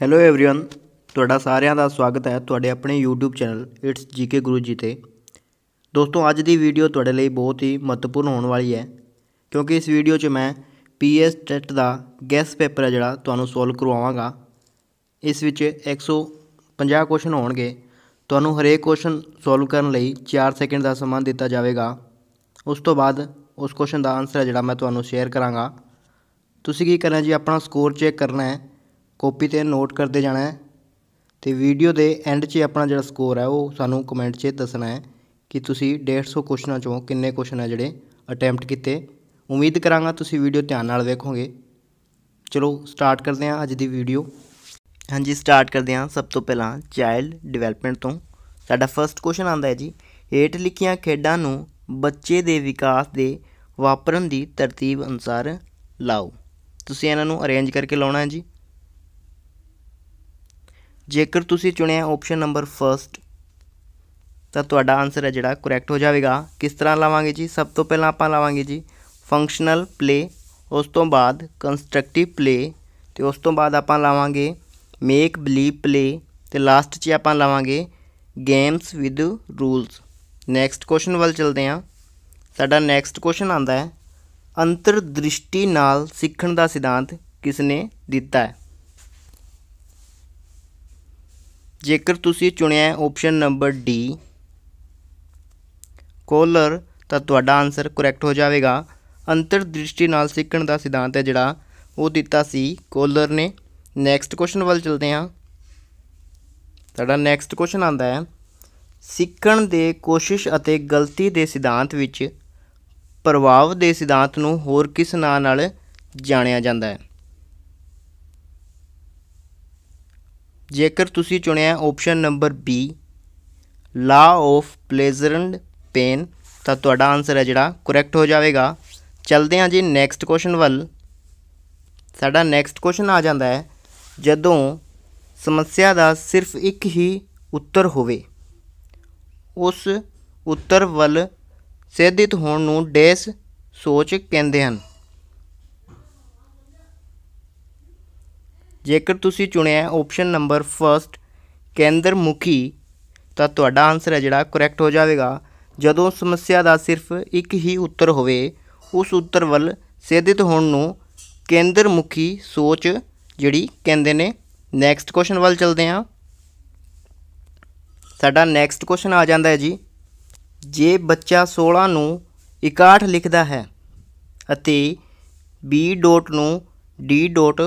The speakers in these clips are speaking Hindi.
ਹੈਲੋ एवरीवन, ਤੁਹਾਡਾ ਸਾਰਿਆਂ ਦਾ ਸਵਾਗਤ ਹੈ ਤੁਹਾਡੇ ਆਪਣੇ YouTube channel it's GK Guru ji ਤੇ। ਦੋਸਤੋ, ਅੱਜ ਦੀ ਵੀਡੀਓ ਤੁਹਾਡੇ ਲਈ ਬਹੁਤ ਹੀ ਮਹੱਤਵਪੂਰਨ ਹੋਣ ਵਾਲੀ ਹੈ, ਕਿਉਂਕਿ ਇਸ ਵੀਡੀਓ 'ਚ ਮੈਂ ਪੀਐਸ ਟੈਟ ਦਾ ਗੈਸ ਪੇਪਰ ਹੈ ਜਿਹੜਾ ਤੁਹਾਨੂੰ ਸੋਲਵ ਕਰਵਾਵਾਂਗਾ। ਇਸ ਵਿੱਚ 150 ਕੁਐਸਚਨ ਹੋਣਗੇ। ਤੁਹਾਨੂੰ ਹਰੇਕ ਕੁਐਸਚਨ ਸੋਲਵ ਕਰਨ ਲਈ 4 ਸੈਕਿੰਡ ਦਾ ਸਮਾਂ ਦਿੱਤਾ ਜਾਵੇਗਾ। ਉਸ ਤੋਂ ਬਾਅਦ ਉਸ ਕੁਐਸਚਨ ਦਾ ਆਨਸਰ ਜਿਹੜਾ ਮੈਂ ਤੁਹਾਨੂੰ ਸ਼ੇਅਰ ਕਰਾਂਗਾ। ਤੁਸੀਂ ਕੀ ਕਰਨਾ ਜੀ, ਆਪਣਾ ਸਕੋਰ ਚੈੱਕ ਕਰਨਾ ਹੈ, कॉपी ते नोट करते जाना है, तो वीडियो के एंड चे अपना जो स्कोर है वो सानू कमेंट च दसना है कि तुसी 150 क्वेश्चनों चों किन्ने क्वेश्चन है जोड़े अटैम्प्ट किए। उम्मीद कराँगा तुसी वीडियो ध्यान नाल देखोगे। चलो स्टार्ट करते हैं अज दी वीडियो। हाँ जी, स्टार्ट करते हैं। सब तो पहला चाइल्ड डिवेलपमेंट तो साडा फस्ट क्वेश्चन आता है जी, हेठ लिखिया खेडा नू बच्चे के विकास के वापरन की तरतीब अनुसार लाओ। तुसी इन्हां नू अरेंज करके लाउणा है जी। जेकर तुसी चुने ऑप्शन नंबर फस्ट तो तुहाडा आंसर है जिहड़ा करैक्ट हो जाएगा। किस तरह लावांगे जी, सब तो पहला आपां लावांगे जी फंक्शनल प्ले, उस तो बाद कंस्ट्रक्टिव प्ले, तो उस तो बाद आपां लावांगे मेक बिलीव प्ले, तो लास्ट च आपां लावांगे games with rules. Next question वाल चलते हैं। साडा नैक्सट क्वेश्चन आंदा है, अंतरदृष्टि नाल सीखण दा सिद्धांत किसने दिता है। जेकर तुसी चुनिया ऑप्शन नंबर डी कोलर तो तुहाडा आंसर करैक्ट हो जाएगा। अंतरदृष्टि नाल सीखण दा सिद्धांत है जिहड़ा वो दिता सी कोलर ने। नैक्सट क्वेश्चन वाल चलते हैं। साडा नैक्सट क्वेश्चन आंदा है, सीखण दे कोशिश अते गलती दे सिद्धांत विच प्रभाव दे सिद्धांत नूं होर किस नाम नाल जाणिया जांदा है। जेकर तुसी चुनिया option number B law of pleasure and pain तो तुहाडा आंसर है जिहड़ा करैक्ट हो जाएगा। चलते हैं जी नैक्सट क्वेश्चन वाल। साडा नैक्सट क्वेश्चन आ जाता है, जदों समस्या का सिर्फ एक ही उत्तर होवे उस उत्तर वल सिद्धित होण नूं डैश सोच कहंदे हन। जेकर तुसी चुनिया ऑप्शन नंबर फस्ट केंद्र मुखी तो तुहाडा आंसर है जिहड़ा करैक्ट हो जाएगा। जदों समस्या का सिर्फ एक ही उत्तर होवे उस उत्तर वल सिद्धित होण नूं केंद्र मुखी सोच जिहड़ी कहंदे ने। नैक्सट क्वेश्चन वाल चलते हैं। साडा नैक्सट क्वेश्चन आ जाता है जी, जे बच्चा 16 नूं 61 लिखदा है अते बी डॉट नूं डी डॉट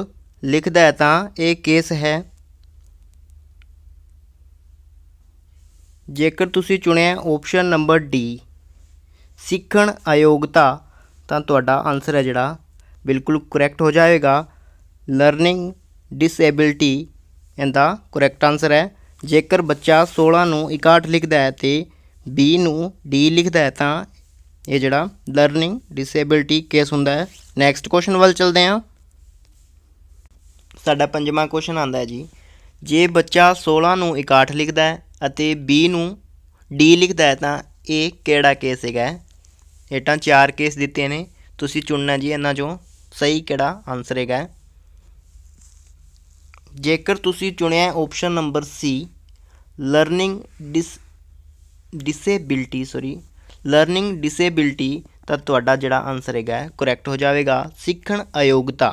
लिखदा है तो यह केस है। जेकर तुसी चुनिया ऑप्शन नंबर डी सीखण अयोग्यता तो तुहाडा आंसर है जिहड़ा बिल्कुल करैक्ट हो जाएगा। लर्निंग डिसेबिलिटी इनका करैक्ट आंसर है। जेकर बच्चा 16 नूं 61 लिखदा है तो बी नूं डी लिखदा है तो यह जिहड़ा लर्निंग डिसेबिलिटी केस हुंदा है। नैक्सट क्वेश्चन वाल चलते हैं। साडा पंजवां क्वेश्चन आंदा है जी, जे बच्चा 16 नूं 61 लिखता है अते बी नूं डी लिखता है तो यह केड़ा केस है। हेठां 4 केस दिते ने, तुसी चुनना जी इन्हां चों सही केड़ा आंसर है। जेकर तुसी चुनिया option number C learning learning disability तो तुहाडा जिहड़ा आंसर है करैक्ट हो जाएगा। सीखण अयोग्यता,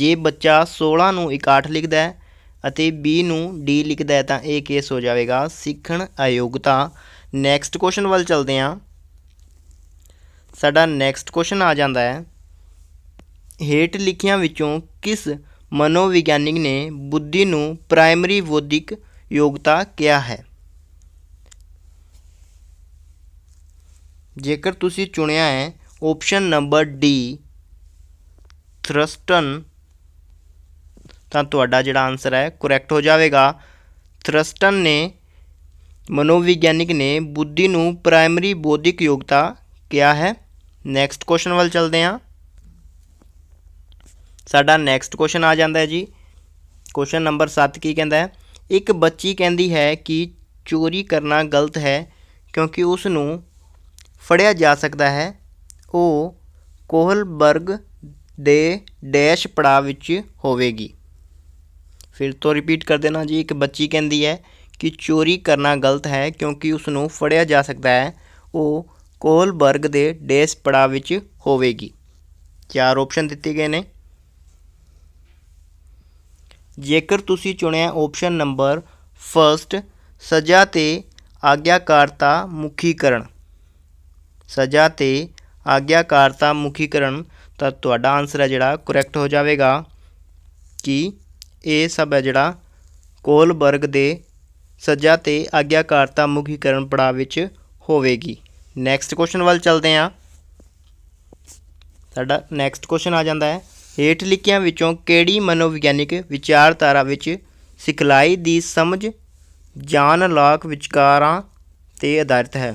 जे बच्चा 16 नूं 61 लिखता है अते बी नूं डी लिखता है तो यह केस हो जाएगा सीखण अयोग्यता। नैक्सट क्वेश्चन वाल चलते हैं। साडा नैक्सट क्वेश्चन आ जाता है, हेठ लिखियां विचों किस मनोविग्यानिक ने बुद्धि नूं प्राइमरी बौद्धिक योग्यता क्या है। जेकर तुसी चुनिया है ऑप्शन नंबर डी थ्रस्टन तो तुहाडा जिहड़ा आंसर है करैक्ट हो जाएगा। थ्रस्टन ने मनोविज्ञानिक ने बुद्धि नूं प्राइमरी बौद्धिक योग्यता क्या है। नैक्सट क्वेश्चन वाल चलते हैं। साडा नैक्सट क्वेश्चन आ जाता है जी, क्वेश्चन नंबर 7 की कहता है, एक बच्ची कहती है कि चोरी करना गलत है क्योंकि उस नूं फड़िया जा सकता है। वो कोहलबर्ग दे डैश पड़ाव होगी। फिर तो रिपीट कर देना जी। एक बच्ची कहती है कि चोरी करना गलत है क्योंकि उसनों फड़िया जा सकता है। वह कोहलबर्ग के डेस पड़ाव विच होवेगी। चार ऑप्शन दिए गए हैं। जेकर तुसी चुनिया ऑप्शन नंबर फस्ट सजा ते आग्याकारता मुखीकरण, सजा ते आग्याकारता मुखीकरण, तो तुहाडा आंसर है जिहड़ा करैक्ट हो जाएगा कि ये सब है जिहड़ा कोहलबर्ग दे सजा ते आग्याकारता मुखीकरण पड़ाव विच होवेगी। नैक्सट क्वेश्चन वाल चलते हैं। साडा नैक्सट क्वेश्चन आ जाता है, हेठ लिखिया विचों केड़ी मनोविग्यानिक विचारधारा विच सिखलाई दी समझ जान लाख विचारां ते आधारित है।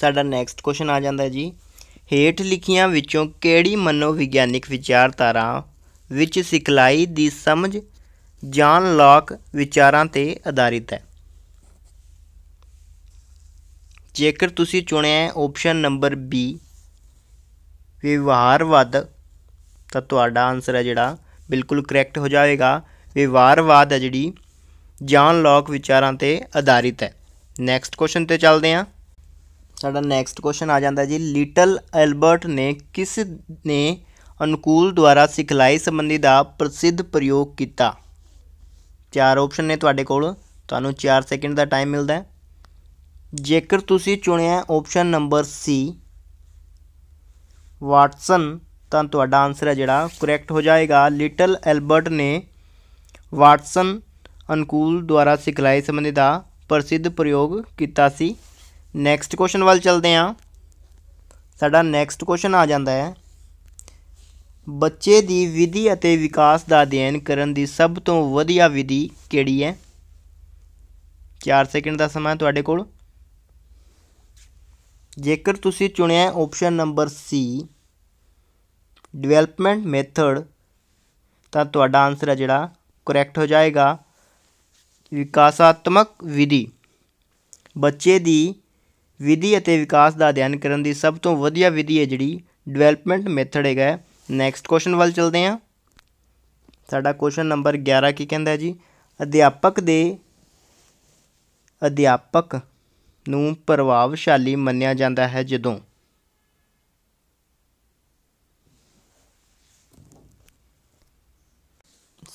साडा नैक्सट क्वेश्चन आ जाता है जी, हेठ लिखिया विचों केड़ी मनोविग्यानिक विचारधारा विच सिखलाई दी समझ जान लाख विचारां ते आधारित है। जेकर तुसी चुनिया ऑप्शन नंबर बी व्यवहारवाद, तो तुहाडा आंसर है जिहड़ा बिल्कुल करैक्ट हो जाएगा। व्यवहारवाद है जिहड़ी जान लॉक विचारां ते आधारित है। नैक्सट क्वेश्चन ते चलते हैं। साडा नैक्सट क्वेश्चन आ जाता है जी, लिटल एल्बर्ट ने किस ने अनुकूल द्वारा सिखलाई संबंधी का प्रसिद्ध प्रयोग किया। चार ऑप्शन ने तुहाडे कोल, तुहानूं 4 सेकंड का टाइम मिलता है। जेकर तुसी चुनिया ऑप्शन नंबर सी वाटसन, तो तुहाडा आंसर है जिहड़ा करैक्ट हो जाएगा। लिटल एल्बर्ट ने वाटसन अनुकूल द्वारा सिखलाई संबंधी का प्रसिद्ध प्रयोग किया सी। नैक्सट क्वेश्चन वाल चलते हैं। साडा नैक्सट क्वेश्चन आ जाता है, बच्चे की विधि अते विकास का अध्ययन करने की सब तो वधिया विधि किहड़ी है। 4 सेकंड का समा तुहाडे कोल। जेकर तुसी चुनिया option number C development method, तो तुहाडा आंसर है जिहड़ा करैक्ट हो जाएगा। विकासात्मक विधि, बच्चे की विधि अते विकास का अध्ययन करने की सब तो वधिया विधि है जिहड़ी डिवेलपमेंट मेथड है। नैक्सट क्वेश्चन वाल चलते हैं। साडा क्वेश्चन नंबर 11 की कहता है जी, अध्यापक नूं प्रभावशाली मन्निया जाता है जदों।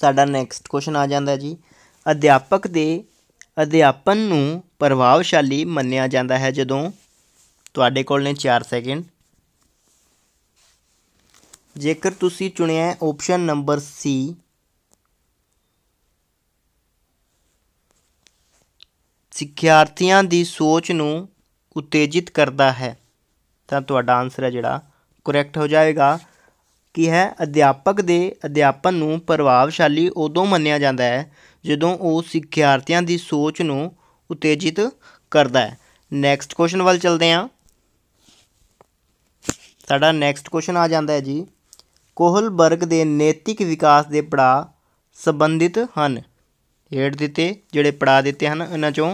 साडा नैक्सट क्वेश्चन आ जाता है जी, अध्यापक दे अध्यापन नूं प्रभावशाली मन्निया जाता है जदों। तुहाडे कोल ने 4 सेकंड। जेकर तुसी चुनिया ऑप्शन नंबर सी सिक्ख्यार्थियों की सोच नूं उत्तेजित करता है, तो तुहाडा आंसर है जिहड़ा करैक्ट हो जाएगा कि है अध्यापक दे अध्यापन नूं प्रभावशाली उदों मन्निया जाता है जदों वो सिक्ख्यार्थियों की सोच नूं उत्तेजित करता है। नैक्सट क्वेश्चन वाल चलते हैं। साडा नैक्सट क्वेश्चन आ जाता है जी, कोहलबर्ग के नैतिक विकास के पड़ाव संबंधित हैं। हेठ दिते जिहड़े पड़ा दिते हैं इन्हां चों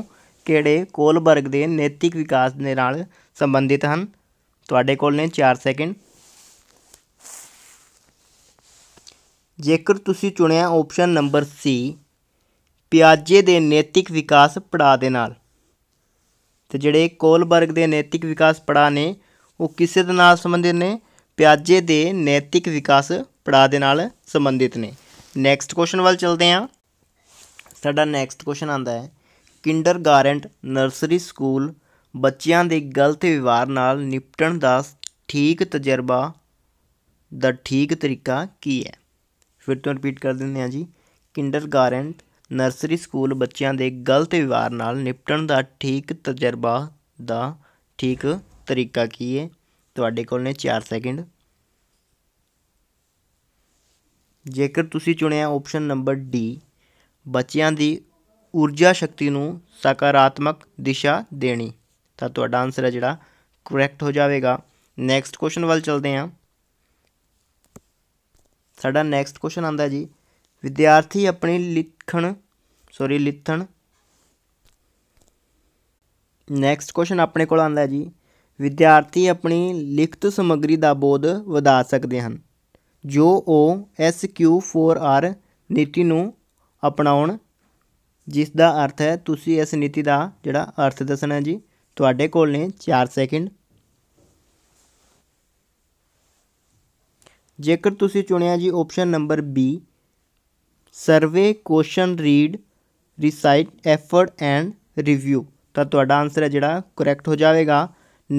किहड़े कोहलबर्ग के नैतिक विकास दे नाल संबंधित हैं। तुहाडे कोल ने 4 सेकंड। जेकर तुसी चुनिया ऑप्शन नंबर सी पियाजे के नैतिक विकास पड़ा दे नाल, तो जिहड़े कोहलबर्ग के नैतिक विकास पड़ा ने वो किस दे नाल संबंधित ने, पियाजे के नैतिक विकास पड़ा दे नाल संबंधित ने। नैक्सट क्वेश्चन वाल चलते हैं। साडा नैक्सट क्वेश्चन आता है, किंडरगार्टन नर्सरी स्कूल बच्चों के गलत व्यवहार नाल निपटण का ठीक तजर्बा दा ठीक तरीका की है। फिर तो रिपीट कर देंगे जी, किंडरगार्टन नर्सरी स्कूल बच्चों के गलत व्यवहार नाल निपटण का ठीक तजर्बा दा ठीक तरीका की है। तुहाडे कोल ने 4 सेकंड। जेकर तुसी चुनिया ऑप्शन नंबर डी बच्चों की ऊर्जा शक्ति नूं सकारात्मक दिशा देनी, तो तुहाडा आंसर है जिहड़ा करैक्ट हो जाएगा। नैक्सट क्वेश्चन वाल चलते हैं। साडा नैक्सट क्वेश्चन आंदा जी, विद्यार्थी अपनी लिखण नैक्सट क्वेश्चन अपने कोल आंदा जी, विद्यार्थी अपनी लिखित सामग्री का बोध वधा सकते हैं। जो ओ एस क्यू 4R नीति नूं अपनाउण, जिस दा अर्थ है तुसी इस नीति दा जिहड़ा अर्थ दसना जी। तुहाडे कोल ने 4 सैकेंड। जेकर तुसी चुनिया जी option number B survey question read recite effort and review, तो तुहाडा आंसर है जिहड़ा करैक्ट हो जाएगा।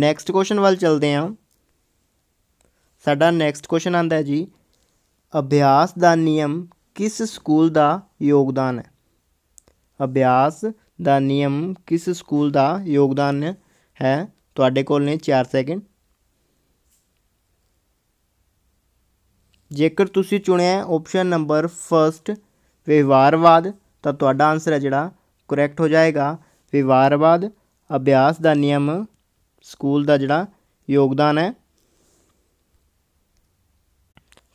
नैक्सट क्वेश्चन वाल चलते हैं। साडा नैक्सट क्वेश्चन आंदा है जी अभ्यास का नियम किस स्कूल का योगदान है। अभ्यास का नियम किस स्कूल का योगदान है। तुहाडे कोल ने 4 सैकेंड। जेकर तुसी चुने ऑप्शन नंबर फर्स्ट व्यवहारवाद, तो तुहाडा आंसर है जिहड़ा करैक्ट हो जाएगा व्यवहारवाद। अभ्यास का नियम स्कूल का जिहड़ा योगदान है।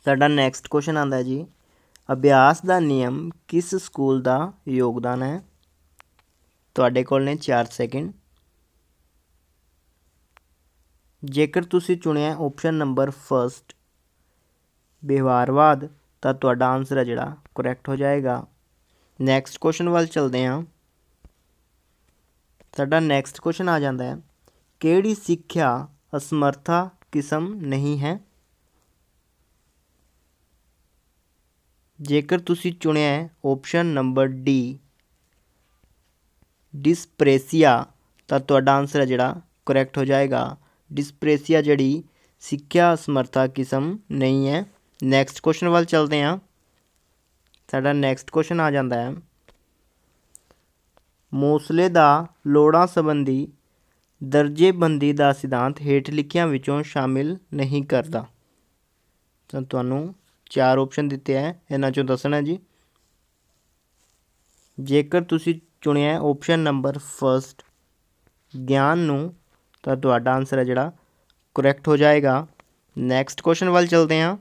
साडा नैक्सट क्वेश्चन आंदा जी अभ्यास का नियम किस स्कूल का योगदान है। तुहाडे कोल ने 4 सैकेंड। जेकर तुसी चुने ऑप्शन नंबर फर्स्ट व्यवहारवाद, तो तुहाडा आंसर है जिहड़ा करैक्ट हो जाएगा। नैक्सट क्वेश्चन वाल चलते हैं। साडा नैक्सट क्वेश्चन आ जाता है केड़ी सिक्ख्या असमर्था किस्म नहीं है। जेकर तुसी चुने ऑप्शन नंबर डी डिस्प्रेसिया, तो तुहाडा आंसर है जिहड़ा करैक्ट हो जाएगा। डिस्प्रेसिया जिहड़ी सिक्ख्या असमर्था किस्म नहीं है। नैक्सट क्वेश्चन वाल चलते हैं। साडा नैक्सट क्वेश्चन आ जाता है मौसले दा लोड़ां संबंधी दर्जेबंदी का सिद्धांत हेठ लिखियां विचों शामिल नहीं करता। तो तुहानूं 4 ऑप्शन दिते हैं, इन्हां चों दसना जी। जेकर तुसी चुनिया ऑप्शन नंबर फर्स्ट ज्ञान नूं, तो तुहाडा आंसर है जिहड़ा करैक्ट हो जाएगा। नैक्सट क्वेश्चन वाल चलते हैं।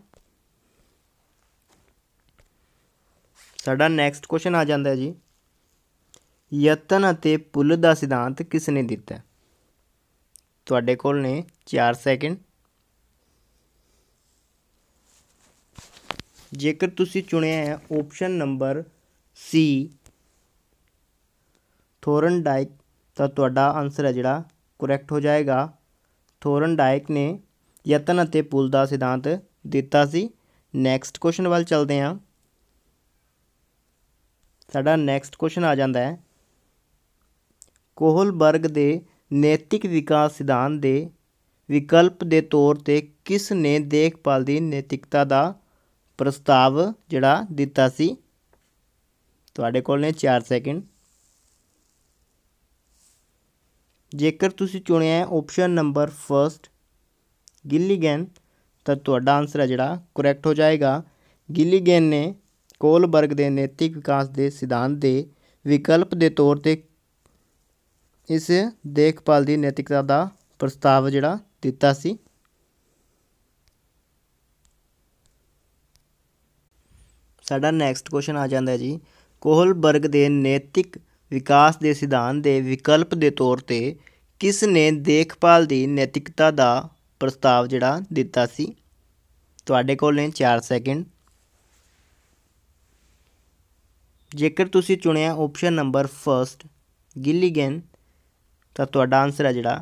साडा नैक्सट क्वेश्चन आ जाता है जी यतन अते पुल का सिद्धांत किसने दिता है। तुहाडे कोल ने 4 सैकेंड। जेकर तुसी चुनिया है ऑप्शन नंबर सी थोरनडाइक, तो तुहाडा आंसर है जिहड़ा करैक्ट हो जाएगा। थोरनडाइक ने यतन अते पुल का सिद्धांत दिता सी। नैक्सट क्वेश्चन वाल चलते हैं। साडा नैक्सट क्वेश्चन आ जाता है कोहलबर्ग के नैतिक विकास सिद्धांत के विकल्प के तौर पर किस ने देखभाल की नैतिकता का प्रस्ताव जिहड़ा दिता सी। तुहाडे कोल ने 4 सैकेंड। जेकर तुसी चुनिया ऑप्शन नंबर फर्स्ट गिलिगन, तो तुहाडा आंसर है जिहड़ा करैक्ट हो जाएगा। गिलिगन ने कोहलबर्ग के नैतिक विकास के सिद्धांत के विकल्प के तौर पर इस देखभाल की नैतिकता का प्रस्ताव जिहड़ा दिता सी। साडा नैक्सट क्वेश्चन आ जाता है जी कोहलबर्ग के नैतिक विकास के सिद्धांत के विकल्प के तौर पर किस ने देखभाल की नैतिकता का प्रस्ताव जिहड़ा दिता सी। तुहाडे कोल ने 4 सैकेंड। जेकर तुसी चुनिया ऑप्शन नंबर फर्स्ट गिलिगन, तो तुहाडा आंसर है जिहड़ा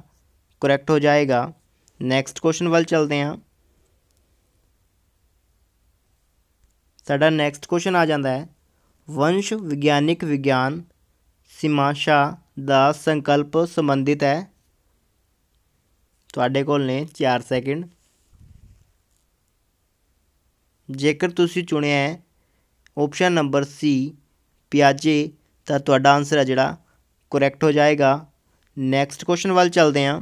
करैक्ट हो जाएगा। नैक्सट क्वेश्चन वाल चलते हैं। साडा नैक्सट क्वेश्चन आ जाता है वंश विज्ञानिक विज्ञान सीमांशा का संकल्प संबंधित है। तुहाडे कोल ने 4 सैकेंड। जेकर तुसी चुनिया है ऑप्शन नंबर सी पियाजे, तो तुहाडा आंसर है जिहड़ा करैक्ट हो जाएगा। नैक्सट क्वेश्चन वाल चलते हैं।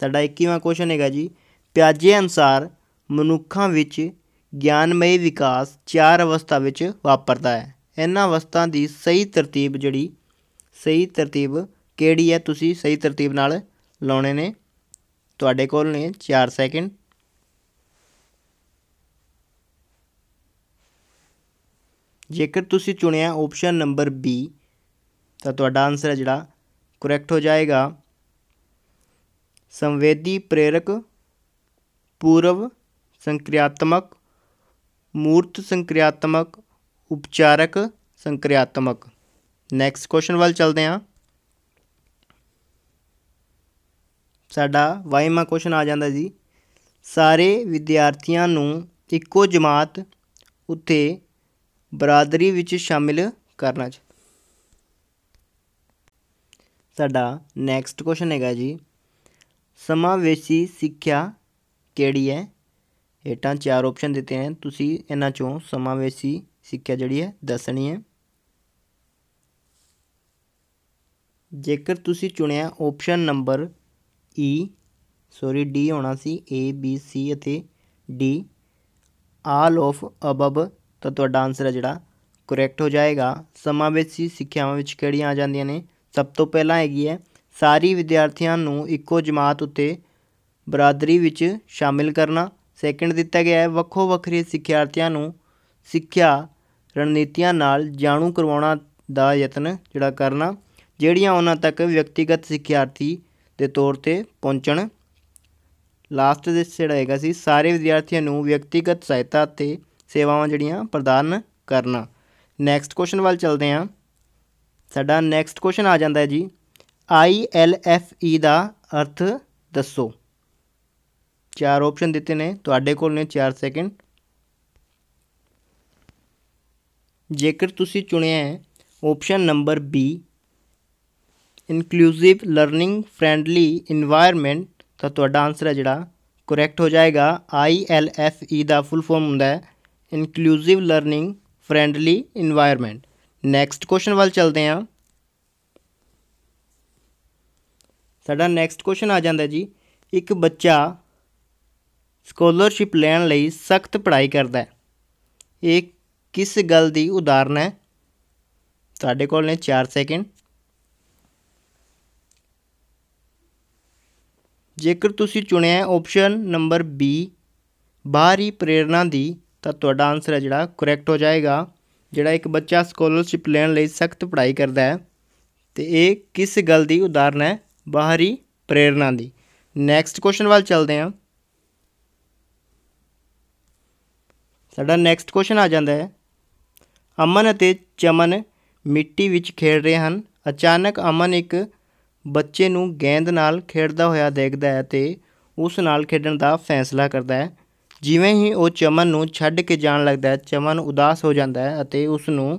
साडा 21वां क्वेश्चन है जी पियाजे अनुसार मनुक्खां विच ज्ञानमय विकास 4 अवस्था विच वापरता है। इन्हां अवस्था की सही तरतीब जिहड़ी सही तरतीब किहड़ी है, तुसी सही तरतीब नाल लाउणे ने। तुहाडे कोल ने 4 सैकेंड। जेकर तुसी चुनिया ऑप्शन नंबर बी, तो तुहाडा आंसर है जिहड़ा करैक्ट हो जाएगा संवेदी प्रेरक पूर्व संक्रियात्मक, मूर्त संक्रियात्मक, उपचारक संक्रियात्मक। नेक्स्ट क्वेश्चन वाल चलते हैं। साडा 22वां क्वेश्चन आ जाता जी। सारे विद्यार्थियों नूं इक्को जमात उत्ते बरादरी विच शामिल करना चाहिए। साडा नैक्सट क्वेश्चन है जी, समावेशी सिक्ख्या केड़ी है? हेठां चार ऑप्शन देते हैं, तुसी इन्हां चों समावेशी सिक्ख्या जिहड़ी है दसनी है। जेकर तुसी चुनिया option number E sorry D होना सी, ए बी सी अते डी आल ऑफ अबब, तो तुहाडा आंसर है जिहड़ा करैक्ट हो जाएगा। समावेशी सिक्ख्यावां विच केड़ियां आ जांदियां ने? सब तो पहला हैगी है सारी विद्यार्थियों नूं इक्को जमात उत्ते बरादरी विच शामिल करना। सैकेंड दिता गया है वक्खो वक्खरे सिक्ख्यार्थियों नूं सिक्ख्या रणनीतियां नाल जाणू करवाउणा दा यतन जिहड़ा करना, जिहड़ियां उन्हां तक व्यक्तिगत सिक्ख्यार्थी दे तौर ते पहुंचण। लास्ट दे जेहड़ा हैगा सी सारे विद्यार्थियों नूं व्यक्तिगत सहायता ते सेवावां जिहड़ियां प्रदान करना। नैक्सट क्वेश्चन वाल चलदे हां। साडा नैक्सट क्वेश्चन आ जाता है जी, ILFE का अर्थ दसो। चार ऑप्शन दिते ने, तुहाडे कोल ने 4 सेकेंड। जेकर तुसी चुनिया है option number B inclusive learning friendly environment, तो तुहाडा आंसर है जिहड़ा करैक्ट हो जाएगा। ILFE का फुल फॉर्म हुंदा है inclusive learning friendly environment. Next question वाल चलते हैं। साडा नैक्सट क्वेश्चन आ जाता जी, एक बच्चा स्कॉलरशिप लैन लई सख्त पढ़ाई करता है, ये किस गल की उदाहरण है? साडे कोल ने 4 सेकेंड। जेकर तुसी चुनिया ऑप्शन नंबर बी बाहरी प्रेरणा दी, तो तुहाडा आंसर है जिहड़ा करैक्ट हो जाएगा। जिहड़ा एक बच्चा स्कॉलरशिप लैन लई सख्त पढ़ाई करता है तो ये किस गल की उदाहरण है? बाहरी प्रेरणा की। नैक्सट क्वेश्चन वाल चलते हैं। साडा नैक्सट क्वेश्चन आ जाता है, अमन अते चमन मिट्टी विच खेड रहे हैं। अचानक अमन एक बच्चे नूं गेंद नाल खेडदा होया देखदा है तो उस नाल खेडण का फैसला करता है। जिवें ही वह चमन नूं छड्ड के जान लगता है, चमन उदास हो जाता है अते उसनूं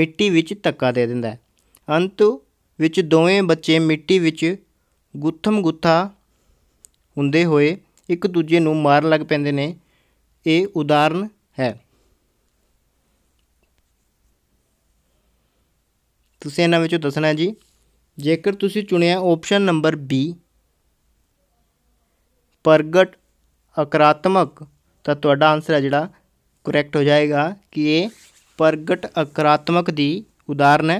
मिट्टी विच धक्का दे दिंदा है। अंत विच दोवें बच्चे मिट्टी विच गुत्थम गुत्था हुंदे होए एक दूजे नूं मारन लग पैंदे ने। ये उदाहरण है, तुसीं इन्हां विचों दसना जी। जेकर तुसीं चुनिया ऑप्शन नंबर बी प्रगट अकारात्मक, तो तुहाडा आंसर है जिहड़ा करैक्ट हो जाएगा कि ये प्रगट अकारात्मक दी उदाहरण है।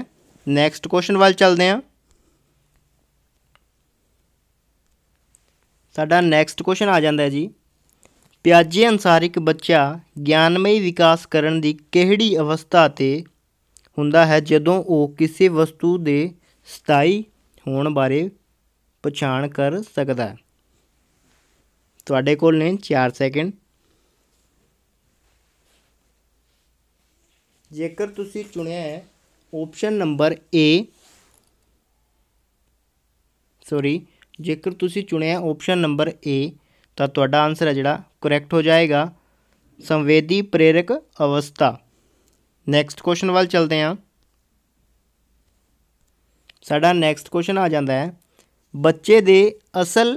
नैक्सट क्वेश्चन वाल चलते हैं। साडा नैक्सट क्वेश्चन आ जाता है जी, पियाजे अनुसार एक बच्चा ज्ञानमय विकास करन दी किहड़ी अवस्था ते हुंदा है जदों वो किसी वस्तु दे स्थाई होण बारे पछाण कर सकदा है? तुहाडे कोल ने 4 सेकेंड। जेकर तुसी चुनिया है ऑप्शन नंबर ए तो तुहाडा आंसर है जिहड़ा करैक्ट हो जाएगा, संवेदी प्रेरक अवस्था। नैक्सट क्वेश्चन वाल चलते हैं। साडा नैक्सट क्वेश्चन आ जाता है, बच्चे दे असल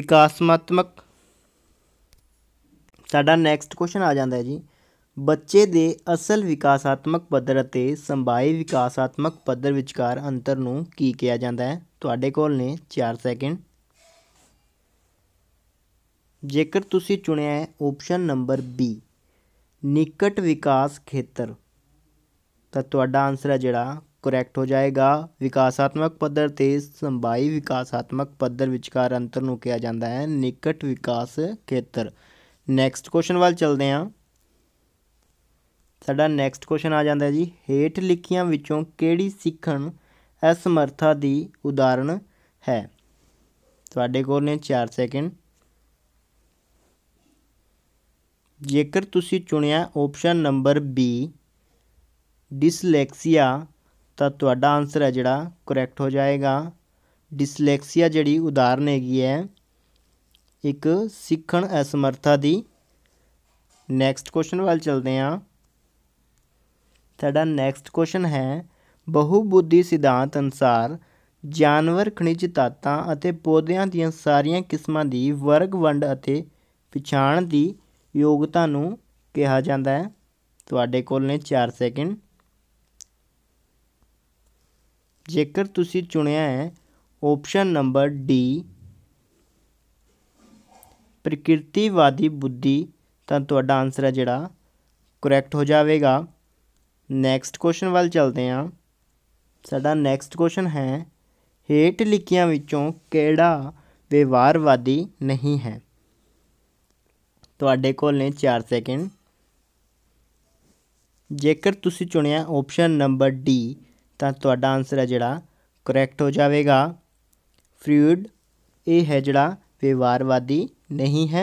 विकासात्मक। साडा नैक्सट क्वेश्चन आ जाता है जी, बच्चे दे असल विकासात्मक पद्धर अते संभाई विकासात्मक पद्धर विचकार अंतर नूं की किया जाता है? तुहाडे कोल ने 4 सेकेंड। जेकर तुसी चुनिया है ऑप्शन नंबर बी निकट विकास खेतर, तो तुहाडा आंसर है जिहड़ा करैक्ट हो जाएगा। विकासात्मक पद्धर ते संभाई विकासात्मक पद्धर विचकार अंतर नूं किया जाता है निकट विकास खेतर। नैक्सट क्वेश्चन वाल चलते हैं। साडा नैक्सट क्वेश्चन आ जाता है जी, हेठ लिखियां विचों केड़ी सीखण असमर्था दी उदाहरण है? तुहाडे कोल ने 4 सेकेंड। जेकर तुसी चुनिया ऑप्शन नंबर बी डिसलैक्सिया तो तुहाडा आंसर है जिहड़ा करैक्ट हो जाएगा। डिसलैक्सिया जिहड़ी उदाहरण हैगी है एक सीखण असमर्था दी। नैक्सट क्वेश्चन वाल चलते हैं। साडा नैक्सट क्वेश्चन है बहुबुद्धि सिद्धांत अनुसार जानवर खनिज तत्तां अते पौदिਆਂ ਦੀਆਂ ਸਾਰੀਆਂ ਕਿਸਮਾਂ ਦੀ वर्ग ਵੰਡ ਅਤੇ ਪਛਾਣ ਦੀ योग्यता ਨੂੰ ਕਿਹਾ ਜਾਂਦਾ ਹੈ। ਤੁਹਾਡੇ ਕੋਲ ਨੇ 4 ਸੈਕਿੰਡ। ਜੇਕਰ ਤੁਸੀਂ ਚੁਣਿਆ ਹੈ ऑप्शन नंबर डी प्रकृतिवादी बुद्धि तो ਤੁਹਾਡਾ आंसर है ਜਿਹੜਾ ਕਰੈਕਟ हो जाएगा। नैक्सट क्वेश्चन वाल चलते हैं। साडा नैक्सट क्वेश्चन है हेठ लिखियां विचों केड़ा व्यवहारवादी नहीं है। तुहाडे कोल ने 4 सैकेंड। जेकर तुसी चुनिया ऑप्शन नंबर डी तो तुहाडा आंसर है जिहड़ा करैक्ट हो जाएगा। फ्रूड ये है जिहड़ा व्यवहारवादी नहीं है।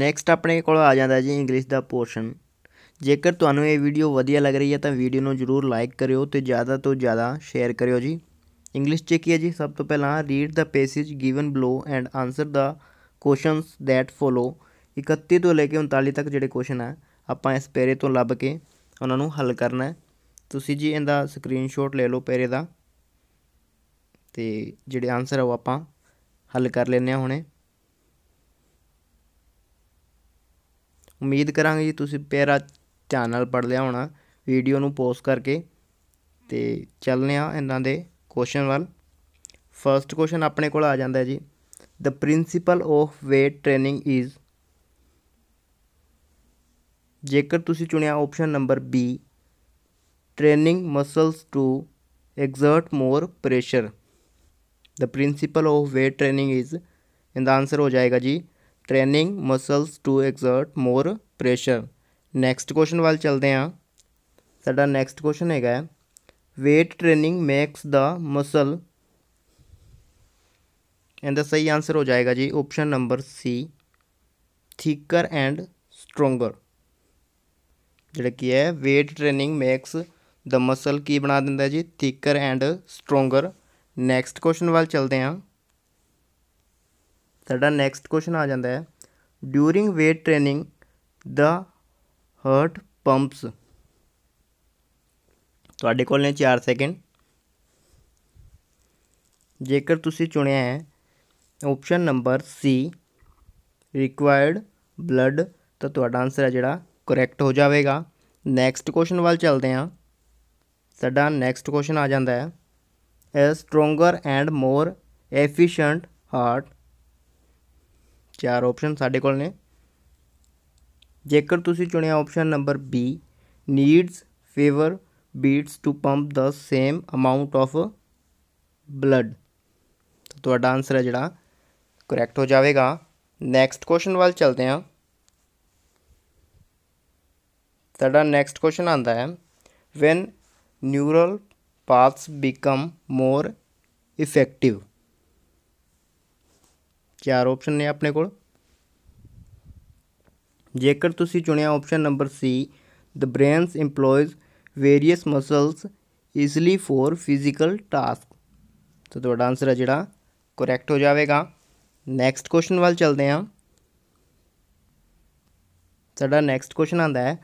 नैक्सट अपने को आ जाता है जी इंग्लिश का पोर्शन। जेकर तुहानूं ये वीडियो वधिया लग रही है तो वीडियो में जरूर लाइक करियो तो ज़्यादा शेयर करियो जी। इंग्लिश च की है जी सब तो पहला read the passage given below and answer the questions that follow. 31 तो लेके 39 तक जोड़े क्वेश्चन है आपां इस पेरे तो लभ के उन्होंने हल करना है। तुसीं जी इहदा स्क्रीनशॉट ले लो पेरे का तो जोड़े आंसर है वो आपां हल कर लैने हुणे। उम्मीद करांगे जी तुसीं पेरा ध्यान नाल पढ़ लिया होना। वीडियो नूं पॉज करके तो चलने इन्हां दे क्वेश्चन वाल। फर्स्ट क्वेश्चन अपने को आ जाता है जी the principle of weight training is. जेकर तुसीं चुनिया option number B training muscles to exert more pressure. The principle of weight training is इनका आंसर हो जाएगा जी training muscles to exert more pressure. Next question वाल चलते हैं। साडा नैक्सट क्वेश्चन हैगा weight training makes the muscle. इनका सही आंसर हो जाएगा जी option number C thicker and stronger. जिहड़ा की है weight training makes the muscle की बना दिंदा है जी thicker and stronger. Next question वाल चलते हैं। साडा नैक्सट क्वेश्चन आ जाता है during weight training the heart pumps. तुहाडे कोल ने 4 सैकेंड। जेकर तुसीं चुनिया है option number C required blood तो तुहाडा आंसर है जिहड़ा करैक्ट हो जाएगा। नैक्सट क्वेश्चन वाल चलते हैं। साडा नैक्सट क्वेश्चन आ जाता है a stronger and more efficient heart. 4 option साडे कोल ने। जेकर तुसीं चुनिया option number B needs fewer beats to pump the same amount of blood तो तुहाडा आंसर है जिहड़ा करैक्ट हो जाएगा। नैक्सट क्वेश्चन वाल चलते हैं। साडा नैक्सट क्वेश्चन आता है when neural paths become more effective. 4 option ने अपने को। जेकर तुसीं चुनिया option number C the brains employs various muscles easily for physical task तो तुहाडा आंसर है जिहड़ा करैक्ट हो जाएगा। नैक्सट क्वेश्चन वाल चलते हैं। साडा नैक्सट क्वेश्चन आता है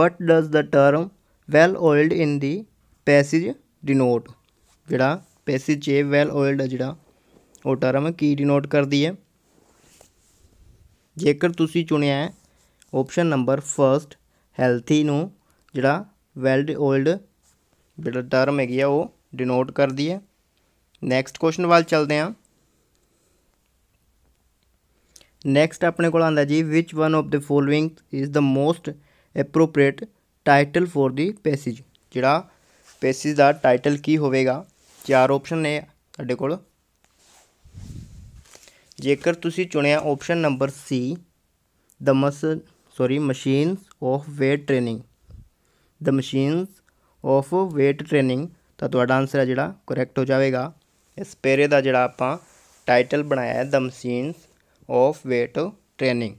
what does the term well oiled in the passage denote. जिहड़ा पैसेज है वैल ऑयल्ड जिहड़ा वो टर्म की डिनोट करती है। जेकर तुसीं चुनिया है ऑप्शन नंबर फर्स्ट हैल्थी नूं जिहड़ा वेल ओल्ड जिहड़ा टर्म हैगी है वो डिनोट करती है। नैक्सट क्वेश्चन वाल चलते हैं। नैक्सट अपने को आंदा जी which one of the following is the most appropriate title for the passage. जिहड़ा पैसेज का टाइटल की होगा। 4 ऑप्शन ने तुहाडे कोल। जेकर तुसीं चुनिया option number C the machines of weight training. The machines of weight training तो तुहाडा आंसर है जिहड़ा करैक्ट हो जाएगा। इस पेरे का जिहड़ा आपां टाइटल बनाया है the machines of weight training.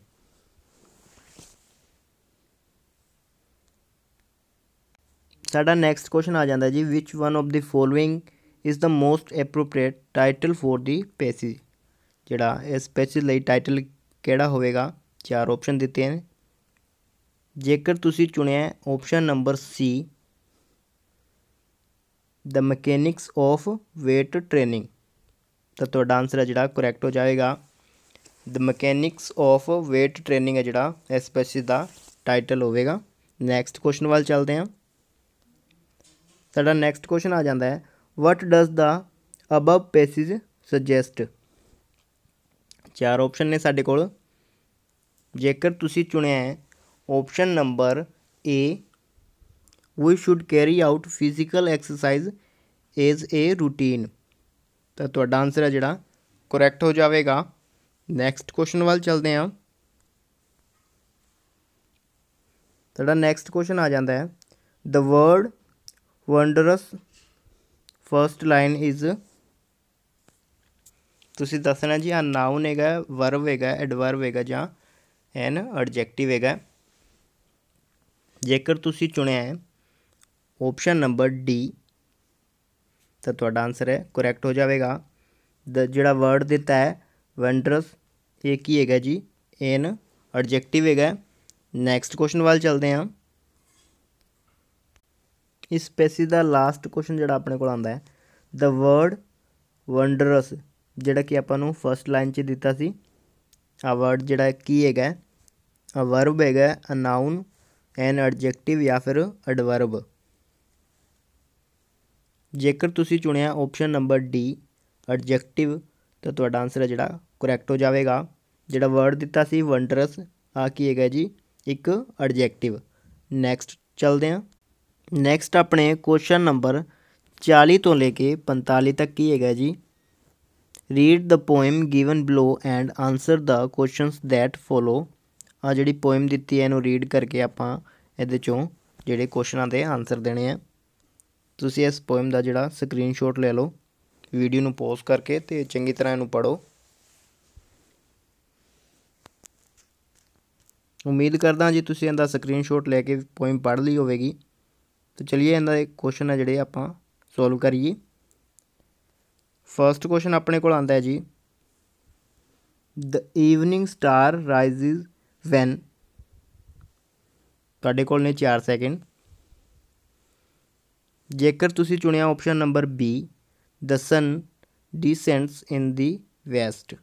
साडा नेक्स्ट क्वेश्चन आ जाता है जी, which one of the following is the most appropriate title for the passage, जिहड़ा इस पेसिज लई टाइटल किहड़ा होएगा। चार ऑप्शन दिते हैं, जेकर तुसी चुनिया option number C the mechanics of weight training, तो तुहाडा आंसर है जिहड़ा करैक्ट हो जाएगा। The mechanics of weight training है जिहड़ा इस पेसिज का टाइटल होएगा। नैक्सट क्वेश्चन वाल चलते हैं। साडा नैक्सट क्वेश्चन आ जाता है, what does the above passage suggest. चार ऑप्शन ने साडे कोल, जेकर तुसी चुनिया है option number A we should carry out physical exercise as a routine, तो तुहाडा आंसर है जिहड़ा करैक्ट हो जाएगा। नैक्सट क्वेश्चन वाल चलते हैं। साडा नैक्सट क्वेश्चन आ जाता है, the word wondrous first line is, तुसी दसना जी आ नाउन हैगा, वर्ब हैगा, एडवर्ब हैगा जां एन एडजेक्टिव हैगा। जेकर तुसी चुनिया है ऑप्शन नंबर डी तो तुहाडा आंसर है करैक्ट हो जाएगा। द जिहड़ा वर्ड दिता है वंडरस, ये की हैगा जी एन एडजेक्टिव हैगा। नैक्सट क्वेश्चन वाल चलते हैं। इस पेसिज का लास्ट क्वेश्चन जिहड़ा अपने कोल आंदा है, द वर्ड वंडरस जिहड़ा कि आपां फर्स्ट लाइन च दिता सी, आ वर्ड जिहड़ा की हैगा, आ वर्ब हैगा, आ नाउन, एन एडजेक्टिव या फिर एडवर्ब। जेकर तुसी चुनिया ऑप्शन नंबर डी एडजेक्टिव तो तुहाडा आंसर है जिहड़ा करैक्ट हो जाएगा। जिहड़ा वर्ड दिता सी वंडरस, आ की हैगा जी एक एडजेक्टिव। नैक्सट चलते हैं। नैक्सट अपने क्वेश्चन नंबर 40 तो लेके 45 तक की हैगा जी, read the poem given below and answer the questions that follow. आ जी पोएम दिती है, इनू रीड करके आपां इहदे चों जिहड़े क्वेश्चनां दे आंसर देने हैं। तुसीं इस पोएम दा जिहड़ा स्क्रीनशॉट ले लो, वीडियो नू पॉज करके तो चंगी तरह इनू पढ़ो। उम्मीद करदा जी तुसीं इहदा स्क्रीनशॉट लैके पोएम पढ़ ली होवेगी। तो चलिए इहदा एक क्वेश्चन है जिहड़े आपां सॉल्व करिए। फर्स्ट क्वेश्चन अपने को आंदा है जी, the evening star rises when. तुहाडे कोल ने 4 सेकेंड। जेकर तुसी चुनिया option number B the sun descends in the west,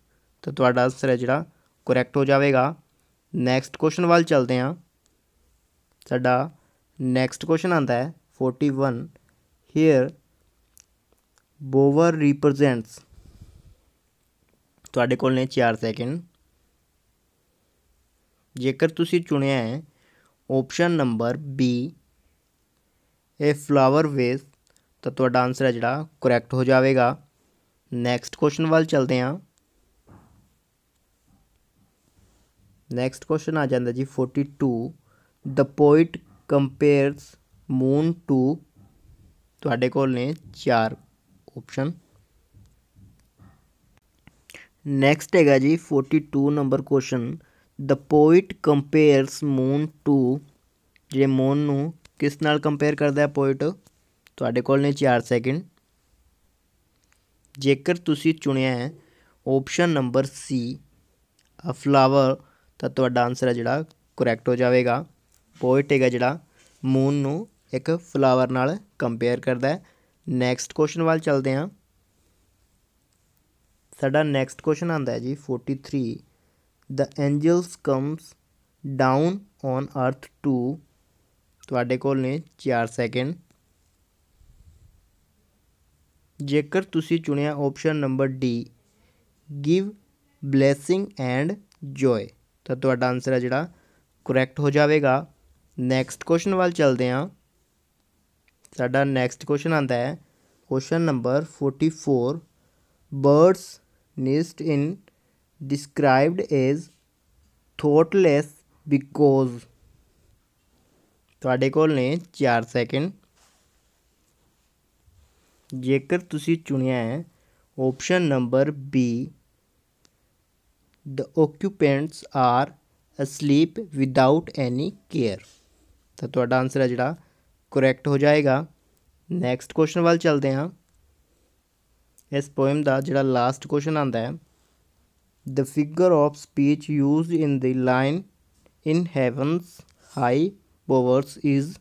तो तुहाडा आंसर है जिहड़ा करैक्ट हो जाएगा। नैक्सट क्वेश्चन वाल चलते हैं। साडा नैक्सट क्वेश्चन आंदा है 41, हेयर बोवर रिप्रजेंट्स। तुहाडे कोल ने 4 सेकेंड। जेकर तुसी चुनिया है option number B a flower vase, तो तुहाडा आंसर है जिहड़ा करैक्ट हो जाएगा। नैक्सट क्वेश्चन वाल चलते हैं। नैक्सट क्वेश्चन आ जाता जी 42, the poet compares moon to. तुहाडे कोल ने 4 ऑप्शन। नेक्स्ट हैगा जी 42 number question, the poet compares moon to. जे मून नू किस नाल कंपेयर करता है पोइट, तुहाडे कोल ने 4 सेकेंड। जेकर तुसी चुनिया है option number C a flower, तो तुहाडा आंसर है जिहड़ा करैक्ट हो जाएगा। पोइट हैगा जिहड़ा मून नू एक फ्लावर नाल कंपेयर करता है। नैक्सट क्वेश्चन वाल चलते हैं। साडा नैक्सट क्वेश्चन आंदा है जी 43, the angels comes down on earth to. तुहाडे कोल ने 4 सेकेंड। जेकर तुसी चुनिया option number D give blessing and joy, तो तुहाडा आंसर है जिहड़ा करैक्ट हो जाएगा। नैक्सट क्वेश्चन वाल चलते हैं। साडा नैक्सट क्वेश्चन आता है question number 44, birds nest in described as thoughtless because. तुहाडे कोल ने 4 सेकेंड। जेकर तुसी चुनिया है option number B the occupants are asleep without any care। तो थोड़ा आंसर है जोड़ा करैक्ट हो जाएगा। नैक्सट क्वेश्चन वाल चलते हैं। इस पोएम का जोड़ा लास्ट क्वेश्चन आता है, the figure of speech use in the line in heavens high powers is.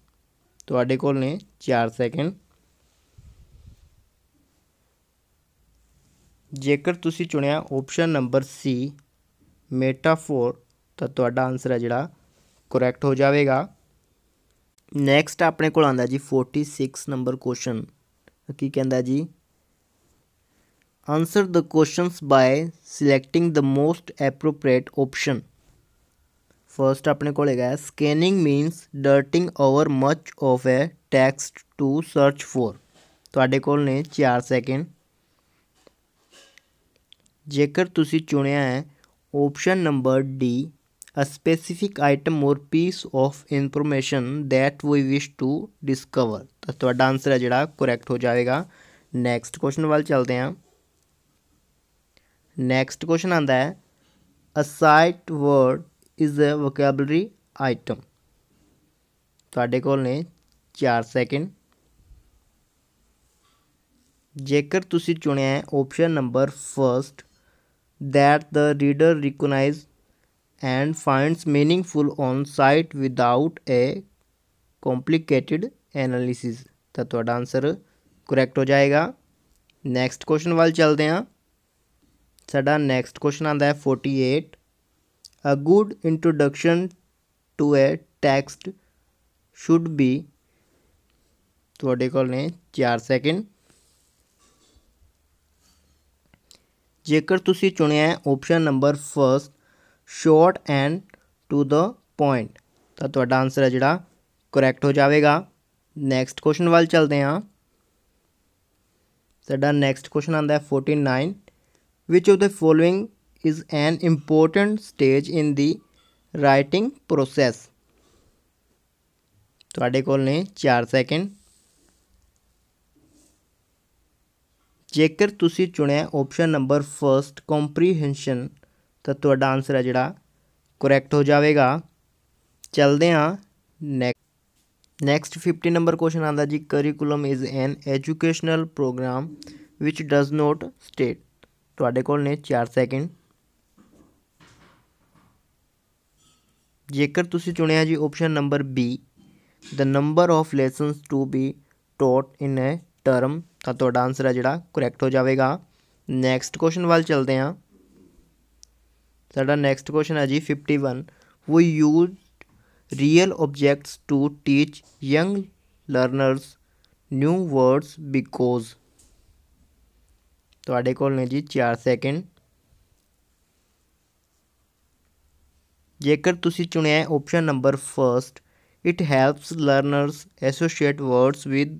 थोड़े को ने 4 सैकेंड। जेकर तुसी चुनिया ऑप्शन नंबर सी मेटाफोर तो तुहाडा आंसर है जिहड़ा करैक्ट हो जाएगा। नैक्सट अपने को आंदा जी 46 नंबर क्वेश्चन की कहता जी, answer the questions by selecting the most appropriate option. First अपने को scanning means darting over much of a text to search for. तुहाडे कोल ने 4 सैकेंड। जेकर तुसी चुनिया है option number D a specific item or piece of information that we wish to discover तो तुहाडा आंसर है जिहड़ा करैक्ट हो जाएगा। नैक्सट क्वेश्चन वाल चलते हैं। नैक्सट क्वेश्चन आता है, a sight word is a vocabulary item. तुहाडे कोल ने 4 सैकेंड। जेकर तुसी चुने हैं option number first that the reader recognise and finds meaningful on sight without a complicated analysis तो तुहाडा आंसर करैक्ट हो जाएगा। नैक्सट क्वेश्चन वाल चलते हैं। साडा नैक्सट क्वेश्चन आता है 48, a good introduction to a text should be. तुहाडे कोल ने 4 सैकेंड। जेकर तुसी चुने हैं option number first short and to the point तो तुहाडा आंसर है जिहड़ा करैक्ट हो जाएगा। नैक्सट क्वेश्चन वाल चलते हैं। साडा नैक्सट क्वेश्चन आता है 49, which of the following is an important stage in the writing process. तुहाडे कोल ने 4 सैकेंड। जेकर तुसी चुने ऑप्शन नंबर फर्स्ट कॉम्प्रीहेंशन तो तुहाडा आंसर है जिहड़ा करैक्ट हो जाएगा। चलते हाँ नैक्सट 50 नंबर क्वेश्चन आता जी, curriculum is an educational programme which does not state. तुहाडे कोल ने 4 सैकेंड। जेकर तुसी चुने जी option number B the number of lessons to be taught in a term तो तुहाडा आंसर है जिहड़ा करैक्ट हो जाएगा। नैक्सट क्वेश्चन वाल चलते हैं। साडा नैक्सट क्वेश्चन है जी 51, we use real objects to teach young learners new words because. तुहाडे कोल ने जी 4 सैकेंड। जेकर तुसी चुने option number first it helps learners associate words with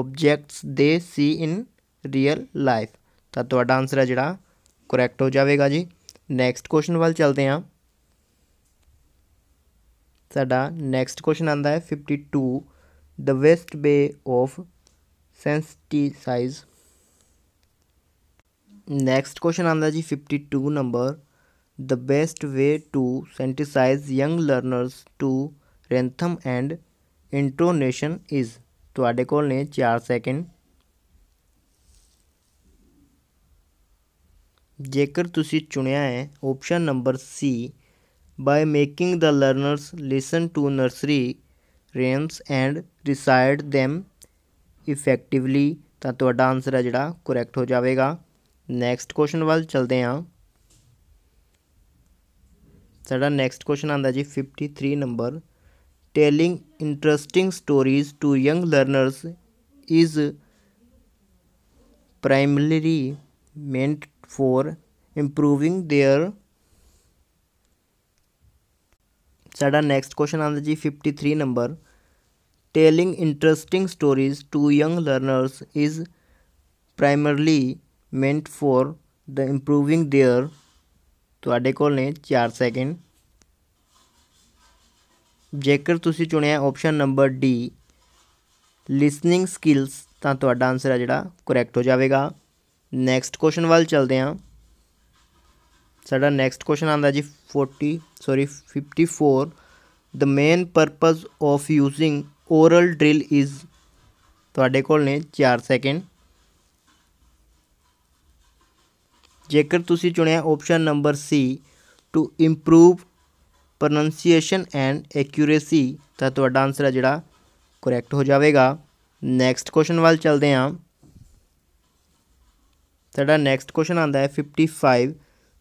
objects they see in real life तो तुहाडा आंसर है जिहड़ा करैक्ट हो जाएगा जी। नैक्सट क्वेश्चन वाल चलते हैं। साडा नैक्सट क्वेश्चन आता है 52, the best way of sensitize. Next question आता जी 52 number, the best way to sensitize young learners to rhythm and intonation is. तुहाडे कोल ने 4 सैकेंड। जेकर तुसी चुनिया है option number C by making the learners listen to nursery rhymes and recite them effectively तो तुहाडा आंसर है जिहड़ा करैक्ट हो जाएगा। नैक्सट क्वेश्चन वाल चलते हैं। साडा नैक्सट क्वेश्चन आता जी 53 number, telling interesting stories to young learners is primary meant for improving their. साडा नैक्सट क्वेश्चन आता जी 53 number, telling interesting stories to young learners is primarily meant for the improving their. तुहाडे कोल ने 4 सैकेंड। जेकर तुसी चुने option number D listening skills तो तुहाडा आंसर है जिहड़ा करैक्ट हो जाएगा। नैक्सट क्वेश्चन वाल चलते हैं। साढ़ा नैक्सट क्वेश्चन आंदा जी 54 the main purpose of using oral drill is तुहाडे कोल ने 4 सैकेंड। जेकर तुसी चुनिया option number C to improve pronunciation and accuracy तो तुहाडा आंसर है जिहड़ा करैक्ट हो जाएगा। नैक्सट क्वेश्चन वाल चलते हैं। साढ़ा नैक्सट क्वेश्चन आता है 55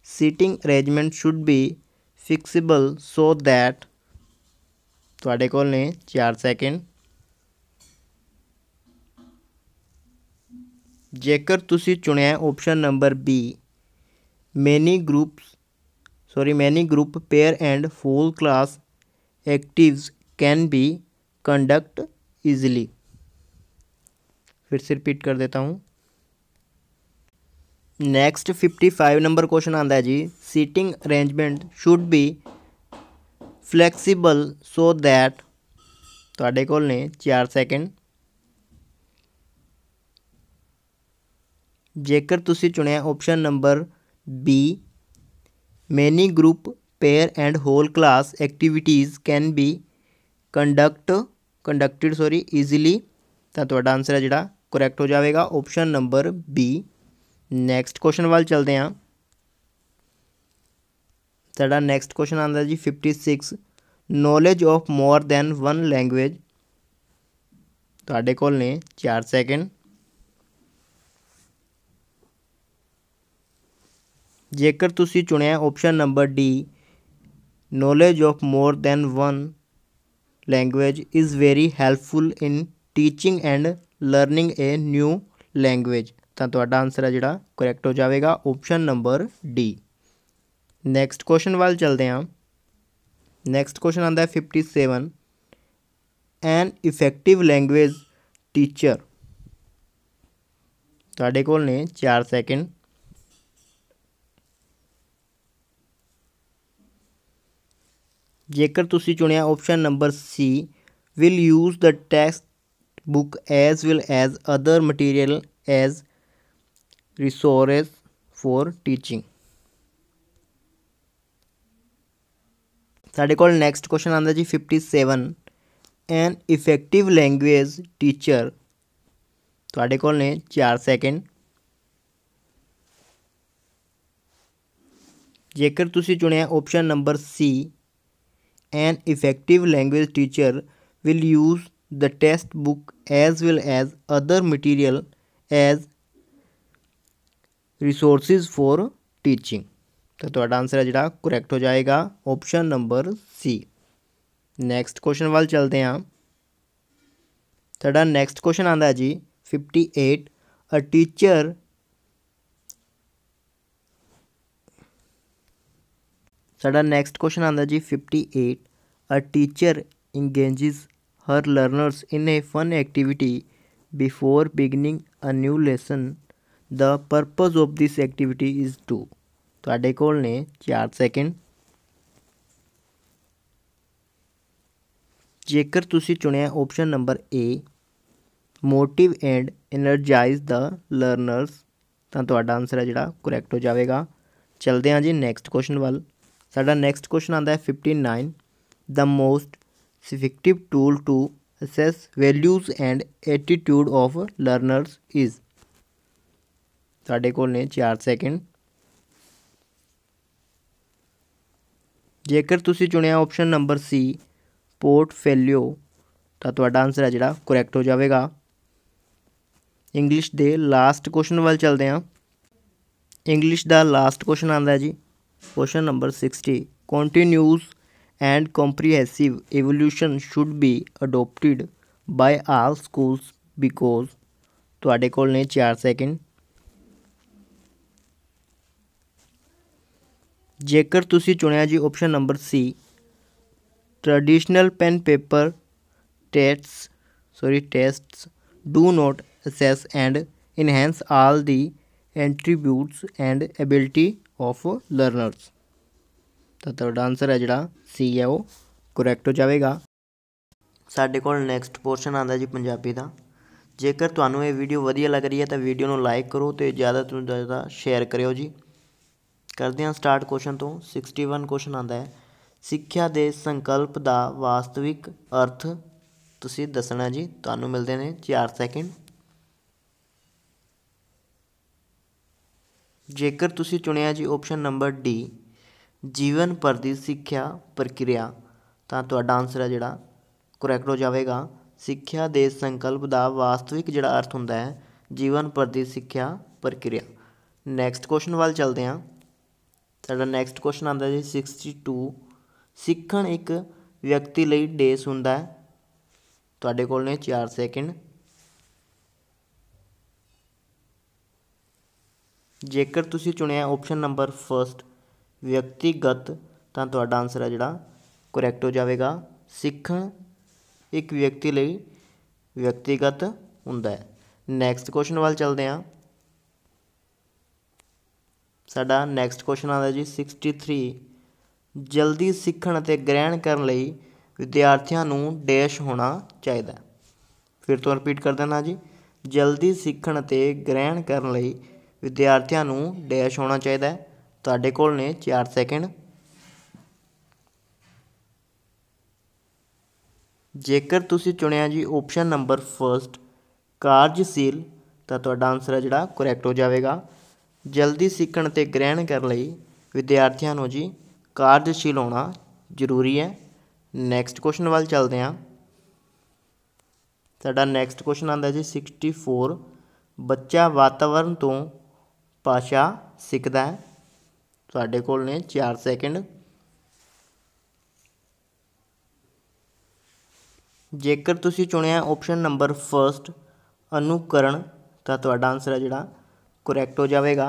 seating arrangement should be flexible so that तुहाडे कोल ने 4 सैकेंड। जेकर तुसी चुनिया option number B many group pair and full class actives can be conduct easily. फिर से रिपीट कर देता हूँ। नेक्स्ट 55 नंबर क्वेश्चन आता है जी seating arrangement should be flexible so that तुहाडे कोल ने 4 सैकेंड। जेकर तुसी चुने option number B many group pair and whole class activities can be conducted easily तो तुहाडा आंसर है जिहड़ा करैक्ट हो जाएगा option number B. Next question वाल चलते हैं। साढ़ा नैक्सट क्वेश्चन आता जी 56 knowledge of more than one language तुहाडे कोल ने 4 सैकेंड। जेकर तुसी चुनिया option number D knowledge of more than one language is very helpful in teaching and learning a new language तो तुहाडा आंसर है जिहड़ा करैक्ट हो जाएगा option number D. Next question वाल चलते हैं। नैक्सट क्वेश्चन आता है 57 एन इफेक्टिव लैंग्वेज टीचर तुहाडे कोल ने 4 सैकेंड। जेकर तुसी चुनिया option number C will use the textbook as well as other material as resource for teaching. साढ़े को नैक्सट क्वेश्चन आता जी 57 एन इफेक्टिव लैंग्वेज टीचर तुहाडे कोल ने 4 सैकेंड। जेकर तुसी चुनिया option number C an effective language teacher will use the textbook as well as other material as resources for teaching तो तुहाडा आंसर है जिहड़ा करैक्ट हो जाएगा option number C. Next question वाल चलते हैं। साढ़ा नैक्सट क्वेश्चन आता है जी 58 अ टीचर साढ़ा नैक्सट क्वेश्चन आता है जी 58 a teacher engages her learners in a fun activity before beginning a new lesson the purpose of this activity is to तुहाडे कोल ने 4 सैकेंड। जेकर तुसी चुनिया option number A motive and energise the learners तो तुहाडा आंसर है जिहड़ा करैक्ट हो जाएगा। चलते हैं जी नैक्सट क्वेश्चन वाल। साढ़ा नैक्सट क्वेश्चन आता है 59 the most effective tool to assess values and attitude of learners is तुहाडे कोल ने 4 सैकेंड। जेकर तुसी चुनिया ऑप्शन नंबर सी पोर्टफोलियो तो तुहाडा आंसर है जिहड़ा करैक्ट हो जाएगा। इंग्लिश दे लास्ट क्वेश्चन वाल चलते हैं। इंग्लिश दा लास्ट क्वेश्चन आता है जी question number 60 continuous and comprehensive evolution should be adopted by all schools because तुहाडे कोल ने 4 सैकेंड। जेकर तुसी चुनिया जी option number C traditional pen paper tests do not assess and enhance all the attributes and ability of learners तो तुहाडा आंसर है जिहड़ा सी है वो करैक्ट हो जाएगा। साढ़े को नैक्सट पोर्शन आता जी पंजाबी का। जेकर तुहानू ये वीडियो वधिया लग रही है तो वीडियो में लाइक करो तो ज़्यादा तो ज़्यादा शेयर करो जी। करते हैं स्टार्ट क्वेश्चन तो 61 क्वेश्चन आता है सिक्ख्या के संकल्प का वास्तविक अर्थ तुसीं दसना जी। तुहानूं मिलते हैं 4 सैकेंड। जेकर तुसीं चुनिया जी ऑप्शन नंबर डी जीवन भर की सिक्ख्या प्रक्रिया तो तुहाडा आंसर है जिहड़ा करैक्ट हो जाएगा। सिक्ख्या के संकल्प का वास्तविक जिहड़ा अर्थ होंदा है जीवन भर की सिक्ख्या प्रक्रिया। नैक्सट क्वेश्चन वाल चलते हैं। साडा नैक्सट क्वेश्चन आता जी 62 सिक्खण एक व्यक्ति लई डेस हुंदा है। तुहाडे कोल ने 4 सैकेंड। जेकर तुसीं चुनिया ऑप्शन नंबर फस्ट व्यक्तिगत तो तुहाडा आंसर है जिहड़ा करैक्ट हो जाएगा। सिक्खण एक व्यक्ति लई व्यक्तिगत हुंदा है। नैक्सट क्वेश्चन वाल चलते हैं। साडा नैक्सट क्वेश्चन आता जी 63 जल्दी सीखण ते ग्रहण करने लई विद्यार्थियों नूं डैश होना चाहिए। फिर तो रिपीट कर देना जी जल्दी सीखण ते ग्रहण करने लई विद्यार्थियों नूं डैश होना चाहिए। तुहाडे कोल ने 4 सैकेंड। जेकर तुसीं चुनिया जी ऑप्शन नंबर फस्ट कार्यशील तो तुहाडा आंसर है जिहड़ा करैक्ट हो जाएगा। जल्दी सीखण ते ग्रहण करने लई विद्यार्थियों नूं जी कार्यशील होना जरूरी है। नैक्सट क्वेश्चन वाल चलते हैं। साडा नैक्सट क्वेश्चन आता जी 64 बच्चा वातावरण तो भाषा सीखता है। तुहाडे कोल ने 4 सैकेंड। जेकर तुसीं चुनिया ऑप्शन नंबर फस्ट अनुकरण तो तुहाडा आंसर है जिहड़ा करैक्ट हो जाएगा।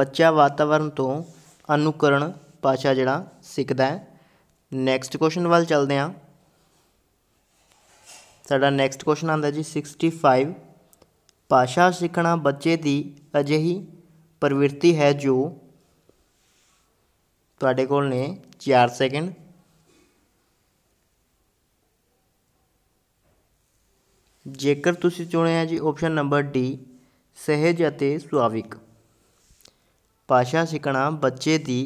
बच्चा वातावरण तो अनुकरण भाषा जिहड़ा सीखता है। नैक्सट क्वेश्चन वाल चलते हैं। साडा नैक्सट क्वेश्चन आता जी 65 भाषा सीखना बच्चे की अजिही प्रवृत्ति है जो। तुहाडे कोल ने 4 सैकेंड। जेकर तुसीं चुनिया जी ऑप्शन नंबर डी सहज अते सुभाविक। भाषा सीखना बच्चे की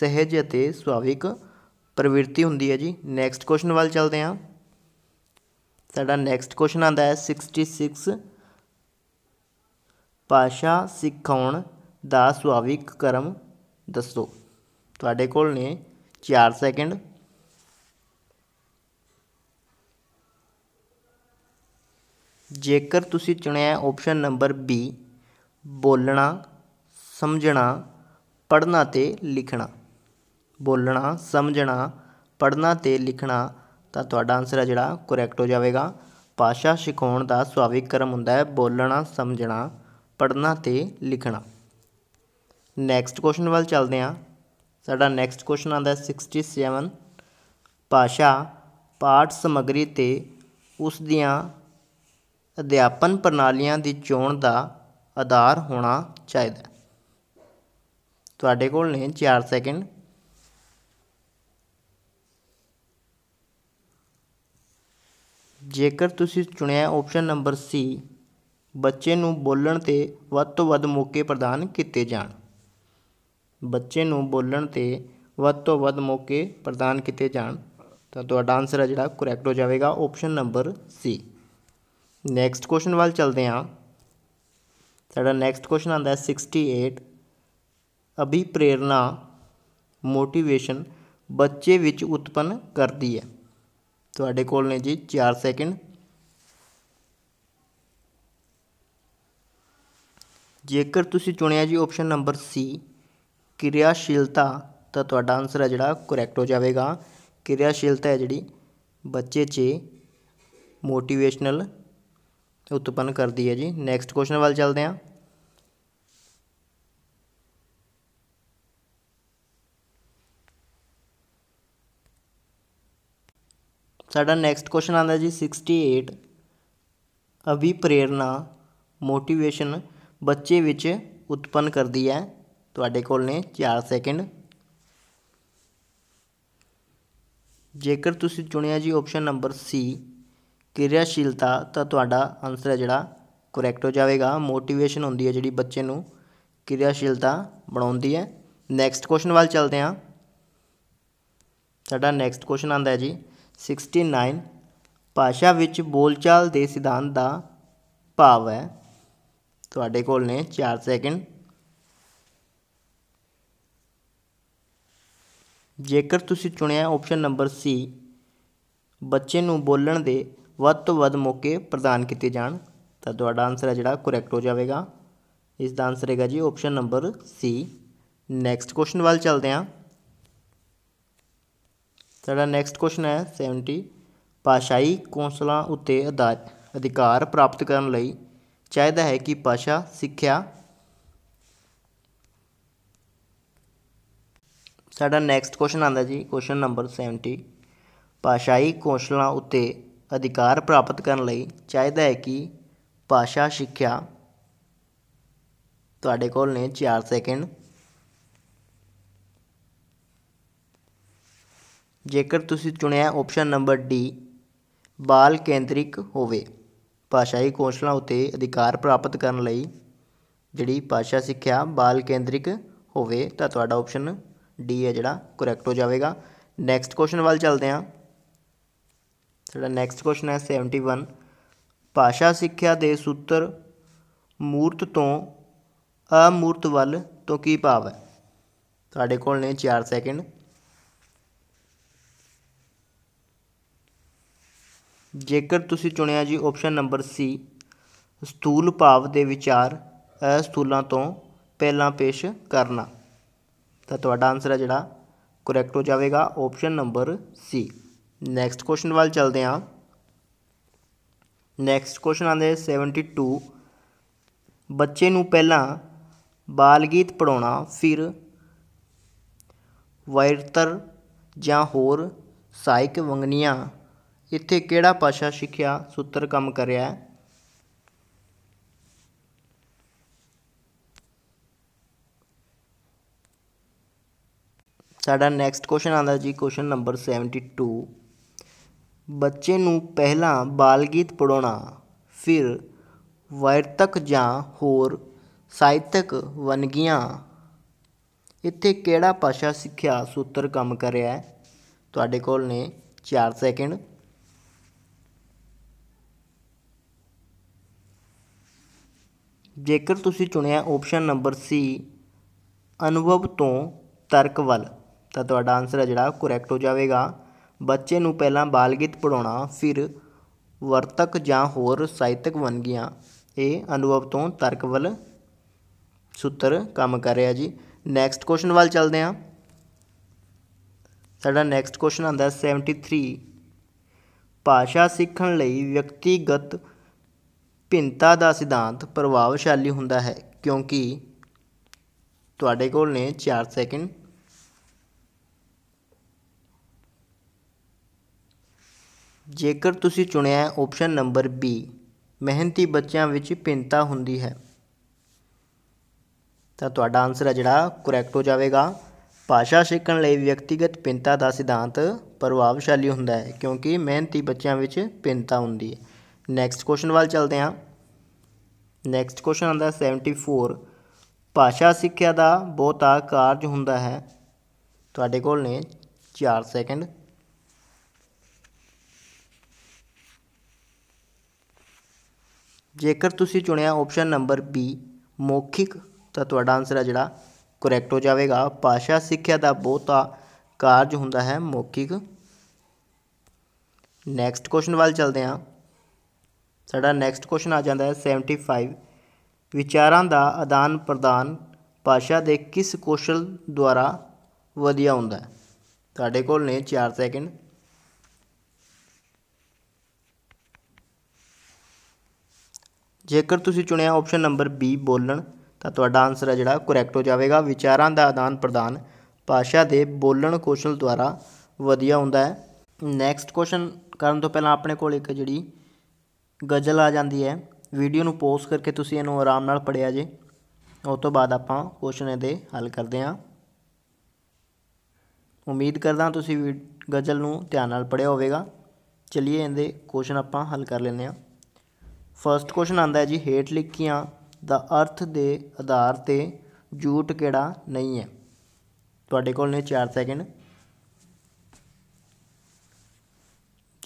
सहज अते सुभाविक प्रवृत्ति हुंदी है जी। नैक्सट क्वेश्चन वाल चलते हैं। साडा नैक्सट क्वेश्चन आता है 66 भाषा सिखाउण दा सुभाविक क्रम दसो। तुहाडे कोल ने 4 सैकेंड। जेकर तुसीं चुनिया ऑप्शन नंबर बी बोलना समझना पढ़ना ते लिखना। बोलना समझना पढ़ना ते लिखना तो तुहाडा आंसर है जिहड़ा करैक्ट हो जाएगा। भाषा सिखाउण दा सुभाविक क्रम हुंदा है बोलना समझना पढ़ना ते लिखना। नैक्सट क्वेश्चन वाल चलते हैं। साडा नैक्सट क्वेश्चन आता है 67 भाषा पाठ सामग्री ते उस दियां अध्यापन प्रणालियां की चोण का आधार होना चाहिए। तुहाडे कोल ने 4 सैकेंड। जेकर तुसीं चुनिया ऑप्शन नंबर सी बच्चे नूं बोलण ते वध तों वध मौके प्रदान किए जाण। बच्चे नूं बोलण ते वध तों वध मौके प्रदान किए जाण तो तुहाडा आंसर है जिहड़ा करैक्ट हो जाएगा option number C. Next question वाल चलते हैं। साडा नैक्सट क्वेश्चन आता है 68 अभिप्रेरणा मोटिवेशन बच्चे विच उत्पन्न करती है। तुहाडे कोल ने जी 4 सैकेंड। जेकर तुसीं चुनिया जी ऑप्शन नंबर सी क्रियाशीलता तो तुहाडा आंसर है जिहड़ा करैक्ट हो जाएगा। क्रियाशीलता है जिहड़ी बच्चे 'च मोटिवेशनल उत्पन्न करती है जी। नैक्सट क्वेश्चन वाल चलते हैं। साडा नैक्सट क्वेश्चन आता जी 68 अभिप्रेरणा मोटिवेशन बच्चे विच उत्पन्न करती है। तुहाडे कोल ने 4 सैकेंड। जेकर तुसीं चुनिया जी ऑप्शन नंबर सी क्रियाशीलता तो तुहाडा आंसर है जिहड़ा करैक्ट हो जाएगा। मोटिवेशन होंदी है जिहड़ी बच्चे नूं क्रियाशीलता बनाउंदी है। नैक्सट क्वेश्चन वाल चलते हाँ। साडा नैक्सट क्वेश्चन आंदा है जी 69 भाषा विच बोलचाल के सिद्धांत का भाव है। तुहाडे कोल ने 4 सैकेंड। जेकर तुसीं चुनिया ऑप्शन नंबर सी बच्चे नूं बोलण दे वध तों वध मौके प्रदान किए जाण तां तुहाडा आंसर है जिहड़ा करैक्ट हो जाएगा। इसका आंसर है जी option number C. Next question वाल चलते हाँ। साडा नैक्सट क्वेश्चन है 70 भाषाई कौंसलों उत्ते अधिकार प्राप्त करने लई चाहिदा है कि भाषा सिक्ख्या। साडा नैक्सट क्वेश्चन आंदा जी क्वेश्चन नंबर 70 भाषाई कौशलों उत्ते अधिकार प्राप्त करने लई चाहिदा है कि भाषा सिक्ख्या। तुहाडे कोल ने 4 सैकेंड। जेकर तुसीं चुनिया ऑप्शन नंबर डी बाल केंद्रिक होवे भाषाई कौशलों उत्ते अधिकार प्राप्त करने लई जिहड़ी भाषा सिक्ख्या बाल केंद्रिक होवे तां तुहाडा ऑप्शन डी है जिहड़ा करैक्ट हो जाएगा। नैक्सट क्वेश्चन वाल चलते हाँ। साडा नैक्सट क्वेश्चन है 71 भाषा सिक्ख्या के सूत्र मूर्त तो अमूर्त वल तो की भाव है। तुहाडे कोल ने 4 सैकेंड। जेकर तुसीं चुनिया जी ऑप्शन नंबर सी स्थूल भाव के विचार अस्थूलों तो पहला पेश करना तो तुहाडा आंसर है जिहड़ा करैक्ट हो जाएगा option number C. Next question वाल चलते हाँ। नैक्सट क्वेश्चन आते 72 बच्चे नूं पहला बाल गीत पढ़ाउणा फिर वायरतर जां होर सहायक वंगनियां इत्थे केड़ा भाषा सिक्ख्या सूत्र काम कर रहा है। साडा नैक्सट क्वेश्चन आंदा जी क्वेश्चन नंबर 72 बच्चे नूं पहला बाल गीत पढ़ाउणा फिर वार्तक जां होर साहित्यक वनगियां इत्थे केड़ा भाषा सिक्ख्या सूत्र काम कर रहा है। तुहाडे कोल ने 4 सैकेंड। जेकर तुसीं चुनिया ऑप्शन नंबर सी अनुभव तो तर्क वल तो तुहाडा आंसर है जिहड़ा करैक्ट हो जाएगा। बच्चे नूं पहला बाल गीत पढ़ाउणा फिर वर्तक जां होर साहित्यक वनगियां ये अनुभव तो तर्क वल सूत्र काम कर रहा जी। नैक्सट क्वेश्चन वाल चलते हाँ। साडा नैक्सट क्वेश्चन आंदा 73 भाषा सीखण लई व्यक्तिगत भिन्नता का सिद्धांत प्रभावशाली हुंदा है क्योंकि। तुहाडे कोल ने 4 सैकेंड। जेकर तुसीं चुनिया ऑप्शन नंबर बी मेहनती बच्चों विच भिन्नता हुंदी है तो तुहाडा आंसर है जिहड़ा करैक्ट हो जाएगा। भाषा सीखण लई व्यक्तिगत भिन्नता का सिद्धांत प्रभावशाली हुंदा है क्योंकि मेहनती बच्चों विच भिन्नता हुंदी है। नैक्सट क्वेश्चन वाल चलते हाँ। नैक्सट क्वेश्चन आंदा 74 भाषा सिक्ख्या का बहुता कारज हुंदा है। तुहाडे कोल ने 4 सैकेंड। जेकर तुसीं चुनिया ऑप्शन नंबर बी मौखिक तो तुहाडा आंसर है जिहड़ा करैक्ट हो जाएगा। भाषा सिक्ख्या का बहुता कारज हुंदा है मौखिक। नैक्सट क्वेश्चन वाल चलते हाँ। साडा नैक्सट क्वेश्चन आ जाता है 75 विचारां दा आदान प्रदान भाषा दे किस कौशल द्वारा वधिया हुंदा है। तुहाडे कोल ने 4 सैकेंड। जेकर तुसीं चुनिया ऑप्शन नंबर बी बोलण तो तुहाडा आंसर है जिहड़ा करैक्ट हो जाएगा। विचारां दा आदान प्रदान भाषा दे बोलण कौशल द्वारा वधिया हुंदा है। नैक्सट क्वेश्चन करन तो पहलां अपने कोल एक जिहड़ी गज़ल आ जाती है। वीडियो नूं पॉज करके तुसीं इहनूं आराम नाल पढ़िया जे उस तो बाद आपां क्वेश्चन इहदे हल करदे हां। उम्मीद करदा तुसीं गज़ल नूं ध्यान नाल पढ़िया होवेगा। चलिए इहदे क्वेश्चन आपां हल कर लैंदे हां। फर्स्ट क्वेश्चन आंदा है जी हेठ लिखियां दा अर्थ दे आधार ते झूठ किहड़ा नहीं है। ਤੁਹਾਡੇ ਕੋਲ ਨੇ 4 ਸੈਕਿੰਡ।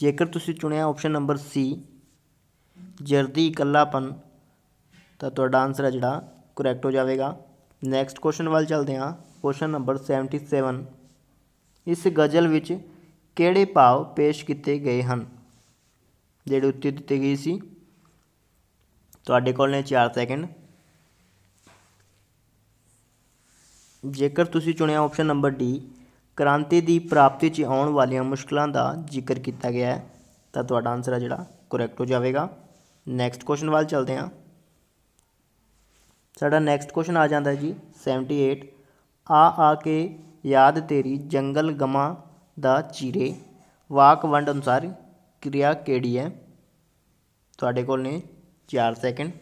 ਜੇਕਰ ਤੁਸੀਂ ਚੁਣਿਆ ਆਪਸ਼ਨ ਨੰਬਰ ਸੀ ਜਰਦੀ ਇਕੱਲਾਪਨ ਤਾਂ ਤੁਹਾਡਾ ਆਨਸਰ ਹੈ ਜਿਹੜਾ ਕਰੈਕਟ ਹੋ ਜਾਵੇਗਾ। ਨੈਕਸਟ ਕੁਐਸਚਨ ਵੱਲ ਚੱਲਦੇ ਹਾਂ। ਕੁਐਸਚਨ ਨੰਬਰ 77 इस गज़ल विच केड़े भाव पेश किए गए हैं जेड़े उत्ते दिते गई सी। तुहाडे कोल ने 4 सैकेंड। जेकर तुसी चुनिया ऑप्शन नंबर डी क्रांति की प्राप्ति च आने वाली मुश्किलों का जिक्र किया गया है तो तुहाडा आंसर है जिहड़ा करैक्ट हो जाएगा। नैक्सट क्वेश्चन वाल चलते हैं। साडा नैक्सट क्वेश्चन आ जाता है जी 78 आ के याद तेरी जंगल गमा दा चीरे वाक वंड अनुसार क्रिया केड़ी है। तुहाडे कोल ने 4 सैकेंड।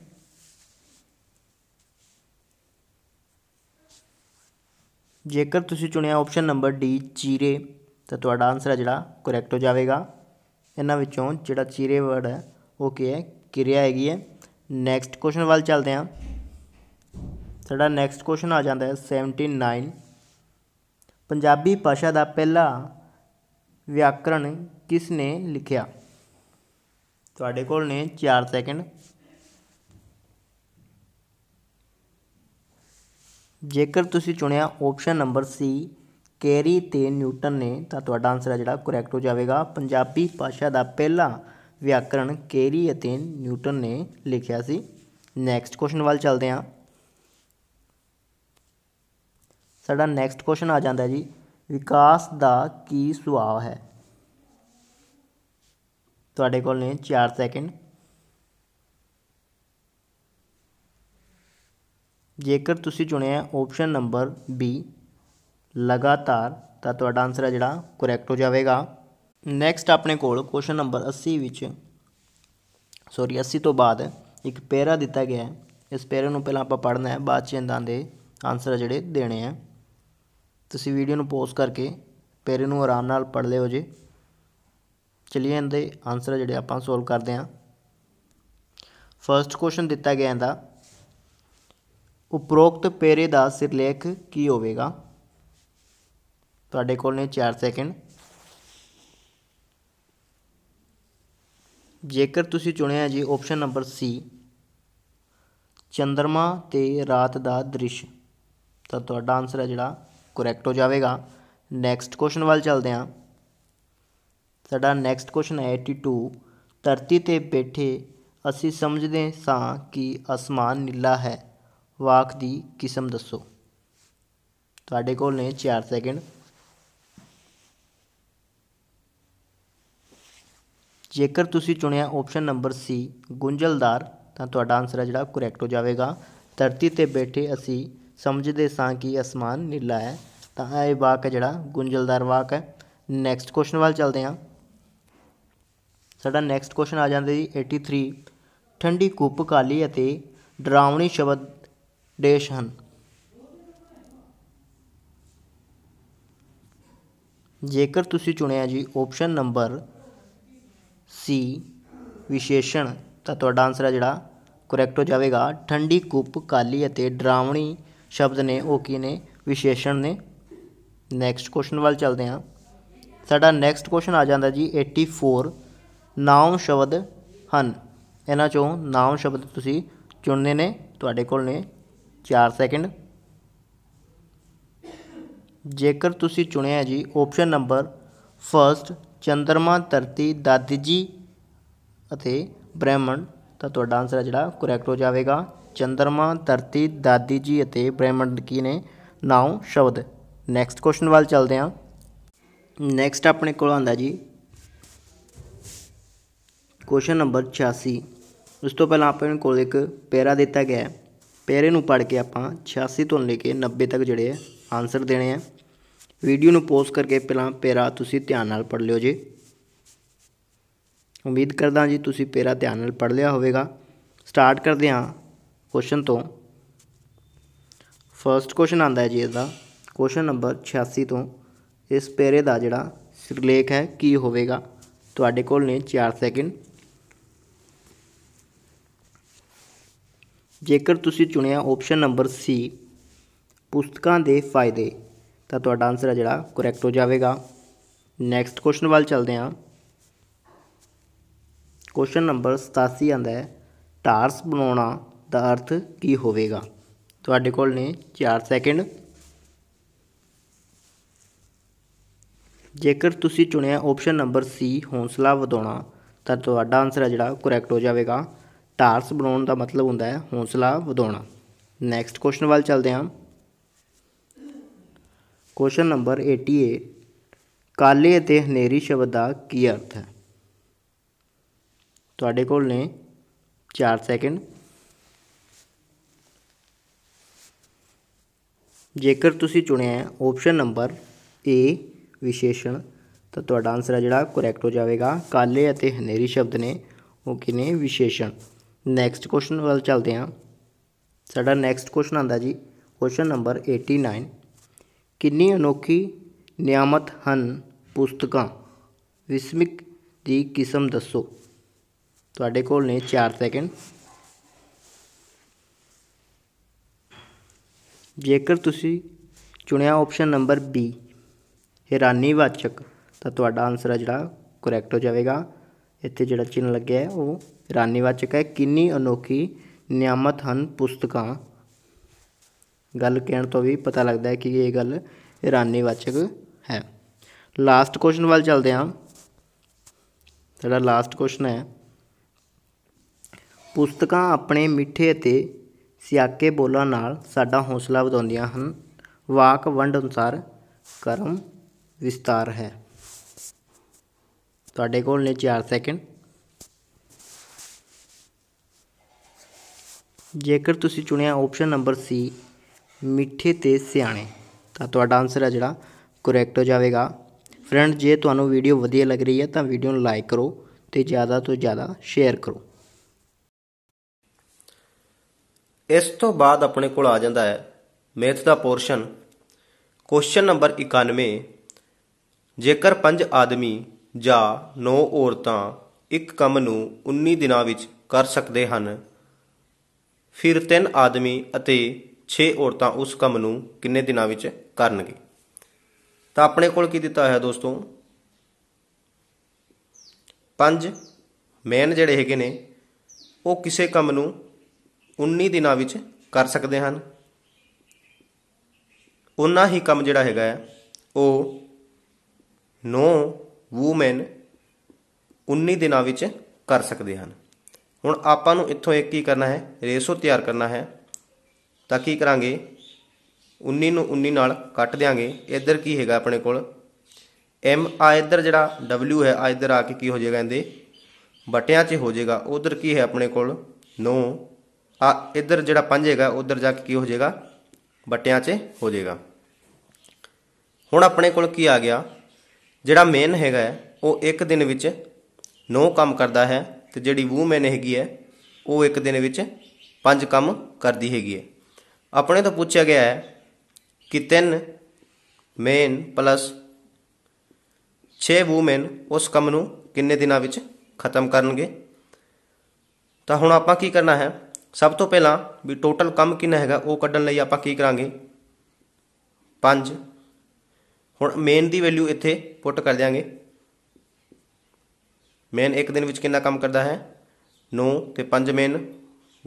जेकर तुसी चुनिया ऑप्शन नंबर डी चीरे तो तुहाडा आंसर है जिहड़ा करैक्ट हो जाएगा। इन्हां विचों जिहड़ा चीरे वर्ड है वो क्या है क्रिया हैगी है। नैक्सट क्वेश्चन वाल चलते हैं। साडा नैक्सट क्वेश्चन आ जाता है 79 पंजाबी भाषा का पहला व्याकरण किसने लिखा। तुहाडे कोल ने 4 सैकेंड। जेकर तुसी चुनिया ऑप्शन नंबर सी कैरी ते न्यूटन ने तो तुहाडा आंसर है जिहड़ा करैक्ट हो जाएगा। पंजाबी भाषा का पहला व्याकरण कैरी ते न्यूटन ने लिखा सी। नैक्सट क्वेश्चन वाल चलते हैं। साडा नैक्सट क्वेश्चन आ जाता है जी विकास का की सुभाव है। तुहाडे कोल ने 4 सैकेंड। जेकर तुसी चुनिया ऑप्शन नंबर बी लगातार तो तुहाडा आंसर है जिहड़ा करैक्ट हो जाएगा। नैक्सट अपने कोल क्वेश्चन नंबर 80 विच 80 तो बाद एक पैरा दिता गया है। इस पैरे नूं पहलां आपां पढ़ना है बाद च इन्हां दे आंसर जिहड़े देने हैं। तुसी वीडियो नूं पॉज करके पैरे नूं आराम नाल पढ़ लिओ जी। चलिए इनके आंसर जिहड़े आपां सोल्व करते हैं। फर्स्ट क्वेश्चन दिता गया इनका उपरोक्त पैरे का सिरलेख की होगा। तुहाडे कोल ने 4 सैकेंड। जेकर तुसी चुनिया जी ऑप्शन नंबर सी चंद्रमा ते रात का दृश्य तो तुहाडा आंसर है जिहड़ा करैक्ट हो जाएगा। नैक्सट क्वेश्चन वाल चलते हैं। साडा नैक्सट क्वेश्चन है 82 धरती ते बैठे असी समझते सां कि आसमान नीला है वाक दी किस्म दसो। तुहाडे कोल ने 4 सैकेंड। जेकर तुसी चुनिया ऑप्शन नंबर सी गुंझलदार तो तुहाडा आंसर है जिहड़ा करैक्ट हो जाएगा। धरती ते बैठे असी समझते सां कि आसमान नीला है तो यह वाक है जिहड़ा गुंझलदार वाक है। नैक्सट क्वेश्चन वाल चलते हैं। साडा नैक्सट क्वेश्चन आ जाता जी 83 ठंडी कूप काली अते डरावनी शब्द देश हैं। जेकर तुसी चुनिया जी ऑप्शन नंबर सी विशेषण तो तुहाडा आंसर है जिहड़ा करैक्ट हो जाएगा। ठंडी कूप काली अते डरावनी शब्द ने वो की ने विशेषण ने। नैक्सट क्वेश्चन वाल चलते हैं। साडा नैक्सट क्वेश्चन आ जाता जी 84 नाउन शब्द हैं। इन्हां चों नाउन शब्द तुसी चुनने ने। तुहाडे कोल ने 4 सैकेंड। जेकर तुसी चुनिया जी ऑप्शन नंबर फर्स्ट चंद्रमा धरती दादी जी अते ब्रह्मण तो तुहाडा आंसर है जिहड़ा करैक्ट हो जाएगा। चंद्रमा धरती दादी जी अते ब्रह्मंड की ने नाउन शब्द। नैक्सट क्वेश्चन वाल चलते हैं। नैक्सट अपने कोल आंदा जी क्वेश्चन नंबर 86। उस तो पहला अपने कोल एक पैरा दिता गया है। पैरे नूं पढ़ के आपां 86 तो लेके 90 तक जिहड़े आंसर देने हैं। वीडियो नूं पॉज करके पहला पैरा तुसीं ध्यान नाल पढ़ लिओ जी। उम्मीद करदा जी तुसीं पैरा ध्यान नाल पढ़ लिया होवेगा। स्टार्ट करदे हां क्वेश्चन तो। फर्स्ट क्वेश्चन आता है जी इसका क्वेश्चन नंबर 86 तो इस पैरे का जिहड़ा सिरलेख है की होगा। तुहाडे कोल ने 4 सैकेंड। जेकर तुसीं चुनिया ऑप्शन नंबर सी पुस्तकां दे फायदे तो तुहाडा आंसर है जिहड़ा करैक्ट हो जाएगा। नैक्सट क्वेश्चन वाल चलते हैं। क्वेश्चन नंबर 87 आता है ढारस बनाउणा दा अर्थ की होवेगा। तुहाडे कोल ने 4 सैकेंड। जेकर तुसी चुनिया ऑप्शन नंबर सी हौसला वधाउणा तो तुहाडा आंसर है जिहड़ा करैक्ट हो जाएगा। ढारस बनाउण दा मतलब हुंदा है हौसला वधाउणा। नैक्सट क्वेश्चन वाल चलते हैं। क्वेश्चन नंबर 88 काले अते हनेरी शब्द का की अर्थ है। तुहाडे कोल ने 4 सैकेंड। जेकर तुसी चुनिया ऑप्शन नंबर ए विशेषण तो तुहाडा आंसर है जिहड़ा करैक्ट हो जाएगा। काले अते हनेरी शब्द ने वो कि ने विशेषण। नैक्सट क्वेश्चन वाल चलते हैं। साडा नैक्सट क्वेश्चन आंदा जी क्वेश्चन नंबर 89 किन्नी अनोखी नियामत हन पुस्तकां विस्मिक दी किस्म दसो। तुहाडे कोल ने 4 सैकेंड। जेकर तुसी चुनिया ऑप्शन नंबर बी हैरानीवाचक तो तुहाडा आंसर है जिहड़ा करैक्ट हो जाएगा। इत्थे जिहड़ा चिन्ह लग्गिआ है वो हैरानीवाचक है। किन्नी अनोखी नियामत हन पुस्तकां गल कहण तो भी पता लगता है कि ये गल हैरानीवाचक है। लास्ट क्वेश्चन वाल चलते हैं। साडा लास्ट क्वेश्चन है पुस्तकां अपने मिठे ते सियाके बोलां नाल साडा हौसला वधाउंदियां हन। वाक वंड अनुसार कर्म विस्तार है। तुहाडे कोल ने 4 सैकेंड। जेकर तुसी चुनिया ऑप्शन नंबर सी मिठे ते सियाणे तो तुहाडा आंसर है जिहड़ा करैक्ट हो जाएगा। फ्रेंड जे तुहानू वीडियो वधिया लग रही है तो वीडियो नूं लाइक करो तो ज़्यादा शेयर करो। इस तो बाद अपने को आ जाता है मेथ का पोर्शन। क्वेश्चन नंबर 91 जेकर 5 आदमी या 9 औरतां एक काम नूं 19 दिनां विच कर सकते हैं फिर 3 आदमी अते 6 औरतां उस काम नूं कितने दिनां विच करनगे। तो अपने को की दिता है दोस्तों 5 मैन जिहड़े हैगे ने वो किसी काम नूं 19 दिनां विच कर सकते हैं। उन्ना ही काम जिहड़ा हैगा वो 9 वूमेन 19 दिनां विच कर सकते हैं। हुण आपां नूं इत्थों एक ही करना है रेशो तैयार करना है। तां की करांगे 19 नूं 19 नाल कट देंगे। इधर की हैगा अपने कोल M आ इधर जिहड़ा W है आ इधर आके की हो जाएगा इहदे बटियां 'च हो जाएगा। उधर की है अपने कोल 9 आ इधर जिहड़ा 5 हैगा उधर जाके की हो जाएगा बटियां 'च हो जाएगा। हुण अपने कोल की आ गया जिहड़ा मेन हैगा वो एक दिन विच 9 काम करता है तो जिहड़ी वूमेन हैगी है वो एक दिन विच 5 काम करती हैगी है। अपने तो पूछा गया है कि 3 मेन प्लस 6 वूमेन उस काम नूं किन्ने दिनां विच खत्म करनगे। तो हुण आपां की करना है सब तो पहला भी टोटल काम कितना हैगा वो कढ़न लई आपां की करांगे 5। हुण मेन की वैल्यू इत्थे पुट कर देंगे। मेन एक दिन विच कितना काम करता है 9 ते 5 मेन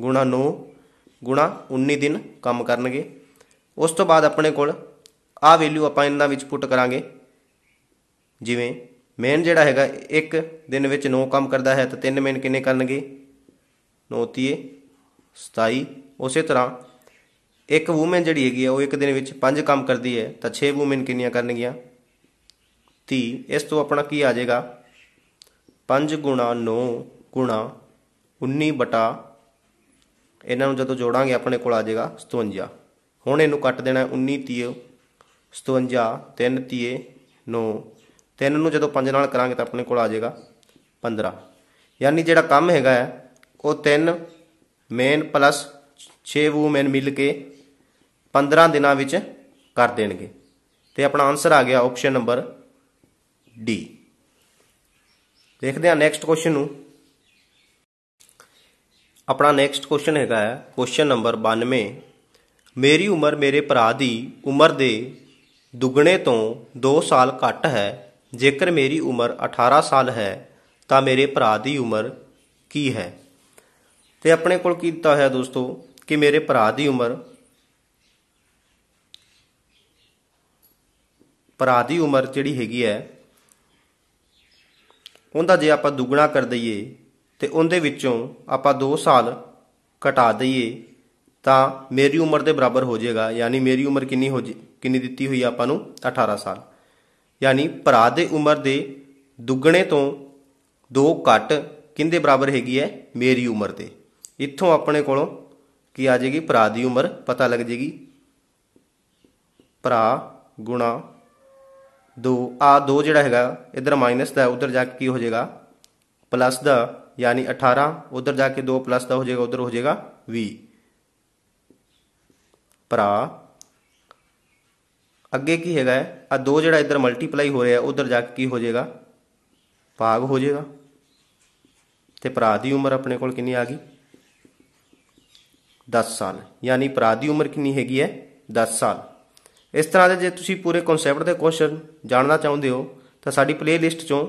गुणा 9 गुणा 19 दिन काम करनगे। उस तो बाद अपने कोल आ वैल्यू आपां इन्हां विच पुट करांगे जिवें मेन जिहड़ा हैगा एक दिन विच 9 काम करता है तो 3 मेन किन्ने करनगे 9 + 27। उस तरह एक वूमेन जी हैगी वो एक दिन 5 काम करती है तो 6 वूमेन किनिया करनगियां 30। इस तो अपना की आ जाएगा 5 गुणा 9 गुणा 19 बटा इन्हों जो जोड़ा अपने को आ जाएगा 57। हुण इनू कट देना 19 + 57 3 + 9 3 जो 5 नाल करांगे तो अपने को आ जाएगा 15। यानी जिहड़ा काम हैगा है वो 3 मेन प्लस 6 वूमेन मिल के 15 दिनां विच कर देणगे। तो अपना आंसर आ गया ऑप्शन नंबर डी। देखते हैं नैक्सट क्वेश्चन। अपना नैक्सट क्वेश्चन हैगा है क्वेश्चन नंबर 92 मेरी उम्र मेरे भरा दी उम्र दे दुगने तो 2 साल घट है। जेकर मेरी उम्र 18 साल है तो मेरे भरा की उम्र की है। तो अपने कोल कीता है दोस्तों कि मेरे भरा की उम्र जी हैगी है उनका जे आप दुगना कर दईए तो उन्हें आप 2 साल घटा दईए तो मेरी उम्र के बराबर हो जाएगा। यानी मेरी उम्र कितनी हो जी कितनी दी हुई आपू 18 साल। यानी भरा दे उम्र के दुगने तो 2 घट किंदे बराबर हैगी है मेरी उम्र के। इतों अपने को आ जाएगी भरा की उम्र पता लग जाएगी। भरा गुणा 2 2 जोड़ा है इधर माइनस का उधर जाके की हो जाएगा प्लस का यानी 18 उधर जाके 2 प्लस का हो जाएगा उधर हो जाएगा 20। भरा अगे की है 2 जोड़ा इधर मल्टीप्लाई हो रहा है उधर जाके की हो जाएगा भाग हो जाएगा। तो भरा की उम्र अपने को कितनी आ गई 10 साल। यानी भरा की उम्र कितनी हैगी है 10 साल। इस तरह के जे तुम पूरे कॉन्सैप्ट के क्वेश्चन जानना चाहते हो तो साड़ी प्ले लिस्ट चों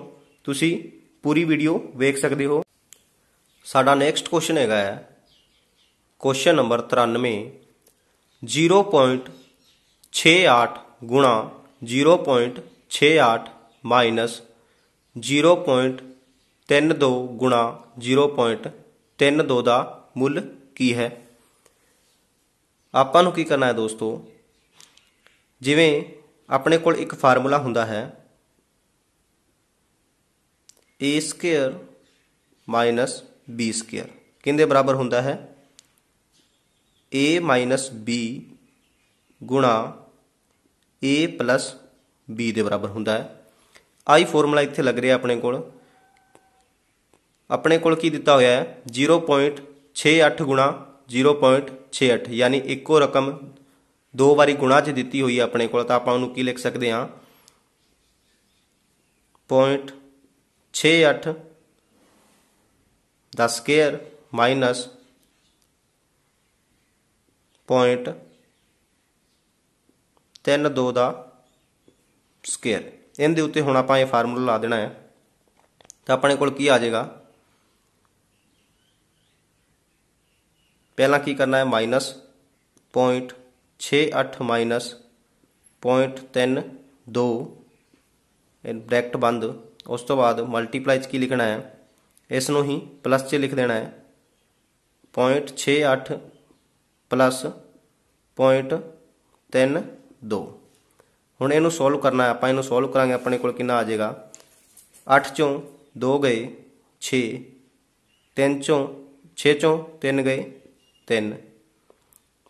तुसी पूरी वीडियो वेख सकते हो। साडा नेक्स्ट क्वेश्चन हैगा क्वेश्चन नंबर 93 0.68 गुणा 0.68 माइनस 0.32 गुणा 0.32 का मुल की है। आपां नूं की करना है दोस्तों जिवें अपने कोल एक फार्मूला हुंदा है A square minus B square किंदे बराबर हुंदा है ए माइनस बी गुणा ए प्लस बी दे बराबर हुंदा है। आई फॉर्मूला इत्थे लग रहा है अपने कोल। अपने कोल की दिता होया है 0.68 गुणा 0.68 यानी एको रकम 2 बारी गुणा च दी हुई है अपने को। आप लिख सकते हाँ 0.68 का स्केयर माइनस 0.32 का स्केयर। इन उत्ते हम आप फार्मूला ला देना है तो अपने को आ जाएगा। पहला की करना है माइनस 0.68 माइनस 0.32 ब्रैकेट बंद उस तो बाद मल्टीप्लाई की लिखना है इसनों ही प्लस च लिख देना है 0.68 प्लस 0.32। हुण इनू सोल्व करना है आप इनू सोल्व करांगे अपने को कितना आ जाएगा 8 चों 2 गए 6 3 चों 6 चों 3 गए 3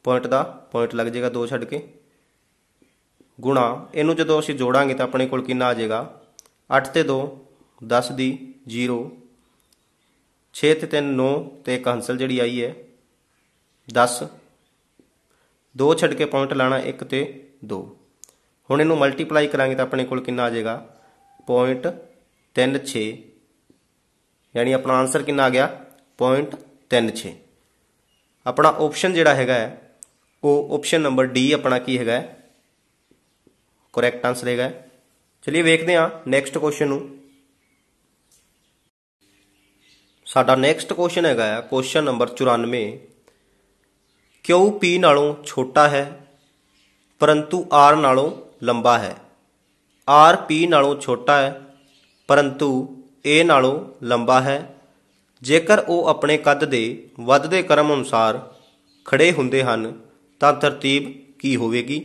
पॉइंट का पॉइंट लग जाएगा 2 छड़ के गुणा इनू जो असी जोड़ा तो अपने को आ जाएगा 8 ते 2 10 दी 0 6 ते 3 9 तो एक हंसल जी आई है 10 2 छड़ के पॉइंट लाना 1 ते 2। हुण इनू मल्टीप्लाई करांगे तो अपने को आ जाएगा 0.36 यानी अपना आंसर कितना आ गया 0.36। अपना ऑप्शन जिहड़ा हैगा वो ऑप्शन नंबर डी अपना की हैगा करैक्ट आंसर हैगा। चलिए वेखते हाँ नैक्सट क्वेश्चन। साडा नैक्सट क्वेश्चन हैगा क्वेश्चन नंबर 94 क्यू पी नालों छोटा है परंतु आर नालों लंबा है। आर पी नालों छोटा है परंतु ए नालों लंबा है। जेकर वो अपने कद के वधदे क्रम अनुसार खड़े हुंदे हन तां तरतीब की होवेगी।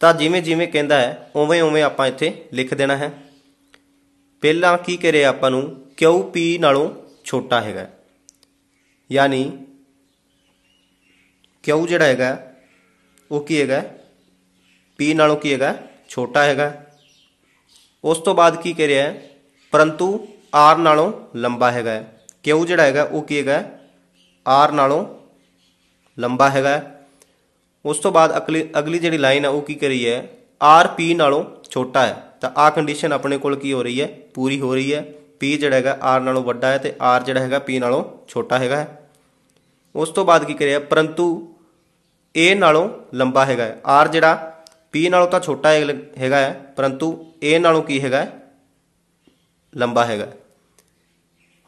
तां जिमें जिमें कहता है उवें उवें आपां इत्थे लिख देना है। पहला की करे आपां नूं क्यू पी नालों छोटा हैगा यानी क्यू जिहड़ा हैगा वो की हैगा पी नालों की हैगा छोटा हैगा। उस तो बाद की कह रहा है परंतु आर नालों लंबा हैगा। क्यू जिहड़ा हैगा वो की हैगा आर नालों लंबा हैगा। उस तो बाद अगली जिहड़ी लाइन है वो की करी है आर पी नालों छोटा है। तो आ कंडीशन अपने कोल की हो रही है पूरी हो रही है। पी जिहड़ा हैगा आर नालों वड्डा है तो आर जिहड़ा हैगा पी नालों छोटा हैगा। उस तो बाद की कह रहा है परंतु ए नालों लंबा हैगा। आर जिहड़ा P नालों तो छोटा हैगा है, परंतु A नालों की हैगा है, लंबा हैगा।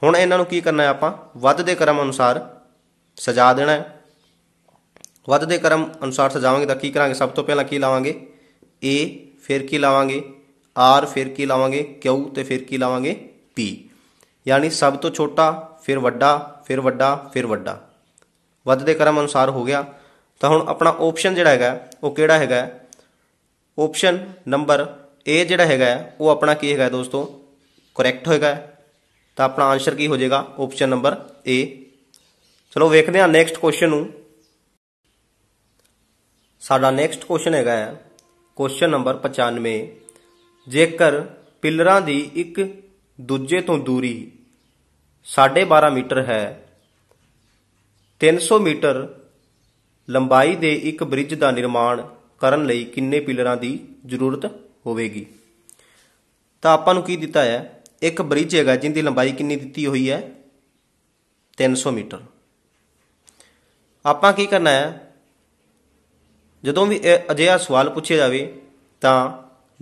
हुण इन्हां नूं की करना है, आपां वध दे क्रम अनुसार सजा देना है। वध दे क्रम अनुसार सजावांगे तो की करांगे, सब तो पहलां की लावांगे A, फिर की लावांगे R, फिर की लावांगे Q ते फिर की लावांगे P, यानी सब तो छोटा फिर वड्डा फिर वड्डा फिर वड्डा। वध दे क्रम अनुसार हो गया। तो हुण अपना ऑप्शन जिहड़ा हैगा वो किहड़ा हैगा, ऑप्शन नंबर ए जिहड़ा हैगा वो अपना की हैगा दोस्तों करैक्ट होएगा। तो अपना आंसर की हो जाएगा ऑप्शन नंबर ए। चलो वेखते हैं नैक्सट क्वेश्चन नूं। साडा नैक्सट क्वेश्चन हैगा क्वेश्चन नंबर 95, जेकर पिलरां दी एक दूजे तो दूरी 12.5 मीटर है, 300 मीटर लंबाई दे एक ब्रिज का निर्माण करन लई किन्ने पिलरां दी जरूरत होगी। तो आपां नूं की दिता है, एक ब्रिज हैगा जिंदी लंबाई कितनी दी हुई है 300 मीटर। आपां की करना है, जदों भी अजिहा सवाल पूछे जाए तो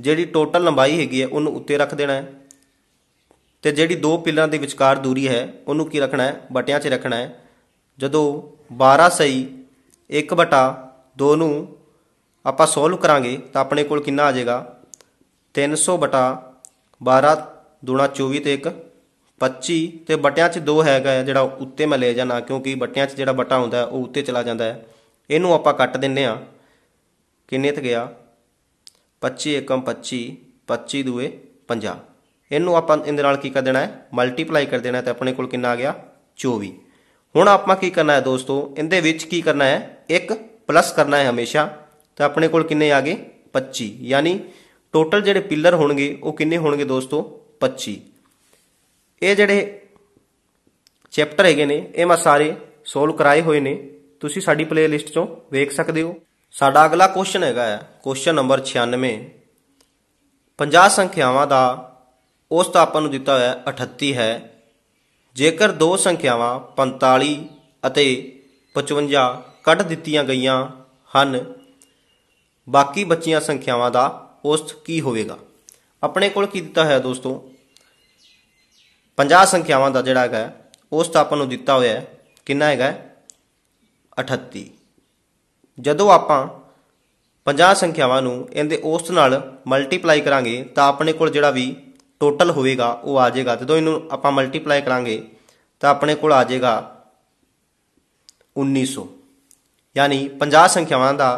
जिहड़ी टोटल लंबाई हैगी है उन्होंने उत्ते रख देना है, तो जिहड़ी दो पिलरां दे विचकार दूरी है उन्होंने की रखना है, बटियां 'च रखना है। जदों 12/1/2 नूं आपां सोल्व करांगे तो अपने कोल कितना आ जाएगा 300/12 × 24 तो 125, तो बटियां 'च 2 हैगा जिहड़ा उत्ते मैं ले जाना, क्योंकि बटियां 'च जिहड़ा बटा हुंदा है वो उत्ते चला जाता है। इनू आपां कट दिंदे आ, किन्ने ते गया 25 × 1 25, 25×2 50। इनू आपां इहदे नाल की कर देना है मल्टीप्लाई कर देना है, तो अपने कोल कितना आ गया 24। हुण आपां की करना है दोस्तों, इहदे विच की करना है एक प्लस करना है हमेशा। तो अपने कोल किन्ने आ गए 25, यानी टोटल जिहड़े पिलर होणगे वो किन्ने होणगे दोस्तों 25। ये जिहड़े चैप्टर हैगे ने ये मैं सारे सोल्व कराए हुए ने, तुसी साडी प्लेलिस्ट चों वेख सकदे हो। साडा अगला क्वेश्चन हैगा क्वेश्चन नंबर 96, 50 संख्यावां दा औसत आपां नूं दिता होया 38 है, जेकर दो संख्यावां 45 अते 55 कट दित्तियां गईयां हन, बाकी बचिया संख्यावां दा औसत की होगा। अपने कोल की दिता है दोस्तों 50 संख्यावां दा जिहड़ा है औसत आपां नूं दिता होया है कितना हैगा 38। जदों आपां 50 संख्यावां नूं इहदे औसत नाल मल्टीप्लाई करांगे तो अपने कोल जिहड़ा भी टोटल होएगा वो आ जाएगा। जदों इहनूं आपां मल्टीप्लाई करांगे तो अपने कोल आ जाएगा 1900, यानी 50 संख्यावां दा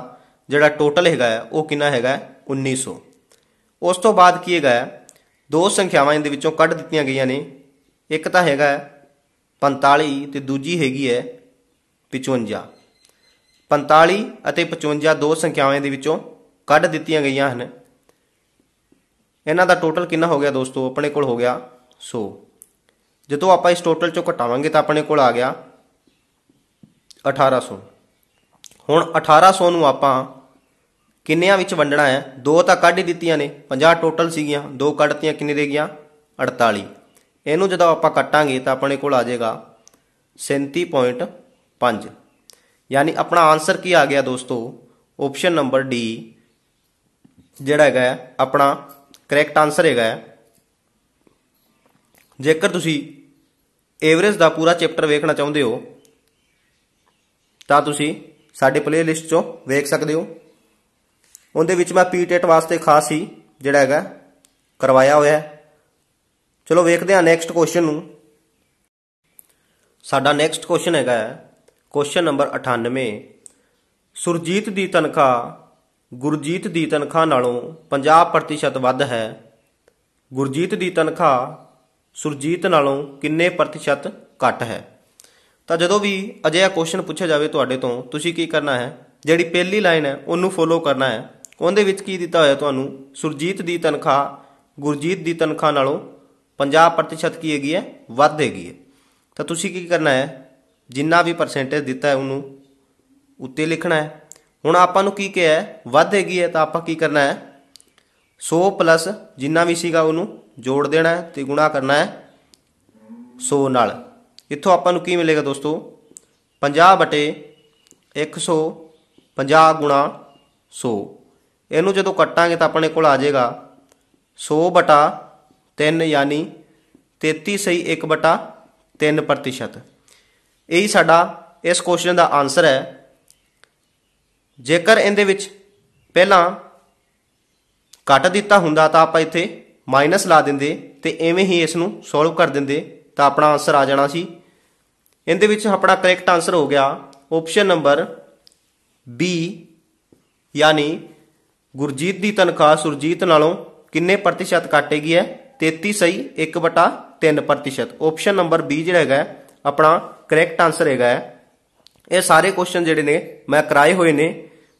जिहड़ा टोटल हैगा वो कितना हैगा 1900। उस तो बाद की हैगा दो संख्यावां इहदे विचों कट दित्तियां गईयां ने, एक तो हैगा 45 ते दूजी हैगी है 55। 45 अते 55 दो संख्यावां इहदे विचों कट दित्तियां गईयां हन, इन्हां दा टोटल कितना हो गया दोस्तों अपने कोल हो गया 100। जदों आपां इस टोटल चों घटावांगे तो अपने कोल आ गया 1800। हुण 1800 नूं आपां किन्नियां विच वंडना है, दो तां कढ ही दित्तियां ने 50 टोटल सीगियां, दो कढतियां किन्ने रह गईयां 48। इहनूं जदों आपां कट्टांगे तो अपने कोल आ जाएगा 37.5, यानी अपना आंसर की आ गया दोस्तों ऑप्शन नंबर डी जिहड़ा हैगा अपना करैक्ट आंसर हैगा। जेकर तुसीं एवरेज का पूरा चैप्टर वेखना चाहुंदे हो तां तुसीं साडे प्लेलिस्ट चों वेख सकदे हो। उनदे विच मैं पीटेट वास्ते खास ही जिहड़ा हैगा करवाया होया है। चलो वेखदे हां नैक्सट क्वेश्चन नूं। साडा नैक्सट क्वेश्चन हैगा क्वेश्चन नंबर 98, सुरजीत दी तनख्वाह गुरजीत दी तनख्वाह नालों 50% वध है, गुरजीत दी तनख्वाह सुरजीत नालों किन्ने प्रतिशत घट है। तो जदों भी अजिहा क्वेश्चन पूछा जाए तुहाडे तों तुसीं की करना है, जिहड़ी पहली लाइन है उन्होंने फॉलो करना है। उहदे विच की दिता होया तुहानूं सुरजीत दी तनख्वाह गुरजीत दी तनख्वाह नालों 50% की हैगी है वध हैगी है। तो तुसीं की करना है, जिन्ना भी परसेंटेज दिता है उन्होंने उत्ते लिखना है। हुण आपां नूं की कहा है वध हैगी है, तो आपां की करना है 100+ जिन्ना भी सीगा उन्होंने जोड़ देना है तो गुणा करना है 100 नाल। इत्थों आपां नूं की मिलेगा दोस्तों 50/150 × 100। एनू जो कट्टांगे तो अपने को आ जाएगा 100/3 यानी 33.1% यही साडा इस क्वेश्चन का आंसर है। जेकर इन पहला घट दिता हुंदा तो आप इत्थे माइनस ला देंगे तो इवें ही इसनूं सोल्व कर देंगे तो अपना आंसर आ जाना सी। इहदे विच अपना करैक्ट आंसर हो गया ऑप्शन नंबर बी यानी गुरजीत की तनख्वाह सुरजीत नालों किन्ने प्रतिशत काटेगी है 33.1% ऑप्शन नंबर बी जो है अपना करैक्ट आंसर है। ये सारे क्वेश्चन जोड़े ने मैं कराए हुए ने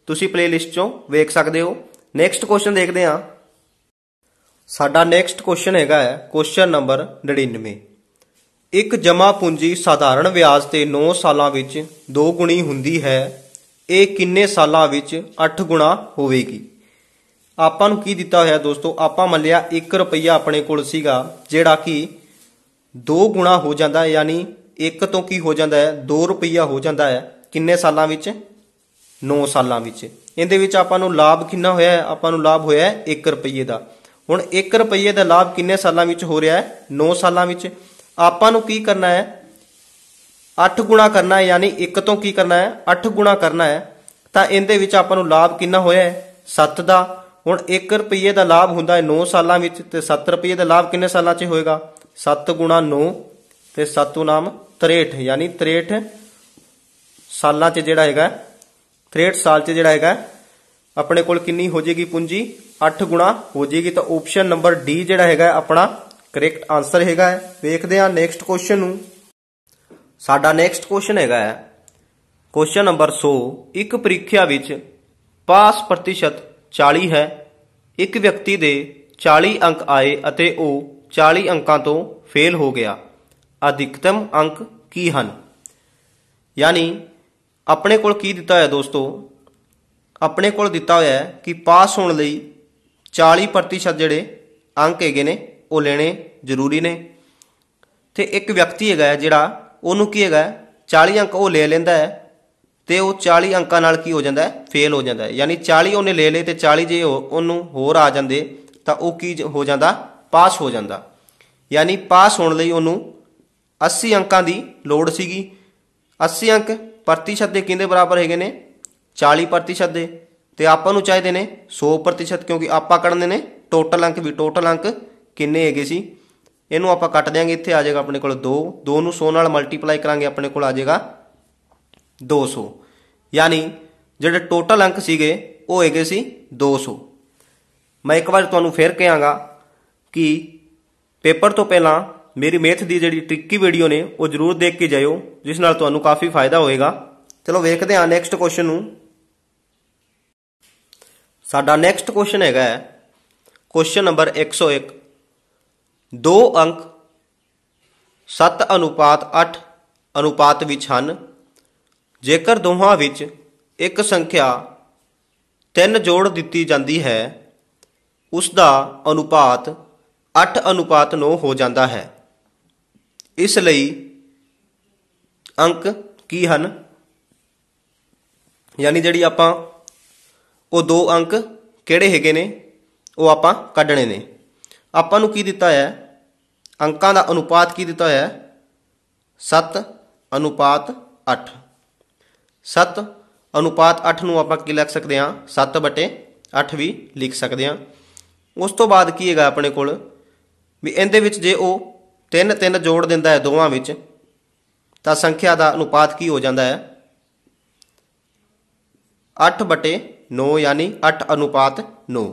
तुसी प्ले लिस्ट चो वेख सकते हो। नैक्सट क्वेश्चन देखते हाँ। साडा नैक्सट क्वेश्चन है क्वेश्चन नंबर 99। एक जमा पूंजी साधारण ब्याज से 9 सालों विच 2 गुणी हुंदी है, ये किन्ने सालों विच 8 गुणा होगी। आपां नूं की दिता होया दोस्तों, आपां मन लिया 1 रुपया अपने कोल सीगा जिहड़ा कि 2 गुणा हो जाता है यानी 1 तो की हो जाता है 2 रुपया हो जाता है किन्ने सालों विच 9 सालों विच। इहदे विच आपां नूं लाभ कितना होया है, आपां नूं लाभ होया है 1 रुपये का। हुण 1 रुपये का लाभ किन्ने सालों विच हो रहा है 9 सालों विच। आपां नूं की करना है 8 गुणा करना है यानी 1 तो की करना है 8 गुणा करना है। तो इहदे विच आपां नूं लाभ कितना होया है 7 का। हुण 1 रुपये का लाभ हुंदा है 9 सालों में तो 7 रुपये का लाभ किन्ने सालों च होएगा 7 गुणा 9 तो 7×9 63 यानी 63 सालों च जिहड़ा हैगा 63 साल च जिहड़ा हैगा अपने कोल कितनी हो जाएगी पूंजी 8 गुणा हो जाएगी। तो ऑप्शन नंबर डी जिहड़ा हैगा अपना करैक्ट आंसर हैगा। देखते हैं नैक्सट क्वेश्चन नूं। साडा नैक्सट क्वेश्चन हैगा क्वेश्चन नंबर 100। एक परीक्षा विच पास प्रतिशत 40 है, एक व्यक्ति दे 40 अंक आए अते ओ 40 अंकों तो फेल हो गया, अधिकतम अंक की हन। यानी अपने कोल की दिता है दोस्तों, अपने कोल दिता होया है कि पास होने लई 40% जिहड़े अंक हैगे ने वो लेने जरूरी ने। तो एक व्यक्ति है जिहड़ा उहनूं की है 40 अंक वो ले लैंदा है तो वो 40 अंकों नाल की हो जाता है फेल हो जाता है यानी 40 उन्हें ले ले तो 40 जे उन्होंने होर आ जाते तो वह की हो जाता पास हो जाता। यानी पास होने लई उन्हों 80 अंकों की लोड़ सीगी। 80 अंक प्रतिशत के किहदे बराबर हैगे ने 40% के, तो आपां नूं चाहिदे ने 100% क्योंकि आपां कढ़ने ने टोटल अंक भी। टोटल अंक किन्ने हैगे सी इहनूं आपां कट देंगे, इत्थे आ जाएगा अपने कोल 2 नूं 100 नाल मल्टीप्लाई करांगे अपने कोल आ जाएगा 200 यानी जिहड़े टोटल अंक सीगे वो हैगे सी 200। मैं एक बार तुहानूं फिर कहांगा कि पेपर तो पहलां मेरी मेथ की जिहड़ी ट्रिकी वीडियो ने वो जरूर देख के जाइओ जिस नाल तुहानूं काफ़ी फायदा होएगा। चलो वेखदे हां नैक्सट क्वेश्चन नूं। साडा नैक्सट क्वेश्चन हैगा क्वेश्चन नंबर 101। 2 अंक 7:8 विच हन, जेकर दोहां विच एक संख्या 3 जोड़ दिती जाती है उसका अनुपात 8:9 हो जाता है, इसलिए अंक की हन। यानी जिहड़ी आपां वो 2 अंक किहड़े हैगे ने वो आपां कढणे ने। आपां नूं की दिता है अंकों का अनुपात की दिता है 7:8। 7:8 नूं आपां की लिख सकते हैं 7/8 भी लिख सकते हैं। उस तो बाद की हैगा अपने कोल भी इहदे विच जे वो 3-3 जोड़ दिंदा है दोवां विच तां संख्या का अनुपात की हो जाता है 8/9 यानी 8:9।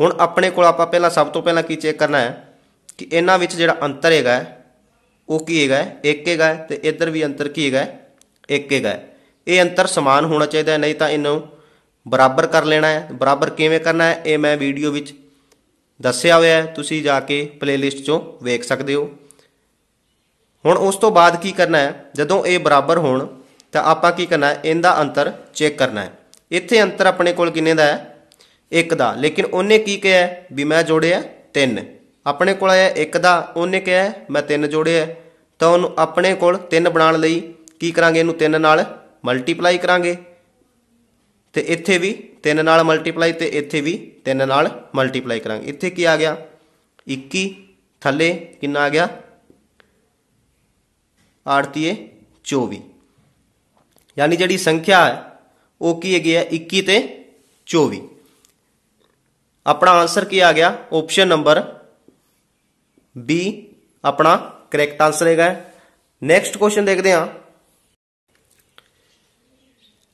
हुण अपने कोल आपां पहला सब तो पहला की चेक करना है कि इन्हां विच जिहड़ा अंतर हैगा वो की हैगा 1 हैगा ते इधर भी अंतर की हैगा 1 हैगा। ये अंतर समान होना चाहिए नहीं तो इन्हों बराबर कर लेना है। बराबर किवें करना है ये मैं वीडियो विच दस्या होया है, तुसी जाके प्लेलिस्ट चो वेख सकते हो। हुण उस तो बाद की करना है जदों ये बराबर होण तां आपां की करना है इनका अंतर चेक करना है। इत्थे अंतर अपने कोल किन्ने दा है 1 दा, लेकिन उन्हें की कहा है भी मैं जोड़े है 3। अपने कोल आया 1 दा, उन्हें कहा है मैं 3 जोड़े है तो उन्होंने अपने कोल 3 बनाने लई की करांगे इनू 3 नाल मल्टीप्लाई करांगे तो इत्थे भी तीन नाल मल्टीप्लाई तो इत्थे भी तीन नाल मल्टीप्लाई करांगे। इत्थे की आ गया 21 थले कि आ गया आड़तीए 24, यानी जी संख्या है वह की हैगी है 21 ते 24। अपना आंसर की आ गया ऑप्शन नंबर बी अपना करैक्ट आंसर है। नैक्सट क्वेश्चन देखते हाँ।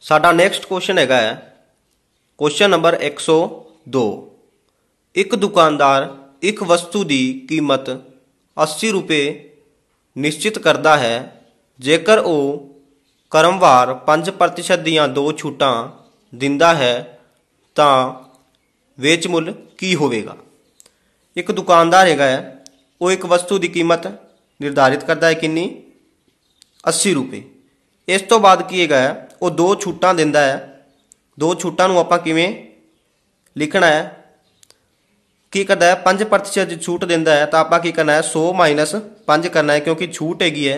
साडा नैक्सट क्वेश्चन है क्वेश्चन नंबर 102। एक दुकानदार एक वस्तु की कीमत 80 रुपये निश्चित करता है जेकर वो क्रमवार 5% दियां दो छूटां दिंदा है तो वेच मुल की होगा। एक दुकानदार है वो एक वस्तु की कीमत निर्धारित करता है कितनी 80 रुपये। इस तो बाद की है वो दो छूटां दिंदा है, दो छूटां नूं आपां किवें लिखना है की करता है 5% छूट दिंदा है तो आपां की करना है 100 माइनस 5 करना है क्योंकि छूट हैगी है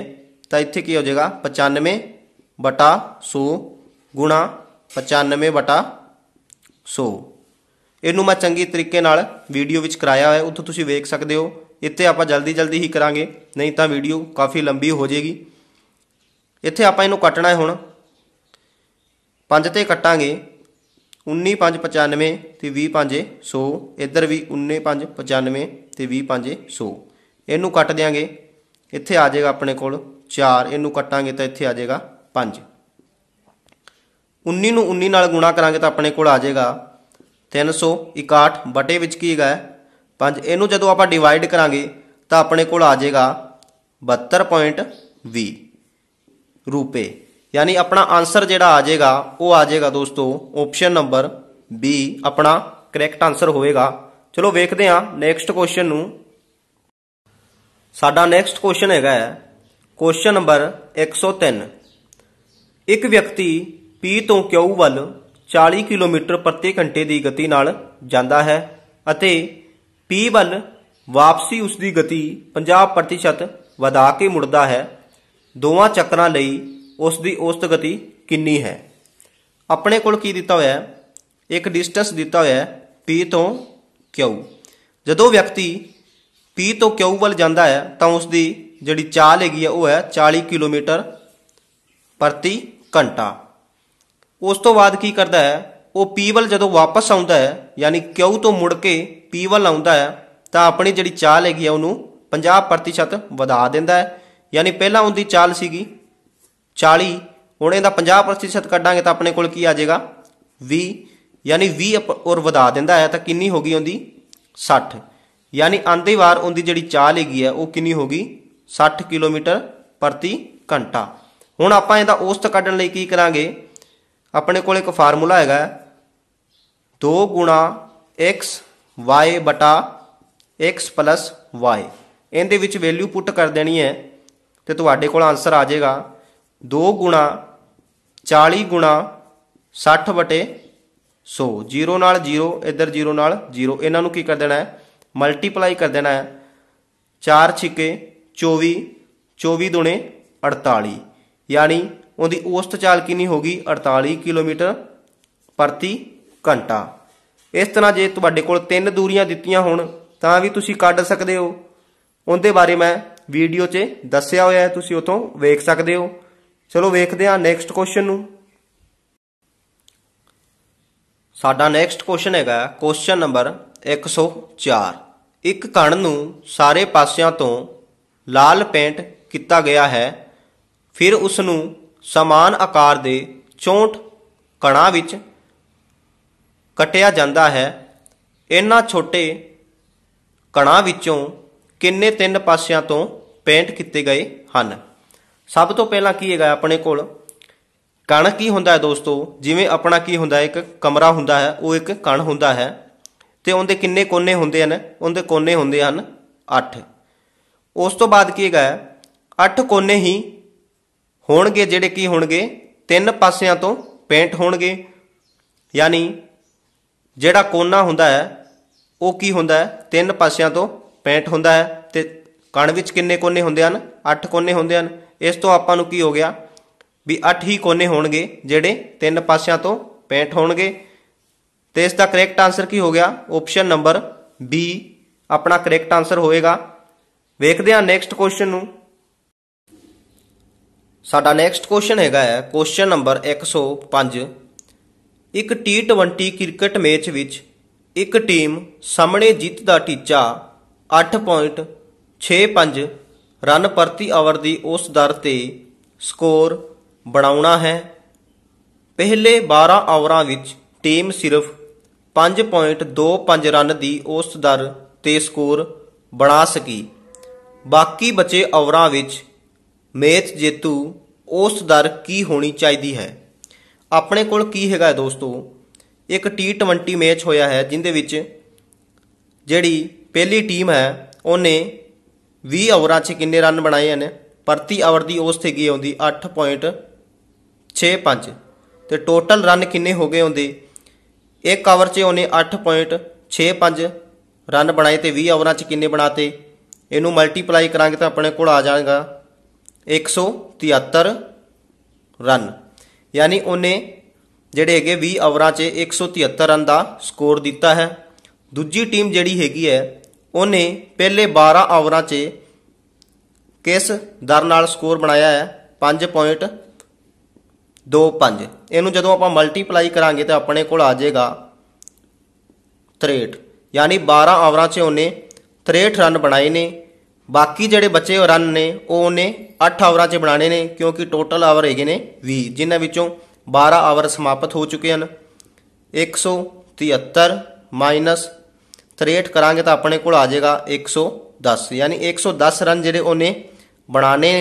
तो इत्थे की हो जाएगा 95/100 गुणा 95/100। इनू मैं चंगी तरीके नाल वीडियो विच कराया है उत्थों तुसीं वेख सकते हो। इत्थे आपां जल्दी जल्दी ही करांगे नहीं तो वीडियो काफ़ी लंबी हो जाएगी। इत्थे आपां इनू कट्टना है हुण 5 ते कट्टांगे 19×5 95 ते 20×5 100, इधर भी 19×5 95 ते 20×5 100। इनू कट देंगे इत्थे आ जाएगा अपने कोल 4, इनू कट्टांगे तो इत्थे आ जाएगा 5। 19 नूं 19 नाल गुणा करांगे तो अपने कोल आ जाएगा 361 बटे विच की है 5। इनू जदों आपां डिवाइड करांगे तो अपने कोल आ जाएगा 72.20 रुपए। यानी अपना आंसर जेड़ा आ जाएगा वो आ जाएगा दोस्तों ऑप्शन नंबर बी अपना करैक्ट आंसर होएगा। चलो वेखते हाँ नैक्सट क्वेश्चन नूं। साडा नैक्सट क्वेश्चन हैगा क्वेश्चन नंबर 103। एक व्यक्ति पी तो क्यू वल 40 किलोमीटर प्रति घंटे की गति नाल जांदा है अते पी वल वापसी उसकी गति 50% वधा के मुड़दा है। दोवां चक्करां लई उसकी औसत गति कितनी है। अपने कोल की दिता होया है एक डिस्टेंस दिता होया है पी तो क्यू। जदों व्यक्ति पी तो क्यू वल जाता है तो उसकी जिहड़ी चाल हैगी है वह है 40 किलोमीटर प्रति घंटा। उस तो बाद की करता है वो पी वल जदों वापस आउंदा है यानी क्यू तो मुड़ के पी वल आउंदा है तो अपनी जिहड़ी चाल हैगी है उहनूं 50% वधा दिंदा है। यानी पहलां उहदी चाल सीगी 40, हुण इहदा 50% कड्डांगे तो अपने कोल की आ जाएगा 20, यानी 20 और वधा दिंदा है तो कितनी होगी उहदी 60। यानी आंधी वार उहदी जिहड़ी चाल हैगी है वह कितनी होगी 60 किलोमीटर प्रति घंटा। हुण आपां इहदा औसत कड्ढण लई की करांगे। अपने कोल एक फार्मूला हैगा 2 गुणा x y बटा x प्लस y, इहदे विच वैल्यू पुट कर देनी है तो तुहाडे कोल आंसर आ जाएगा 2 गुणा 40 गुणा 60 बटे 100। जीरो नाल जीरो इधर जीरो नाल जीरो इन्हां नूं की कर देना है मल्टीप्लाई कर देना है 4 6 24 24 दुणे 48, यानी उनकी औसत चाल कितनी होगी 48 किलोमीटर प्रति घंटा। इस तरह जे तुहाडे कोल 3 दूरियां दित्तियां होण तां भी तुसीं कढ सकदे हो। उनके बारे मैं वीडियो 'च दस्सिया होया है तुसीं उत्थों वेख सकदे हो। चलो वेखते हाँ नैक्सट क्वेश्चन नूं। साडा नैक्सट क्वेश्चन हैगा क्वेश्चन नंबर 104। एक कण नूं सारे पासियां तो लाल पेंट किया गया है फिर उसनूं समान आकार दे 64 कणां विच कटिया जाता है। इन्हां छोटे कणां विचों किन्ने 3 पासियां तो पेंट किए गए हैं। सब तो पहला की है अपने कोल कण की हुंदा है दोस्तों, जिमें अपना की हुंदा है एक कमरा हुंदा है वो एक कण हुंदा है तो उनके किन्ने कोने हुंदे हैं, उनके कोने हुंदे हैं 8। उस तो बाद की है 8 कोने ही होणगे जेडे की होणगे 3 पासियां तो पेंट होणगे। यानी जेड़ा कोना हुंदा है वो की हुंदा है 3 पासियां तो पेंट हुंदा है तो कण विच किन्ने कोने हुंदे हैं 8 कोने हुंदे हैं। इस तो आपां नूं की हो गया भी 8 ही कोने होणगे जेडे 3 पासियां तो 65 होंगे। तो इसका करेक्ट आंसर की हो गया ऑप्शन नंबर बी अपना करेक्ट आंसर होएगा। देखते हैं नैक्सट क्वेश्चन नू। साडा नैक्सट क्वेश्चन हैगा है क्वेश्चन नंबर 105। एक T20 क्रिकेट मैच विच एक टीम सामने जीत का टीचा 8.65 रन प्रति ओवर की उस दर से स्कोर बनाना है। पहले 12 ओवर विच टीम सिर्फ 5.25 रन की औसत दर ते स्कोर बना सकी। बाकी बचे ओवरां विच मैच जेतू औसत दर की होनी चाहिए है। अपने कोल की हैगा दोस्तों एक T20 मैच होया है जिंदे विच जिहड़ी पहली टीम है उन्हें 20 ओवरां च किन्ने रन बनाए हैं प्रति ओवर की औसत हैगी आउंदी 8.65 तो टोटल रन किन्ने हो गए होंगे। एक ओवर से उन्हें 8.65 रन बनाए तो 20 ओवर से किन्ने बनाते इनू मल्टीप्लाई करांगे तो अपने को आ जाएगा 173 रन। यानी उन्हें जेडे है 20 ओवर से 173 रन का स्कोर दिता है। दूजी टीम जड़ी हैगी है उन्हें पहले 12 ओवर से किस दर नाल स्कोर बनाया है 5.25 इनू जदों आप मल्टीप्लाई करांगे तो अपने को आ जाएगा 63। यानी 12 ओवर से उन्हें 63 रन बनाए ने। बाकी जोड़े बचे रन ने उन्हें 8 ओवर से बनाने ने क्योंकि टोटल ओवर है ने 20 जिन्हों विचों 12 ओवर समाप्त हो चुके हैं। 173 माइनस 63 करांगे तो अपने को आ जाएगा 110। यानी 110 रन जोड़े उन्हें बनाने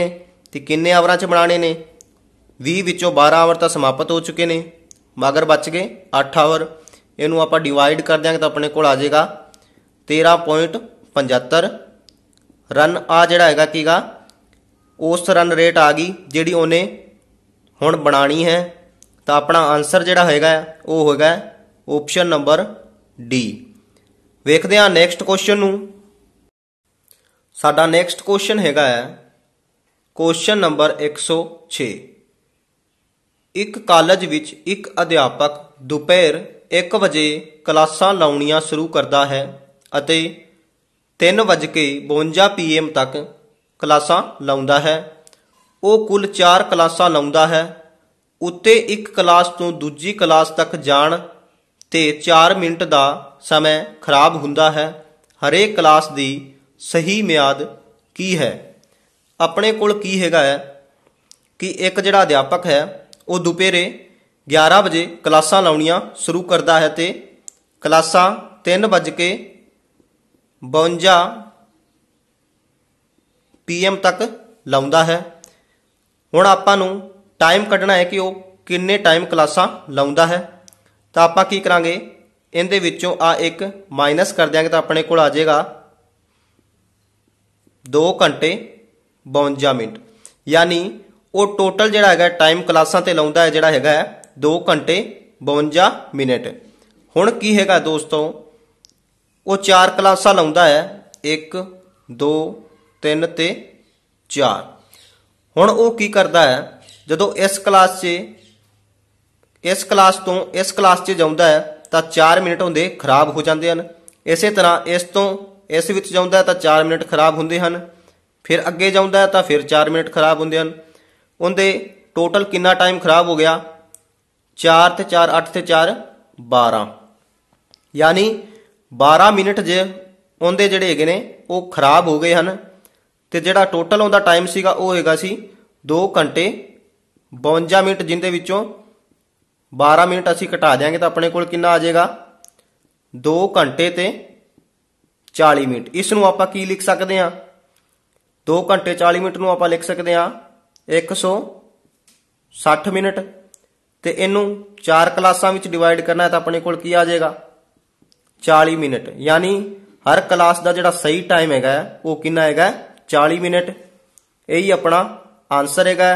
तो किन्ने ओवर से बनाने ने 20 विचों 12 ओवर तो समाप्त हो चुके ने मगर बच गए 8 ओवर। इनू आप डिवाइड कर देंगे तो अपने को आ जाएगा 13.75 रन। आ जड़ा है कि उस रन रेट आ गई जी उन्हें हुण बनानी है। तो अपना आंसर जोड़ा है वो होगा ऑप्शन नंबर डी। वेखते हैं नैक्सट क्वेश्चन नू। साडा नैक्सट क्वेश्चन हैगा है क्वेश्चन नंबर 106। एक कॉलेज विच एक अध्यापक दोपहर 1 बजे क्लासा लाउणिया शुरू करता है अते 3:52 PM तक क्लासा लाउंदा है। वो कुल 4 क्लासा लाउंदा है। उत्ते एक क्लास तो दूजी क्लास तक जाण ते 4 मिनट का समय खराब हुंदा है। हरेक क्लास की सही म्याद की है। अपने कोल की हैगा है कि एक जिहड़ा अध्यापक है वो दोपहरे 11 बजे क्लासा लाउणिया शुरू करता है तो क्लासा 3:52 PM तक लाउंदा है। हुण आपां नूं टाइम कढ़ना है कि वो किन्ने टाइम क्लासा लाउंदा है। तो आपां की करांगे इहदे विचों आ एक माइनस कर देंगे तो अपने कोल आ जाएगा 2 घंटे 52 मिनट। यानी वो टोटल जिहड़ा हैगा टाइम क्लासां ते लाउंदा है जिहड़ा हैगा 2 घंटे 52 मिनट। हुण की हैगा दोस्तों वो 4 क्लासा लाउंदा है 1 2 3 ते 4। हुण वो की करता है जदों इस क्लास तो इस क्लास 'च जांदा है तो 4 मिनट हुंदे खराब हो जाते हैं। इस तरह इस तो इस विच जांदा है तो 4 मिनट खराब हुंदे हैं। फिर अगे जांदा है तो फिर 4 मिनट खराब हुंदे हैं। उनके टोटल कितना टाइम खराब हो गया 4 ते 4 8 ते 4 12। यानी 12 मिनट जे उनके जोड़े है ने वो खराब हो गए हैं। तो जोड़ा टोटल उनका टाइम सीगा वो हैगा सी 2 घंटे 52 मिनट जिंदे विचों 12 मिनट असी घटा देंगे तो अपने को कितना आ जाएगा 2 घंटे ते 40 मिनट। इस नूं आपां की लिख सकते हैं 2 घंटे 40 मिनट नूं आपां लिख सकते हैं 160 मिनट। तो इनू 4 क्लासा में डिवाइड करना है तो अपने को आ जाएगा 40 मिनट। यानी हर क्लास का जोड़ा सही टाइम हैगा वो कितना हैगा 40 मिनट। यही अपना आंसर हैगा।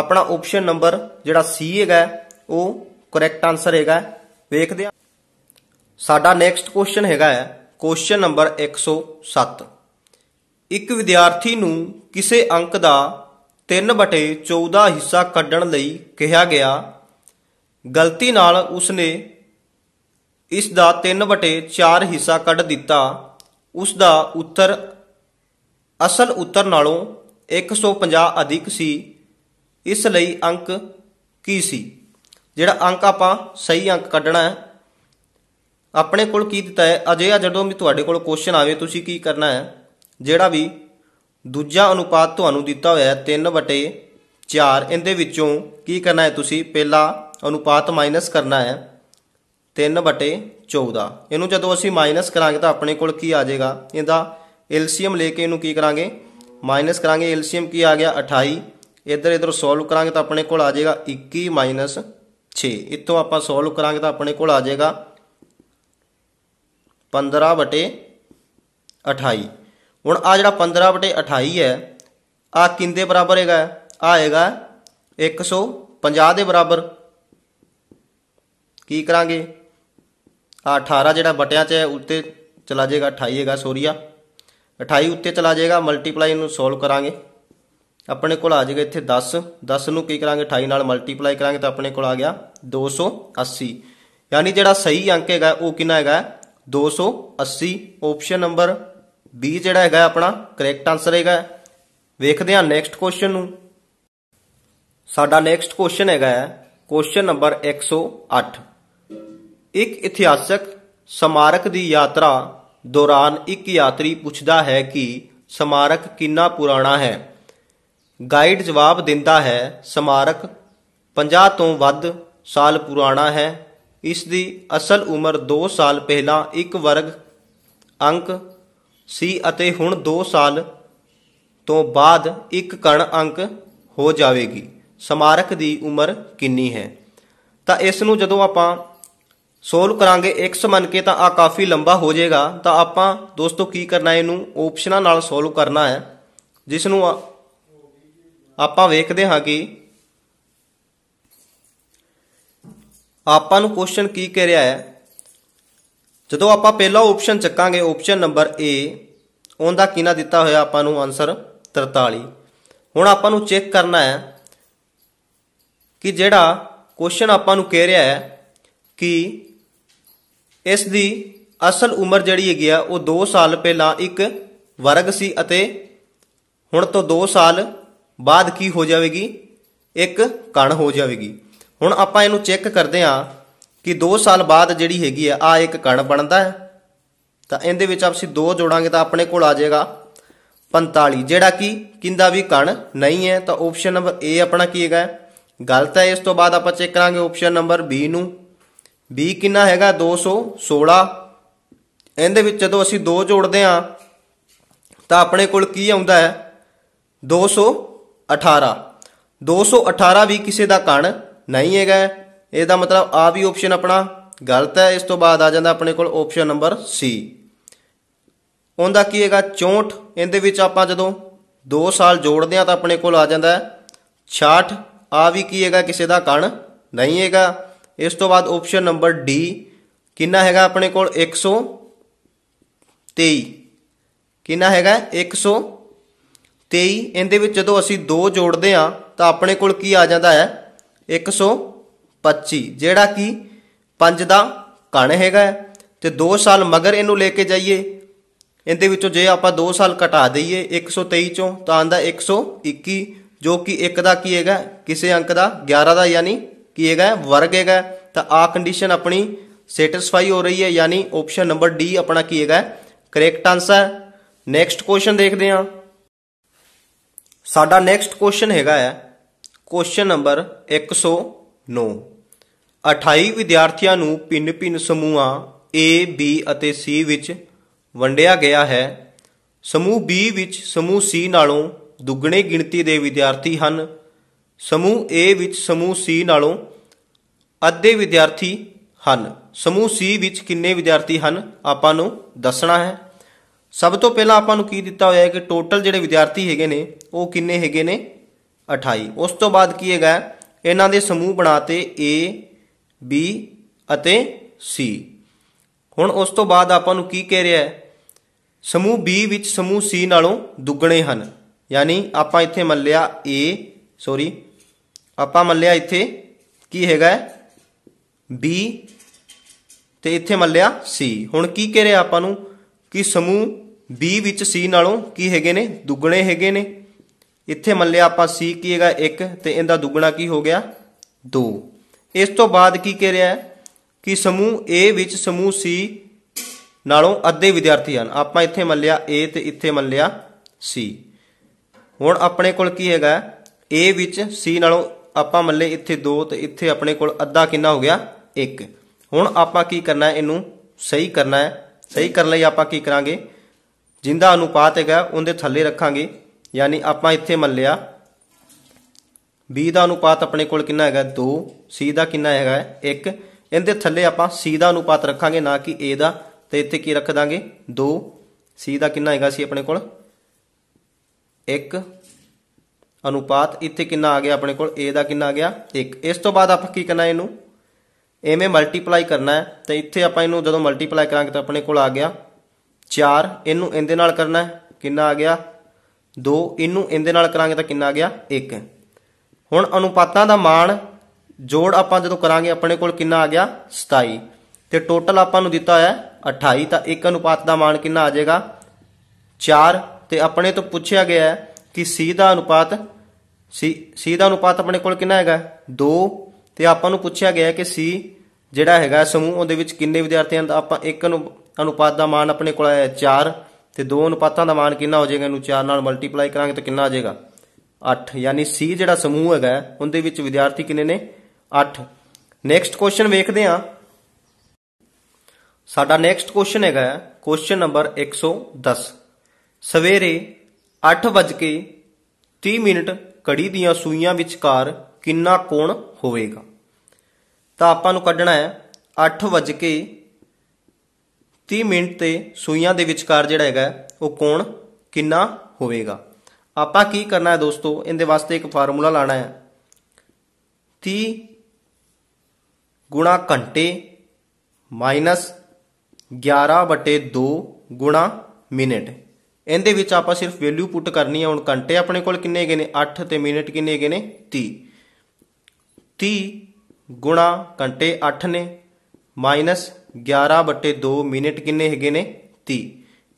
अपना ऑप्शन नंबर जोड़ा सी हैगा वो करैक्ट आंसर हैगा। देखते हैं साडा नैक्सट क्वेश्चन हैगा है क्वेश्चन नंबर 107। एक विद्यार्थी नू किसे अंक का 3/14 हिस्सा कढ़ण लई कहा गया। गलती नाल उसने इस दा 3/4 हिस्सा कढ़ दिता। उस दा उत्तर असल उत्तर नालों 150 अधिक सी, इस लई अंक की सी। जिहड़ा अंक आपां सही अंक कढ़ना है अपने कोल की दिता है। अजिहा जदों भी तुहाडे कोल क्वेश्चन आवे तुसीं की करना है, जिहड़ा भी दूजा अनुपात तुहानूं दिता होया 3/4 इहदे विचों की करना है, तुसीं पहला अनुपात माइनस करना है 3/14। इहनूं जदों असीं माइनस करांगे तो अपने कोल की आ जाएगा, इहदा एलसीएम लेके इहनूं की करांगे माइनस करांगे। एलसीएम की आ गया 28, इधर इधर सॉल्व करांगे तो अपने कोल आ जाएगा 21 - 6। इतों आपां सॉल्व करांगे तो अपने कोल आ जाएगा 15/28। हुण आ जिहड़ा 15/28 है आ किंदे बराबर हैगा, आएगा 150 के बराबर। की करांगे आ 18 जिहड़ा बटिया च है उत्ते चला जाएगा, 28 हैगा सोरीआ 28 उत्ते चला जाएगा। मल्टीप्लाई नूं सोल्व करांगे अपने कोल आ जाएगा इत्थे 10 नूं की करांगे 28 नाल मल्टीप्लाई करांगे तो अपने कोल आ गया 280। यानी जिहड़ा सही अंक हैगा वो कितना हैगा 280। ऑप्शन नंबर बी जिहड़ा हैगा अपना करैक्ट आंसर हैगा। वेखदे हां नैक्सट क्वेश्चन नूं। साडा नैक्सट क्वेश्चन हैगा क्वेश्चन नंबर 108। एक इतिहासक स्मारक की यात्रा दौरान एक यात्री पूछता है कि स्मारक कितना पुराना है। गाइड जवाब दिंदा है स्मारक 50 तो वध साल पुराना है, इसकी असल उम्र 2 साल पहला 1 वर्ग अंक सी अते हुण 2 साल तो बाद 1 कण अंक हो जाएगी। स्मारक की उम्र कितनी है। तो इस नूं जदों आपां सोल्व करांगे एक्स मन के तो आ काफ़ी लंबा हो जाएगा। तो आपां दोस्तों की करना है, इनू ऑप्शनां नाल सोल्व करना है, जिसनूं आपां वेखदे हां कि आपां नूं क्वेश्चन की कह रहा है। जदों आपां पहला ऑप्शन चकांगे ऑप्शन नंबर ए, उहदा किना दिता होया आपां नूं आंसर 43। हुण आपां नूं चेक करना है कि जिहड़ा क्वेश्चन आपां नूं कह रहा है कि इस दी असल उम्र जिहड़ी हैगी आ वो 2 साल पहला 1 वर्ग सी अते हुण तो 2 साल बाद की हो जाएगी 1 कण हो जाएगी। हुण आपां इहनूं चेक करदे हां कि 2 साल बाद जिहड़ी हैगी आ 1 कण बनदा है। तो इहदे विच असीं 2 जोड़ांगे तो अपने कोल आ जाएगा 45, जिहड़ा कि किंदा भी कण नहीं है। तो ऑप्शन नंबर ए अपना की हैगा गलत है। इस तो बाद आपां चेक करांगे ऑप्शन नंबर बी नूं। बी कितना हैगा 216। इहदे विच जदों असीं 2 जोड़दे हां तो अपने कोल की आउंदा है 218। 218 भी किसी का कण नहीं हैगा, इसका मतलब आ भी ऑप्शन अपना गलत है। इस तो बाद आ जाता अपने कोल ऑप्शन नंबर सी, उनका की हैगा 64। इहदे विच आपां जदों 2 साल जोड़ते हैं तो अपने कोल आ जाता है 66। आ भी की हैगा किसी का कण नहीं हैगा। इस तो बाद ऑप्शन नंबर डी कितना हैगा अपने कोल 123। कितना हैगा 123। इहदे विच जदों असीं 2 जोड़ते हैं तो अपने कोल की आ जाता है 125, जिहड़ा कि 5 का कण हैगा। तो 2 साल मगर इनू लेके जाइए, इहदे विचों जे आपां 2 साल घटा दईए 123 चों तो आंदा 121, जो कि 1 का की हैगा किसी अंक का 11 का यानी की हैगा वर्ग हैगा। तो आ कंडीशन अपनी सैटिस्फाई हो रही है, यानी ऑप्शन नंबर डी अपना की हैगा करैक्ट आंसर। नैक्सट क्वेश्चन देखते हैं। साडा नैक्सट क्वेश्चन हैगा क्वेश्चन नंबर 109। 28 विद्यार्थियों नूं भिन्न भिन्न समूह ए बी अते सी विच वंडिया गया है। समूह बी विच समूह सी नालों दुगने गिणती दे विद्यार्थी हन। समूह ए विच समूह सी नालों अधे विद्यार्थी हन। समूह सी विच किन्ने विद्यार्थी हन आपां नूं दसना है। सब तो पहला आपां नूं की दिता होया है कि टोटल जिहड़े विद्यार्थी हैगे ने वो किन्ने हैगे ने 28। उस तो बाद की हैगा इन्हां दे समूह बनाते ए बी अते सी। हुण उस तो बाद आपां नूं की कह रहा है समूह बी विच समूह सी नालों दुगने हन, यानी आपां इत्थे मल्लिया ए सॉरी आपां मल्लिया इत्थे की हैगा बी ते इत्थे मल्लिया सी। हुण की कह रहे आपां नूं कि समूह बी विच सी नालों की हैगे ने दुगणे हैगे ने। इत्थे मल्लिया आपां सी की हैगा एक ते इहदा दुगणा की हो गया दो। इस तो बाद की कह रहा है कि समूह ए विच समूह सी नालों अद्धे विद्यार्थी हन। आपां इत्थे मल्लिया ए ते इत्थे मल्लिया सी। हुण अपने कोल की हैगा ए विच सी नालों आपां मल्ले इत्थे दो ते इत्थे अपने कोल अद्धा किन्ना हो गया एक। हुण आपां की करना है इनू सही करना है। सही करने लई आपां की करांगे जिंदा अनुपात हैगा उहदे थल्ले रखांगे यानी आपां इत्थे मल्लिया बी का अनुपात अपने कोल किन्ना हैगा दो सी का किन्ना हैगा एक। इहदे थल्ले आपां सी का अनुपात रखांगे ना कि ए का ते इत्थे की रख दांगे दो। सी का किन्ना हैगा सी अपने कोल एक अनुपात इत्थे किन्ना आ गया अपने कोल ए का किन्ना आ गया एक। इस तो बाद आपां की करना इनू एवें मल्टीप्लाई करना है तो इत्थे आपां इनू जदों मल्टीप्लाई करांगे तो अपने कोल आ गया चार। इनू इहदे नाल करना है किन्ना आ गया दो। इनू इहदे नाल करांगे तो किन्ना आ गया एक। हुण अनुपातां दा मान जोड़ आपां जदों करांगे अपने कोल किन्ना आ गया 27 ते टोटल आपां नूं दित्ता है 28। तां एक अनुपात दा मान किन्ना आ जाएगा 4। ते अपने तो पुछया गया है कि सी दा अनुपात अपने कोल किन्ना हैगा 2 ते आपां नूं पुछया गया है कि सी जिहड़ा हैगा समूह उहदे विच किन्ने विद्यार्थी हन। तां आपां एक अनुपात दा मान अपने कोल आया 4 ते दो अनुपातां दा मान किन्ना हो जाएगा। इनू 4 नाल मल्टीप्लाई करांगे तो किन्ना आ जाएगा 8। यानी सी जिहड़ा समूह हैगा उहदे विच विद्यार्थी किन्ने ने 8। नैक्सट क्वेश्चन वेखदे हां। साडा नैक्सट क्वेश्चन हैगा क्वेश्चन नंबर 110। सवेरे 8:30 घड़ी दीआं सूइयां विचकार किन्ना कोण होवेगा। तां आपां नूं कढना है 8:30 ते सूइयां दे विचकार जिहड़ा हैगा ओह कोण किन्ना होवेगा। आपां की करना है दोस्तों इनके वास्ते एक फार्मूला लाना है 30 × घंटे -11/2 × मिनट। इनदे विच आपां सिर्फ वैल्यू पुट करनी है। हुण घंटे अपने कोल किन्ने हैगे ने 8 ते मिनट किन्ने हैगे ने 30। 30 × घंटे 8 ने -11/2 मिनट किन्ने हैगे ने 30।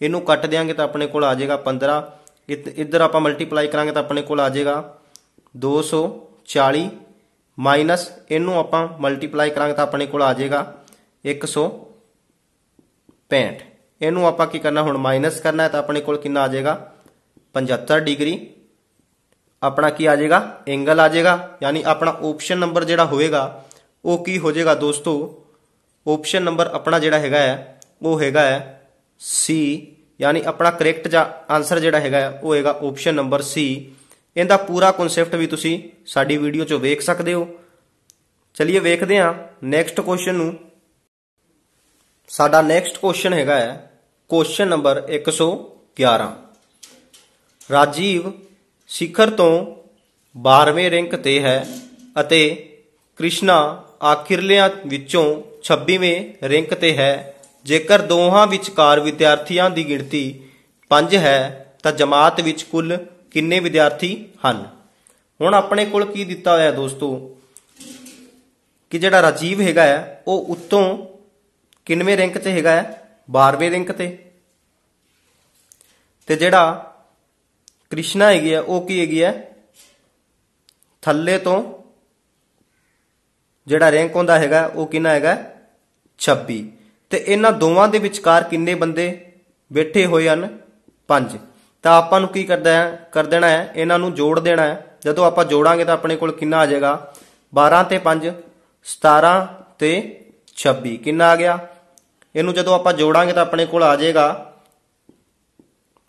इनू कट देंगे तो अपने कोल आ जाएगा 15। इधर आप मल्टीप्लाई करांगे तो अपने कोल आ जाएगा 240 माइनस इनू आप मल्टीप्लाई करांगे तो अपने कोल आ जाएगा 165। इनू आप की करना हुण माइनस करना है तो अपने कोल कितना आ जाएगा 75 डिग्री। अपना की आ जाएगा एंगल आ जाएगा। यानी अपना ऑप्शन नंबर जिहड़ा होएगा वो की हो जाएगा दोस्तों ऑप्शन नंबर अपना जिहड़ा हैगा है वो हैगा है सी। यानी अपना करैक्ट आंसर जिहड़ा हैगा वो हैगा ऑप्शन नंबर सी। इहदा पूरा कॉन्सैप्ट भी तुसी साडी वीडियो चो वेख सकदे हो। चलिए वेखदे हां नैक्सट क्वेश्चन नूं। साडा नैक्सट क्वेश्चन हैगा है क्वेश्चन नंबर 111। राजीव शिखर तो 12वें रैंक ते है अते कृष्णा आखिरलियां विचों 26वें रैंक ते है। जेकर दोहां विचकार विद्यार्थियों की गिणती 5 है तो जमात विच कुल किन्ने विद्यार्थी हन। हुण अपने कोल की दिता होया दोस्तों कि जिहड़ा राजीव हैगा है वह उत्तों किन्नवें रैंक ते हैगा है 12वें रैंक ते जिहड़ा कृष्णा हैगी है वह की हैगी है थल्ले तो जिहड़ा रैंक हुंदा हैगा वह किन्ना हैगा 26। तो इन्हां दोवां दे विचकार किन्ने बंदे बैठे हुए हैं 5। तो आपां नूं की कर देना है इन्हां नूं जोड़ देना है। जदों आपां जोड़ांगे तो अपने कोल किन्ना आ जाएगा 12 ते 5 17 ते 26 किन्ना आ गया। इनू जदों आपां जोड़ांगे तो अपने कोल आ जाएगा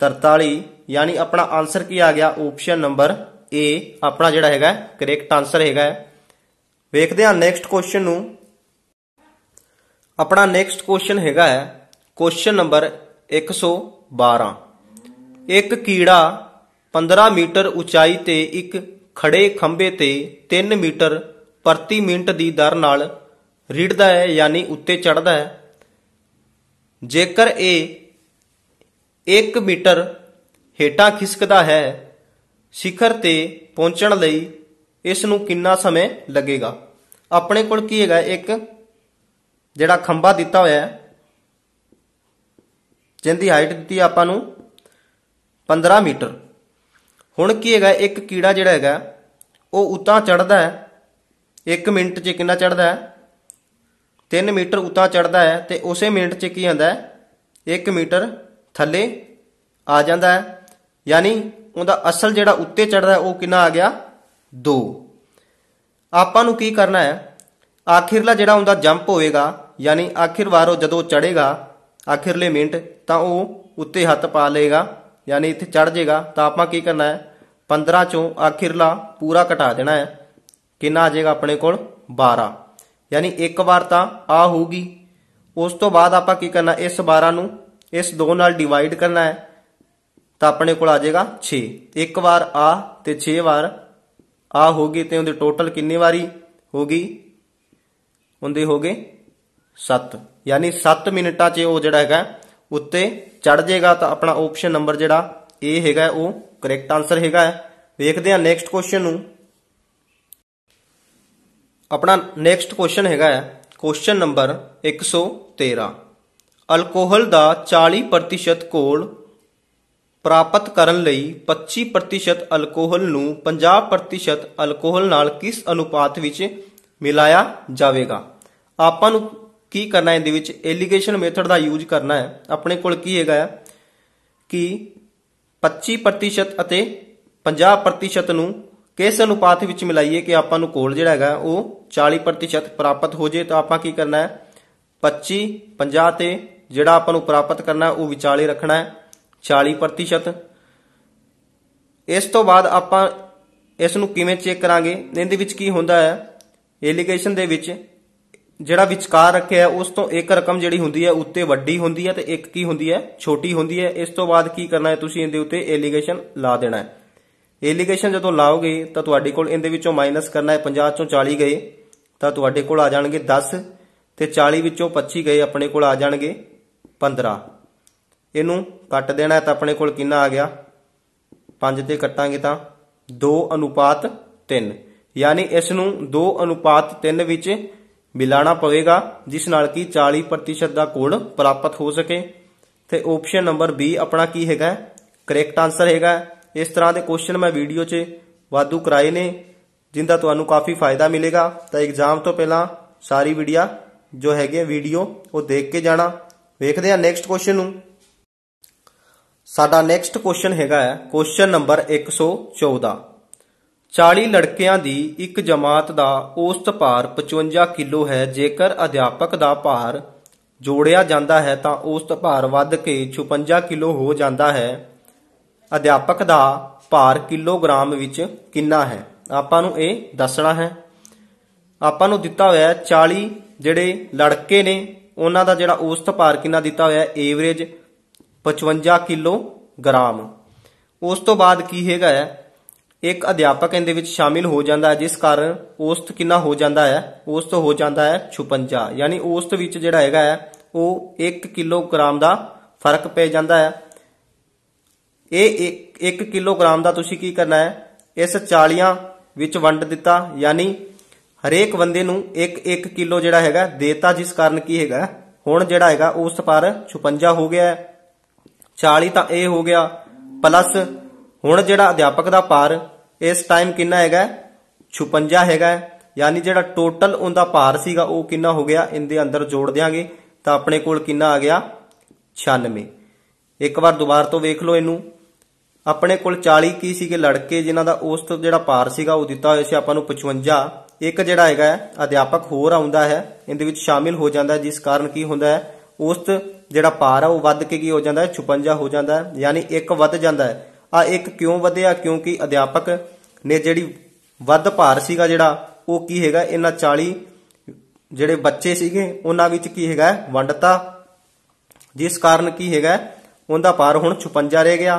43। यानी अपना आंसर की आ गया ऑप्शन नंबर ए। अपना जिहड़ा हैगा करैक्ट आंसर हैगा। वेखदे हां नैक्सट क्वेश्चन नूं। अपना नैक्सट क्वेश्चन हैगा है क्वेश्चन नंबर 112। एक कीड़ा 15 मीटर उचाई ते एक खड़े खंबे ते 3 मीटर प्रति मिनट की दर नाल रिड़दा है यानी उत्ते चढ़दा है। जेकर ए 1 मीटर हेठा खिसकदा है शिखर ते पहुंचण लई इस नूं किन्ना समय लगेगा। अपने कोल की हैगा एक जिहड़ा खंभा दिता होया है जिंदी हाइट दी आपां नूं 15 मीटर। हुण की हैगा एक कीड़ा जिहड़ा हैगा वह उतां चढ़दा है, एक मिनट 'च कितना चढ़दा है 3 मीटर उतां चढ़दा है, तो उस मिनट 'च की आंदा है 1 मीटर थले आ जाता है, यानी उनका असल जिहड़ा उत्ते चढ़दा है वह कितना आ गया 2। आपां नूं की करना है आखिरला जिहड़ा उनका जंप होएगा यानी आखिर वारो जदों चढ़ेगा आखिरले मिनट तो वह उत्ते हत्थ पा लेगा यानी इत्थे चढ़ जाएगा, तो आपां की करना है 15 चों आखिरला पूरा घटा देना है, कितना आ जाएगा अपने को 12। यानी एक बार तो आ होगी, उस तो बाद आपां की करना इस 12 नूं इस 2 नाल डिवाइड करना है, तो अपने को आ जाएगा 6। एक बार आ तो 6 बार आ होगी, तो उनके टोटल कितनी बारी होगी उनके हो गए 7, यानी 7 मिनटा च वो जोड़ा है उत्ते चढ़ जाएगा। तो अपना ऑप्शन नंबर जोड़ा ए हैगा वो करैक्ट आंसर हैगा। देखते हैं नैक्सट क्वेश्चन। अपना नैक्सट क्वेश्चन हैगा क्वेश्चन नंबर 113। अल्कोहल का 40% घोल प्राप्त करने लई 25% अल्कोहल नूं 50% अल्कोहल नाल किस अनुपात विच मिलाया जाएगा। आपां नूं की करना है इहदे एलीगेशन मेथड का यूज करना है। अपने कोल की हैगा कि 25% अते 50% नूं किस अनुपात विच मिलाइए कि आपां नूं कोल जिहड़ा हैगा वह 40% प्राप्त हो जाए। तो आपां की करना है 25 50 ते जिहड़ा आपां नूं प्राप्त करना है वह विचाले रखना है 40%। इस तो बाद आपां इस नूं किवें चेक करांगे, इहदे विच की हुंदा है एलीगेशन दे विच जिहड़ा विचकार रखिया उस तो एक रकम जिहड़ी हुंदी है उत्ते वड्डी हुंदी है तो एक की हुंदी है छोटी हुंदी है। इस तो बाद की करना है तुसीं इहदे उत्ते एलीगेशन ला देना है। एलीगेशन जदों लाओगे तो तुहाडे कोल इहदे विचों माइनस करना है 50 चों 40 गए तो तुहाडे कोल आ जाणगे 10 ते 40 विचों 25 गए अपने कोल आ जाणगे 15। इहनूं कट देना है तो अपने कोल कितना आ गया 5 ते कट्टांगे तो 2:3 यानी इस नूं 2:3 विच मिलाना पवेगा जिस नाल कि 40% का कोड प्राप्त हो सके। तो ऑप्शन नंबर बी अपना की हैगा करैक्ट आंसर हैगा। इस तरह के क्वेश्चन मैं वीडियो 'च वाधू कराए ने जिनका तुहानू काफ़ी फायदा मिलेगा। तो एग्जाम तो पहला सारी वीडिया जो हैगी वीडियो वो देख के जाना। वेखते हैं नैक्सट क्वेश्चन। साडा नैक्सट क्वेश्चन हैगा क्वेश्चन नंबर 114। 40 लड़कियां दी एक जमात दा औसत भार 55 किलो है, जेकर अध्यापक दा भार जोड़िया जाता है तो औसत भार वध के 56 किलो हो जाता है। अध्यापक दा भार किलोग्राम विच कितना है आपां नूं ये दसना है। आपां नूं दिता होया 40 जिहड़े लड़के ने उन्हां दा जिहड़ा औसत भार कितना दिता होया एवरेज 55 किलोग्राम। उस तो बाद की हैगा एक अध्यापक इनदे विच शामिल हो जाता है जिस कारण औसत कितना हो जाता है औसत हो जाता है 56 यानी औसत विच जिहड़ा हैगा वो 1 किलोग्राम का फर्क पै जाता है। ये 1 किलोग्राम का तुसीं की करना है इस 40 विच वंड दिता यानी हरेक बंदे नूं 1-1 किलो जिहड़ा हैगा देता जिस कारण की हैगा हुण जिहड़ा हैगा औसत पर 56 हो गया है। 40 तो ये हो गया प्लस हुण जिहड़ा अध्यापक का भार इस टाइम कितना हैगा 56 हैगा यानी जिहड़ा टोटल उनका भार सीगा वो कितना हो गया इनके अंदर जोड़ देंगे तो अपने कोल कितना आ गया 96। एक बार दोबारा तो वेख लो इनू। अपने कोल 40 की सीगे लड़के जिन्हां दा औसत जिहड़ा भार सीगा वो दिता होया सी आपां नूं 55। एक जिहड़ा हैगा अध्यापक होर आउंदा है इहदे विच शामिल हो जाता है जिस कारण की हुंदा है औसत जिहड़ा भार है वो वध के की हो जाता है 56 हो जाता है यानी एक वध जाता है। आ एक क्यों वधिया क्योंकि अध्यापक ने जिहड़ी वध भार सीगा जिहड़ा वो की हैगा इन्हां 40 जिहड़े बच्चे सीगे उन्हां विच की हैगा वंडता जिस कारण की हैगा उनका भार हुण 56 रह गया।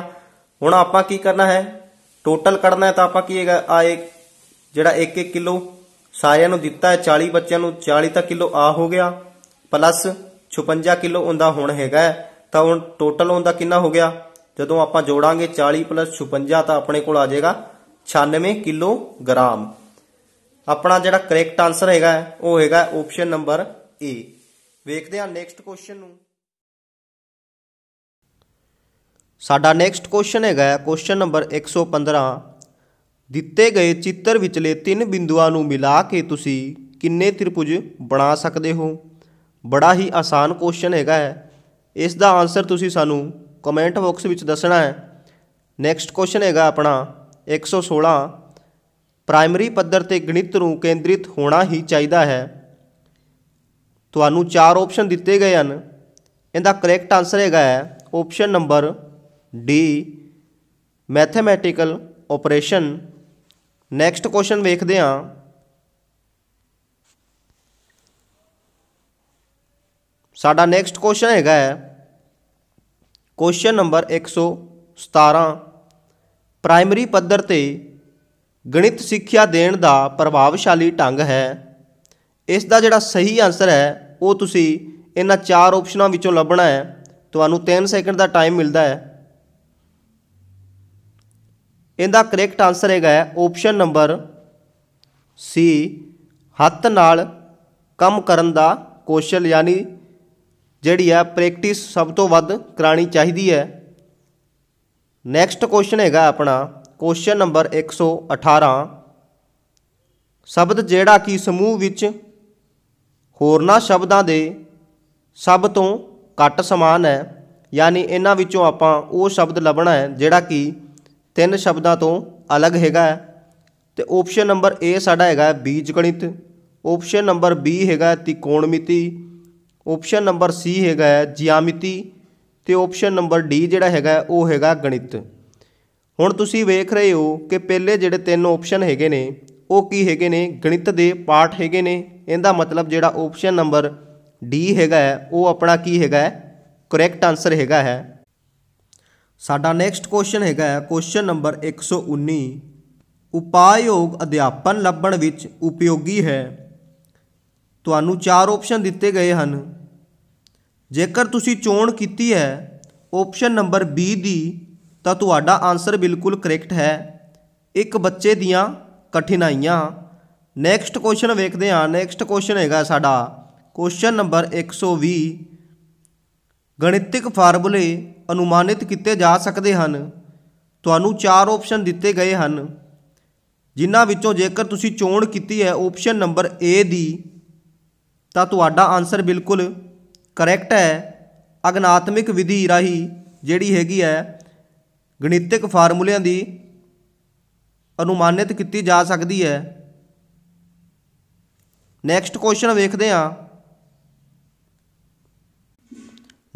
हुण आपां की करना है टोटल कढ़ना है तो आपां की हैगा आ एक जिहड़ा 1-1 किलो सारिआं नूं दिता है 40 बच्चिआं नूं 40 तां किलो आ हो गया प्लस 56 किलो उनका हुण हैगा तां हुण टोटल उनका कितना हो गया जदों आपां जोड़ांगे 40 + 56 तो अपने कोल आ जाएगा 96 किलोग्राम। अपना जिहड़ा करैक्ट आंसर हैगा वो हैगा ऑप्शन नंबर ए। वेखते हैं नैक्सट क्वेश्चन। साडा नैक्सट क्वेश्चन है क्वेश्चन नंबर 115। दिते गए चित्र विचले 3 बिंदुओं को मिला के तुसी किन्ने त्रिभुज बना सकते हो। बड़ा ही आसान क्वेश्चन है, इसका आंसर तुसी सानू कमेंट बॉक्स में दसना है। नैक्सट क्वेश्चन है अपना 116। प्राइमरी पद्धर ते गणित नूं केंद्रित होना ही चाहिए है। तुहानू 4 ऑप्शन दिते गए हैं। इनका करैक्ट आंसर है option number D mathematical operation. Next question देखते हैं। साडा नैक्सट क्वेश्चन है क्वेश्चन नंबर 117। प्राइमरी पद्धर ते गणित सिक्ख्या देण दा प्रभावशाली ढंग है। इस दा जिहड़ा सही आंसर है वो तुसी इन्हां 4 ऑप्शनां विचों लभना है। तुहानू 3 सेकंड का टाइम मिलता है। इनका करैक्ट आंसर है ऑप्शन नंबर सी हत्थ नाल काम करन दा कौशल, यानी जिहड़ी है प्रैक्टिस सब तो वध करानी चाहिदी है। नैक्सट क्वेश्चन है अपना क्वेश्चन नंबर 118। शब्द जेड़ा कि समूह विच होरना शब्दां दे सब तो घट समान है, यानी इन्हां विचों आपां वो शब्द लभना है जेड़ा कि 3 शब्दां तो अलग हैगा। तो ऑप्शन नंबर ए साडा हैगा बीजगणित, ऑप्शन नंबर बी हैगा त्रिकोणमिति, ऑप्शन नंबर सी हैगा ज्यामिति, तो ऑप्शन नंबर डी जिहड़ा हैगा वो हैगा गणित। हुण तुसी वेख रहे हो कि पहले जिहड़े 3 ऑप्शन हैगे ने वो की हैगे ने गणित दे पार्ट हैगे ने। इनका मतलब जिहड़ा ऑप्शन नंबर डी हैगा वो अपना की हैगा करैक्ट आंसर हैगा है। साडा नैक्सट क्वेश्चन है क्वेश्चन नंबर 119। उपायोग अध्यापन लभण विच उपयोगी है। तुहानू 4 ऑप्शन दिते गए हैं। जेकर तुसी चोण कीती है ऑप्शन नंबर बी दी तो तुहाडा आंसर बिल्कुल करैक्ट है, एक बच्चे दियाँ कठिनाइयाँ। नैक्सट क्वेश्चन वेखते हैं। नैक्सट क्वेश्चन है साडा क्वेश्चन नंबर 120। गणितिक फार्मूले अनुमानित किए जा सकते हैं। तुहानू 4 ऑप्शन दिते गए हैं, जिन्हां विचों जेकर तुसी चोण कीती है ऑप्शन नंबर ए दी तो तुहाडा आंसर बिल्कुल करैक्ट है। अगनात्मक विधि राही जिहड़ी हैगी है गणितिक फार्मूलियां दी अनुमानित की जा सकती है। नैक्सट क्वेश्चन देखते हैं।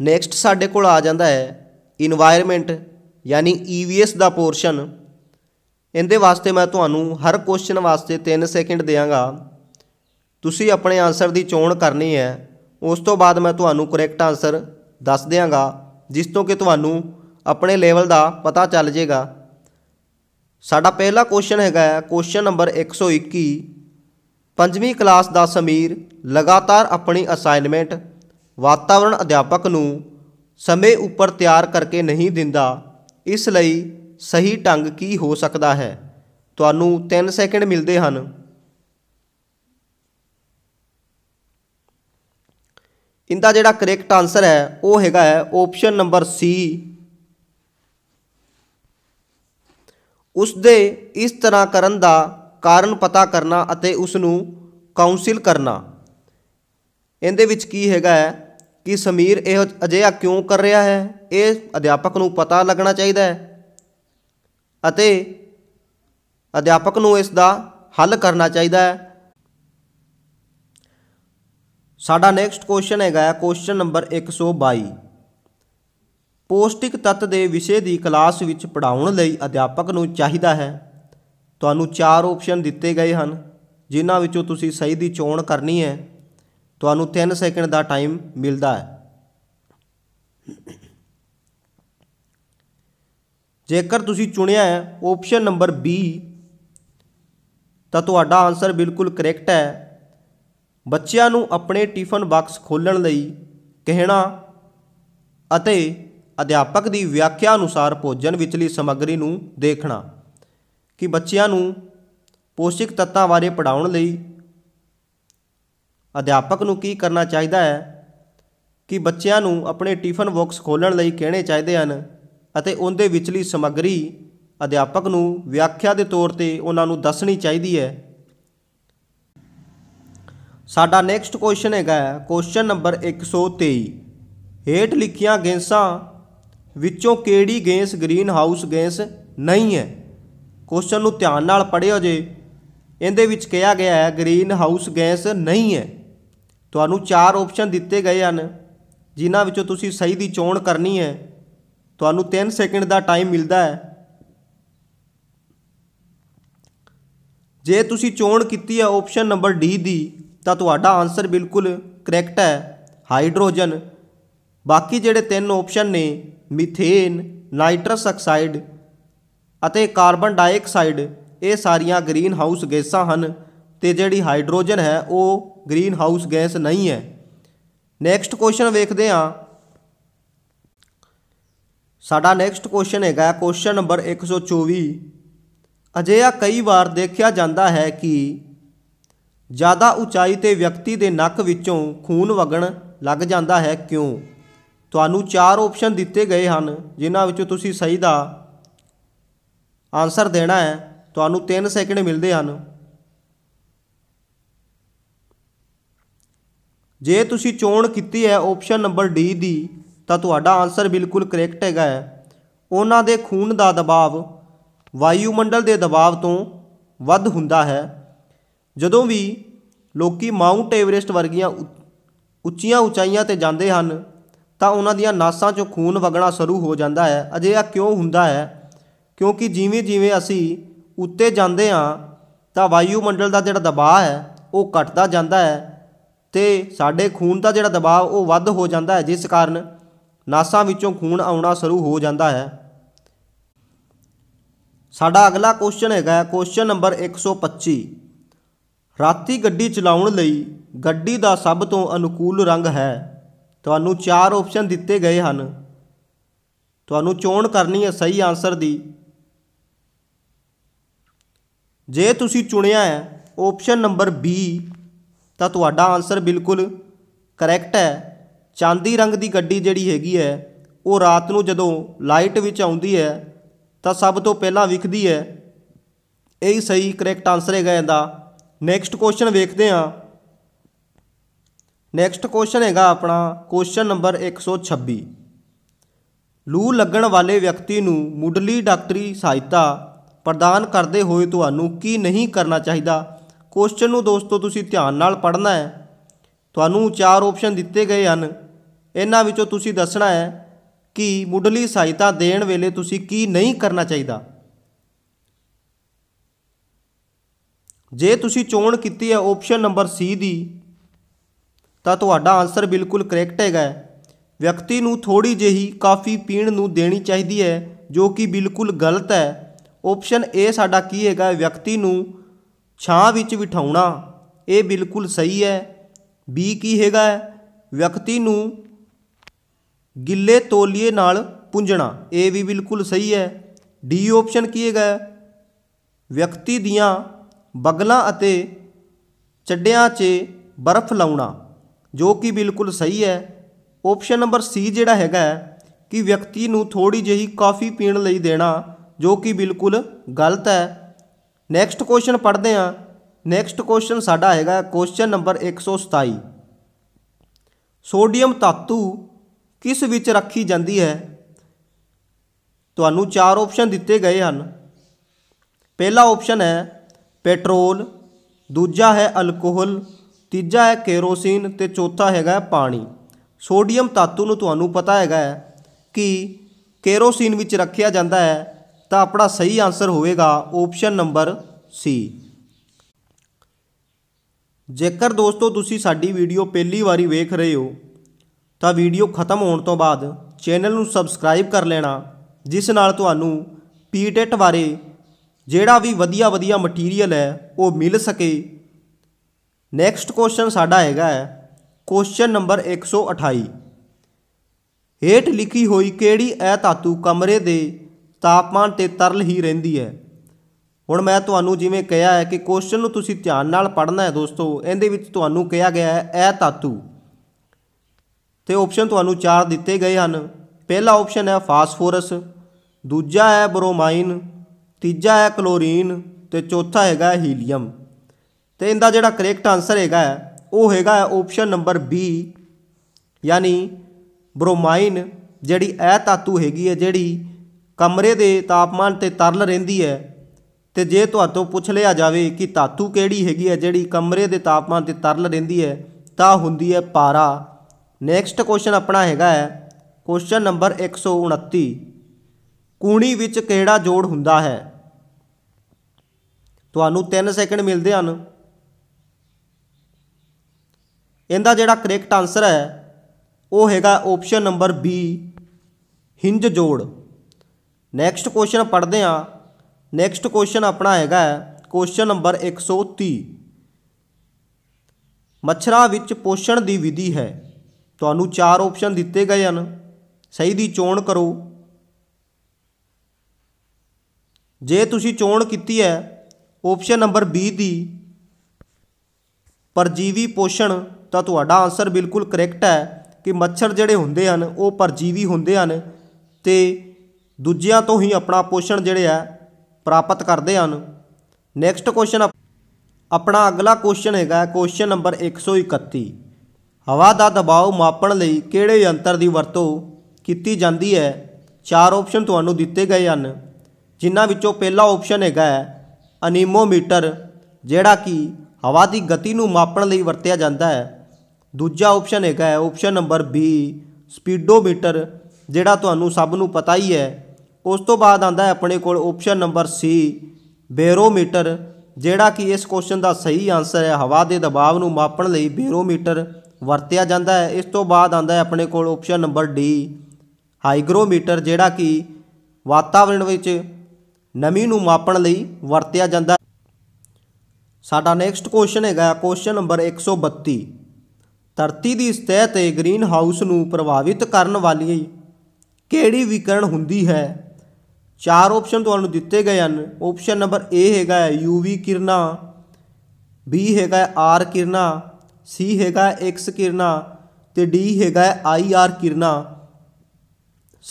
नैक्सट साढ़े को आ जाता है इन्वायरमेंट यानी EVS का पोर्शन। इनके वास्ते मैं तुम्हें हर क्वेश्चन वास्ते 3 सेकंड देंगा, तुसी अपने आंसर की चोण करनी है। उस तो बाद मैं तुम्हें करैक्ट आंसर दस देंगा, जिस तो कि तुम्हें अपने लेवल का पता चल जाएगा। साडा पहला क्वेश्चन है क्वेश्चन नंबर 121। 5वीं क्लास का समीर लगातार अपनी असाइनमेंट वातावरण अध्यापक नूं समय उपर तैयार करके नहीं दिंदा, इसलिए सही ढंग की हो सकता है। तुहानू 3 सेकंड मिलते हैं। इनका जिहड़ा करैक्ट आंसर है वो हैगा ऑप्शन नंबर सी। उसदे इस तरह करन दा कारण पता करना अते उसनू काउंसिल करना। इहदे विच की हैगा कि समीर इह अजिहा क्यों कर रहा है, ये अध्यापक नू पता लगना चाहिए है अते अध्यापक नू इस दा हल करना चाहिए है। साडा नैक्सट क्वेश्चन है क्वेश्चन नंबर 122। पौष्टिक तत्त दे विषय की क्लास विच पढ़ाउण लई अध्यापक नूं चाहीदा है। तुहानू 4 ऑप्शन दिते गए हैं, जिन्हां विचों तुसीं सही दी चोण करनी है। तुहानू 3 सेकंड का टाइम मिलता है। जेकर तुसीं चुनिया है ऑप्शन नंबर बी तो तुहाडा आंसर बिल्कुल करैक्ट है। बच्चिआं नूं अपने टिफन बॉक्स खोलण लई कहना अते अध्यापक की व्याख्या अनुसार भोजन विचली सामग्री नूं देखना। कि बच्चिआं नूं पोषक तत्तां बारे पढ़ाउण लई अध्यापक नूं की करना चाहिए है, कि बच्चों को अपने टिफन बॉक्स खोलने लिए कहने चाहिए हैं और उनके विचली सामग्री अध्यापक को व्याख्या के तौर पर उन्हें दसनी चाहिए है। साडा नैक्सट क्वेश्चन हैगा क्वेश्चन नंबर 123। हेठ लिखिया गैसा विचों केड़ी गैस ग्रीन हाउस गैस नहीं है। क्वेश्चन को ध्यान नाल पढ़ियो जे। इहदे विच कहा गया है ग्रीन हाउस गैस नहीं है। तुहानू चार ऑप्शन दिते गए हैं जिन्हां विचों तुसीं सही दी चोण करनी है। तुहानू 3 सेकंड का टाइम मिलता है। जे तुसीं चोण कीती है ऑप्शन नंबर डी दी तां तुहाडा आंसर बिल्कुल करैक्ट है, हाइड्रोजन। बाकी जिहड़े 3 ऑप्शन ने मिथेन, नाइट्रस ऑक्साइड ਅਤੇ कार्बन डाइऑक्साइड ये सारिया ग्रीन हाउस गैसा हैं तो जी हाइड्रोजन है वो ग्रीन हाउस गैस नहीं है। नैक्सट क्वेश्चन वेखते हाँ। साडा नैक्सट क्वेश्चन हैगा क्वेश्चन नंबर 124। अजिहा कई बार देखा जाता है कि ज़्यादा उचाई तो व्यक्ति के नक विचों खून वगन लग जाता है, क्यों? तुहानू 4 ऑप्शन दिते गए हैं जिन्हां विचों तुसीं सही दा आंसर देना है। तुहानू 3 सेकंड मिलते हैं। जे तुसीं चोण कीती है ऑप्शन नंबर डी दी तां तुहाडा आंसर बिल्कुल करैक्ट हैगा है। उन्हां दे खून दा दबाव वायुमंडल के दबाव तो वध हुंदा है। जदों भी लोकी माउंट एवरेस्ट वर्गियां उच्चियां उचाइयां ते जांदे हन तां उन्हां दियां नासां चों खून वगना शुरू हो जाता है। अजिहा क्यों हुंदा है? क्योंकि जिवें जिवें असी उत्ते जाते हाँ तो वायुमंडल का जिहड़ा दबाव है वो घटता जाता है तो साढ़े खून का जिहड़ा दबाव वो वध हो जाता है, जिस कारण नासां विचों खून आउणा शुरू हो जाता है। साडा अगला क्वेश्चन हैगा क्वेश्चन नंबर 125। राती गड्डी चलाउण लई गड्डी दा सब तो अनुकूल रंग है। तुहानू 4 ऑप्शन दिते गए हैं। तुहानू चोण करनी है सही आंसर दी। जे तुसी चुनिया है ऑप्शन नंबर बी तां तुहाडा आंसर बिल्कुल करैक्ट है। चांदी रंग की गड्डी जिहड़ी हैगी है वो रात नूं जदों लाइट विच आउंदी है तां सब तो पहला विखदी है। यही सही करैक्ट आंसर हैगा इहदा। नैक्सट क्वेश्चन वेखदे हाँ। नैक्सट क्वेश्चन हैगा अपना क्वेश्चन नंबर 126। लू लगन वाले व्यक्ति नूं मुढ़ली डाक्टरी सहायता प्रदान करते हुए तुहानू की नहीं करना चाहिए। क्वेश्चन नूं दोस्तों तुसीं ध्यान नाल पढ़ना है। तुहानू 4 ऑप्शन दिते गए हैं। इन्हां विचों तुसीं दसना है कि मुढ़ली सहायता देण वेले तुसीं की नहीं करना चाहिए। जे तुसीं चोण कीती है ऑप्शन नंबर सी दी तां तुहाडा आंसर बिल्कुल करैक्ट हैगा। व्यक्ति नूं थोड़ी जिही काफ़ी पीण नूं देनी चाहिदी है, जो कि बिल्कुल गलत है। ऑप्शन ए साडा की हैगा व्यक्ति नूं छां विच बिठाउणा, ये बिल्कुल सही है। बी की हैगा व्यक्ति नूं गिले तौलिए नाल पुंजना, ये भी बिल्कुल सही है। डी ऑप्शन की हैगा व्यक्ति दियां बगलां अते चड्डियां 'च बर्फ लाउणा, जो कि बिल्कुल सही है। ऑप्शन नंबर सी जिहड़ा हैगा कि व्यक्ति नूं थोड़ी जिही काफ़ी पीण लई देना, जो कि बिल्कुल गलत है। नैक्सट क्वेश्चन पढ़ते हाँ। नैक्सट क्वेश्चन साडा हैगा क्वेश्चन नंबर 127। सोडियम धातु किस विच रखी जाती है? तुहानू 4 ऑप्शन दिते गए हैं। पहला ऑप्शन है पेट्रोल, दूजा है अल्कोहल, तीजा है केरोसिन ते चौथा हैगा पानी। सोडियम धातु नूं तुहानू पता हैगा कि केरोसिन विच रखिया जाता है तो अपना सही आंसर होएगा ऑप्शन नंबर सी। जेकर दोस्तों तुसी साडी वीडियो पहली बारी वेख रहे हो तो वीडियो खत्म होने तो बाद चैनल नूं सबसक्राइब कर लेना, जिस नाल तुहानू पीटेट बारे जेड़ा भी वधिया वधिया मटीरियल है वो मिल सके। नैक्सट क्वेश्चन साडा हैगा क्वेश्चन नंबर 128। हेठ लिखी हुई केड़ी ए धातु कमरे के तापमान ते तरल ही रहिंदी है? हुण मैं तुहानू जिवें कहा है कि क्वेश्चन नूं तुसीं ध्यान नाल पढ़ना है दोस्तों। इहदे विच तुहानू कहा गया है ए धातु। तो ऑप्शन तुहानू चार दिते गए हैं। पहला ऑप्शन है फास्फोरस, दूजा है ब्रोमाइन, तीजा है क्लोरीन तो चौथा हैगा हीलीयम। तो इनका जोड़ा करैक्ट आंसर हैगा वो हैगा ऑप्शन नंबर बी यानी ब्रोमाइन जिहड़ी ए धातु हैगी है जिहड़ी कमरे के तापमान ते तरल रहिंदी है। तो जे तुहातों पुछ लिया जाए कि धातु किहड़ी हैगी है जिहड़ी कमरे के तापमान ते तरल रहिंदी है तो हुंदी है पारा। नैक्सट क्वेश्चन अपना हैगा है क्वेश्चन नंबर 129 कूणी विच किहड़ा जोड़ हुंदा है। तुहानू 3 सेकंड मिलते हैं। इनका जिहड़ा करैक्ट आंसर है वो हैगा ऑप्शन नंबर बी हिंज जोड़। नैक्सट क्वेश्चन पढ़ते हैं। नैक्सट क्वेश्चन अपना हैगा क्वेश्चन नंबर 130 मच्छरां विच पोषण की विधि है। तुहानू 4 ऑप्शन दिते गए हैं, सही की चोण करो। जे तुसी चोण कीती है ऑप्शन नंबर बी दी परजीवी पोषण तो तुहाडा आंसर बिल्कुल करैक्ट है कि मच्छर जिहड़े हुंदे हन वो परजीवी हुंदे हन ते दूजियां तो ही अपना पोषण जिहड़े है प्राप्त करदे हन। नैक्सट क्वेश्चन अपना अगला क्वेश्चन हैगा क्वेश्चन नंबर 131 हवा का दबाव मापन लई किहड़े यंत्र की वरतों की जाती है। 4 ऑप्शन तुहानू दिते गए हैं जिन्हां विचों पहला ऑप्शन हैगा अनीमोमीटर जिहड़ा कि हवा की गति नूं मापन लई वरतिया जाता है। दूजा ऑप्शन हैगा ऑप्शन नंबर बी स्पीडोमीटर जिहड़ा तुहानू सब नूं पता ही है। उस तो बाद आंदा है अपने कोल ऑप्शन नंबर सी बैरोमीटर जिहड़ा कि इस क्वेश्चन का सही आंसर है हवा के दबाव नूं मापन लई बैरोमीटर वरतिया जाता है। इस तो बाद आंदा है अपने कोल ऑप्शन नंबर डी हाइग्रोमीटर जिहड़ा कि वातावरण विच नमी नूं मापन लई वरतिया जाता है। साडा नैक्सट क्वेश्चन हैगा क्वेश्चन नंबर 132 धरती की सतह ते ग्रीन हाउस नूं प्रभावित करने वाली किहड़ी विकिरण हुंदी है। 4 ऑप्शन तुहानू दिते गए हैं। ऑप्शन नंबर ए हैगा यूवी किरणा, बी हैगा आर किरणा, सी हैगा एक्स किरणा ते डी हैगा आई आर किरणा।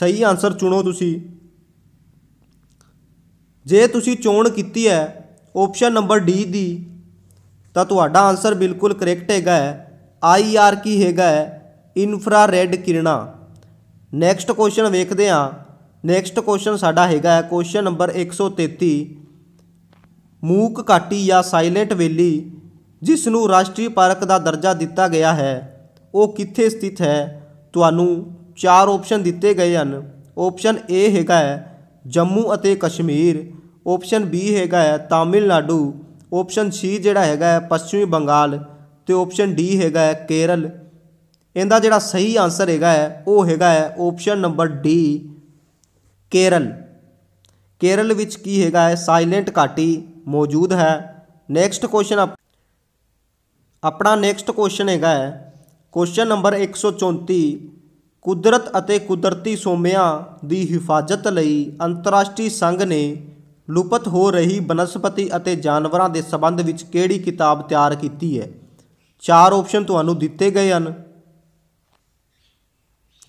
सही आंसर चुनो तुसी। जे तुसी चोण कीती है ऑप्शन नंबर डी दी तो तुहाडा आंसर बिल्कुल करैक्ट हैगा आई आर की हैगा इन्फ्रारेड किरणा। नैक्सट क्वेश्चन वेखदे हाँ। नैक्सट क्वेश्चन साडा हैगा क्वेश्चन नंबर 133 मूक घाटी या साइलेंट वैली जिसनूं राष्ट्रीय पार्क का दर्जा दिता गया है वो कित्थे स्थित है। तुहानू 4 ऑप्शन दिते गए हैं। ऑप्शन ए हैगा जम्मू अते कश्मीर, ऑप्शन बी हैगा तमिलनाडु, ऑप्शन सी जिहड़ा हैगा पश्चिमी बंगाल तो ऑप्शन डी हैगा केरल। इनका जिहड़ा सही आंसर हैगा वो हैगा option number D Kerala. Kerala विच की हैगा साइलेंट घाटी मौजूद है। नैक्सट क्वेश्चन अपना नैक्सट क्वेश्चन हैगा क्वेश्चन नंबर 134 कुदरत अते कुदरती सोमियां दी हिफाजत लई अंतर्राष्ट्रीय संघ ने लुप्त हो रही वनस्पति अते जानवरों के संबंध विच केड़ी किताब तैयार की है। 4 ऑप्शन तुहानू दिते गए हैं।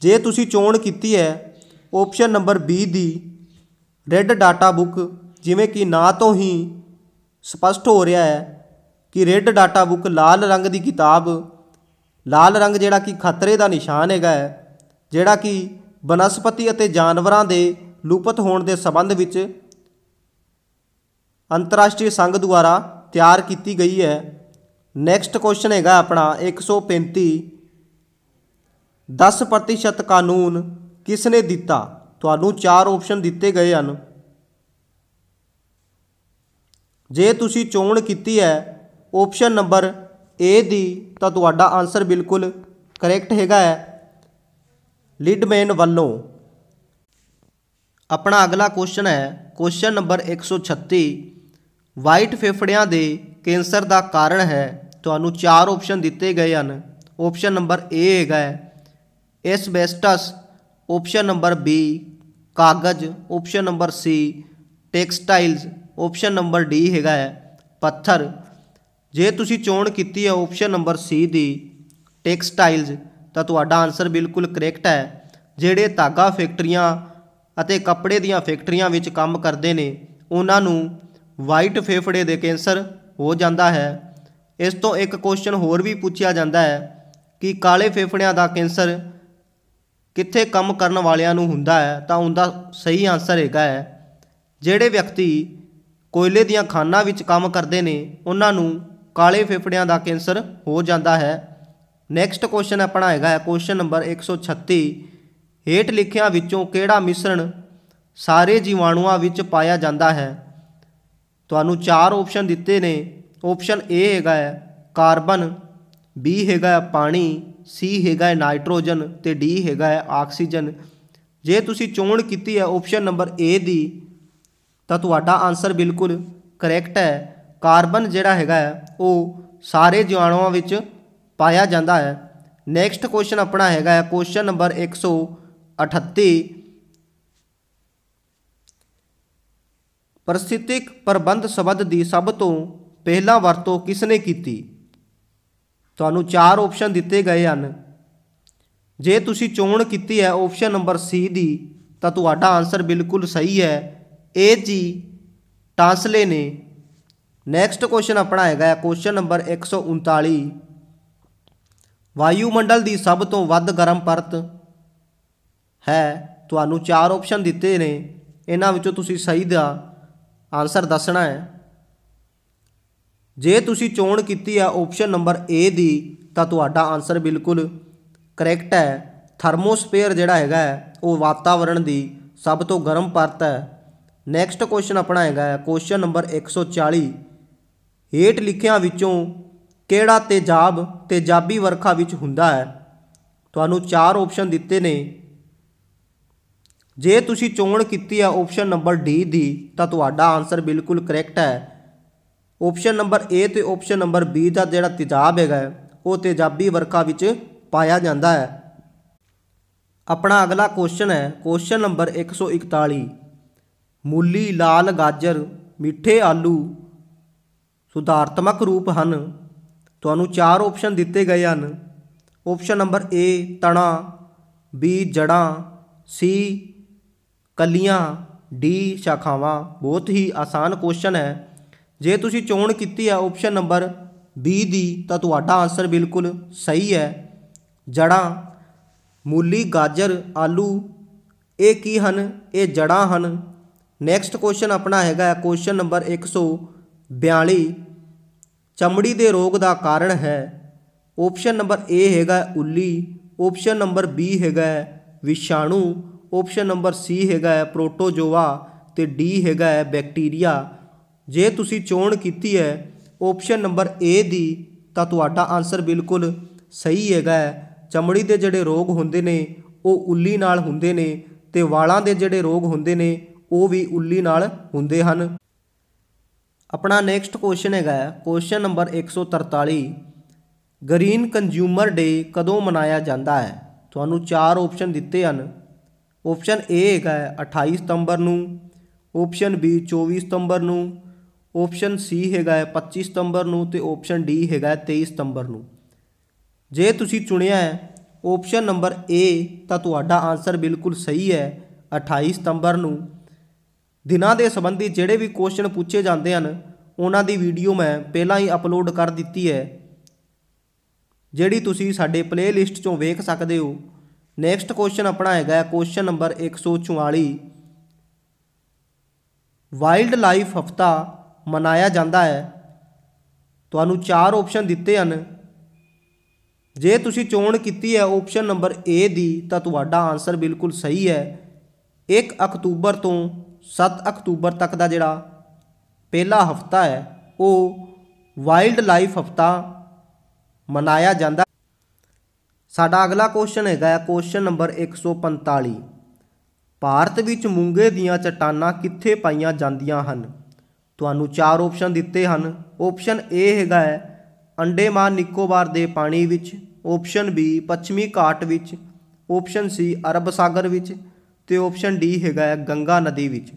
जे तुसी चोण की है option number B the red data book जिमें कि ना तो ही स्पष्ट हो रहा है कि रेड डाटा बुक लाल रंग की किताब, लाल रंग जिहड़ा कि खतरे का निशान हैगा है जिहड़ा कि वनस्पति अते जानवरों के लुप्त होने के संबंध विच अंतर्राष्ट्रीय संघ द्वारा तैयार की गई है। नैक्सट क्वेश्चन हैगा अपना 135 10% कानून किसने दिता। तुहानू चार ऑप्शन दिते गए हैं। जे तुसी चोण की है ऑप्शन नंबर ए दी तो तुहाडा आंसर बिल्कुल करैक्ट हैगा लिडमैन वालों। अपना अगला क्वेश्चन है क्वेश्चन नंबर 136 वाइट फेफड़िया के कैंसर का कारण है। तुहानू 4 ऑप्शन दिते गए हैं। ऑप्शन नंबर ए हैगा एस्बेस्टस, ऑप्शन नंबर बी कागज़, option number C textiles, option number D हैगा पत्थर। जे तुसी चोण कीती है ऑप्शन नंबर सी दी टैक्सटाइल्स तो तुहाडा आंसर बिल्कुल करैक्ट है। जिहड़े धागा फैक्ट्रियां अते कपड़े दीआं फैक्ट्रियां विच काम करदे ने उन्हां नूं वाइट फेफड़े दे कैंसर हो जाता है। इस तो एक क्वेश्चन होर भी पूछा जाता है कि काले फेफड़ियां दा कैंसर कित्थे काम करन वालियां नूं हुंदा है, तो उनका सही आंसर हैगा है जिहड़े व्यक्ति कोयले दीआं खानां विच काम करदे ने उन्हां नूं काले फेफड़ियां दा कैंसर हो जाता है। नैक्सट क्वेश्चन अपना हैगा है क्वेश्चन नंबर 136। हेठ लिखियां विचों केड़ा मिश्रण सारे जीवाणुओं विच पाया जाता है। तुहानूं चार ऑप्शन दिते ने। ऑप्शन ए हैगा है कार्बन, बी हैगा है पानी, सी हैगा है नाइट्रोजन ते डी हैगा है आक्सीजन। जे तुसीं चोण कीती है ऑप्शन नंबर ए दी तो तुहाडा आंसर बिल्कुल करैक्ट है। कार्बन जिहड़ा हैगा वो सारे जीवाणुओं विच पाया जाता है। नैक्सट क्वेश्चन अपना हैगा है क्वेश्चन नंबर 138। परिस्थितिक प्रबंध शब्द की सब तो पहला वरतों किसने की? तुहानूं चार ऑप्शन दिते गए हैं। जे तुसीं चोण कीती है ऑप्शन नंबर सी दी तो तुहाडा आंसर बिल्कुल सही है, ए जी टांसले ने। नैक्सट क्वेश्चन अपना हैगा क्वेश्चन नंबर 139। वायुमंडल की सब तो वध गर्म परत है। तुहानूं चार ऑप्शन दिते ने, इन्हां विचों तुसीं सही दा आंसर दसना है। जे तुसीं चोण कीती है ऑप्शन नंबर ए दी तो तुहाडा आंसर बिल्कुल करैक्ट है। थर्मोस्फेयर जिहड़ा हैगा वो वातावरण की सब तो गर्म परत है। नैक्सट क्वेश्चन अपना हैगा क्वेश्चन नंबर 140। हेठ लिखियां विचों केड़ा तेजाबी वर्खा विच हुंदा है। तुहानूं चार ऑप्शन दिते ने। जे तुसीं चोण कीती है ऑप्शन नंबर डी दी तो तुहाडा आंसर बिल्कुल करैक्ट है। ऑप्शन नंबर ए ते ऑप्शन नंबर बी दा जिहड़ा तेजाब हैगा वो तेजाबी वर्खा विच पाया जाता है। अपना अगला क्वेश्चन है क्वेश्चन नंबर 141। मूली, लाल गाजर, मिठे आलू सुधारात्मक रूप हैं। तुहानूं चार ऑप्शन दिते गए हैं। ऑप्शन नंबर ए तना, बी जड़ा, सी कलियां, डी शाखावां। बहुत ही आसान क्वेश्चन है। जे तुसीं चोण कीती है ऑप्शन नंबर बी दी तो तुहाडा आंसर बिल्कुल सही है, जड़ा। मूली, गाजर, आलू ये की हैं? ये जड़ा हैं। नैक्सट क्वेश्चन अपना हैगा क्वेश्चन नंबर 142। चमड़ी के रोग का कारण है। ऑप्शन नंबर ए हैगा उल्ली, ऑप्शन नंबर बी हैगा विषाणु, ऑप्शन नंबर सी हैगा प्रोटोजोआ तो डी हैगा बैक्टीरिया। जे तुसीं चोण कीती है ऑप्शन नंबर ए दी तो तुहाडा आंसर बिल्कुल सही हैगा। चमड़ी के जिहड़े रोग हुंदे ने वो उल्ली नाल हुंदे ने ते वालां दे जिहड़े रोग हुंदे ने वो भी उल्ली नाल हुंदे हन। अपना नैक्सट क्वेश्चन हैगा question number 143। Green consumer day कदों मनाया जाता है? तुहानूं चार ऑप्शन दिते हैं। ऑप्शन ए हैगा 28 सितंबर नूं, ऑप्शन बी 24 सितंबर नूं, ऑप्शन सी हैगा 25 सितंबर नूं ते ऑप्शन डी हैगा 23 सितंबर नूं। जे तुसीं चुनिया है ऑप्शन नंबर ए तो तुहाडा आंसर बिल्कुल सही है, 28 सितंबर नूं। दिनां दे संबंधी जिहड़े भी क्वेश्चन पूछे जाते हैं उन्हां दी वीडियो मैं पहलां ही अपलोड कर दित्ती है जिहड़ी तुसीं साडे प्लेलिस्ट चों वेख सकदे हो। नैक्सट क्वेश्चन अपना हैगा क्वेश्चन नंबर 144। वाइल्ड लाइफ हफ्ता मनाया जाता है। तुहानूं चार ऑप्शन दित्ते हैं। जे तुसीं चोण कीती है ऑप्शन नंबर ए दी तो तुहाडा आंसर बिल्कुल सही है। 1 अक्तूबर तो 7 अक्तूबर तक का जिहड़ा पहला हफ्ता है वो वाइल्ड लाइफ हफ्ता मनाया जाता। साडा अगला क्वेश्चन हैगा क्वेश्चन नंबर 145। भारत विच मूंगे दीयां चट्टानां कित्थे पाईयां जांदियां हन? तुहानूं चार ऑप्शन दिते हैं। ऑप्शन ए हैगा अंडेमान निकोबार दे पानी विच, ऑप्शन बी पश्चिमी घाट विच, ऑप्शन सी अरब सागर विच तो ऑप्शन डी हैगा गंगा नदी विच।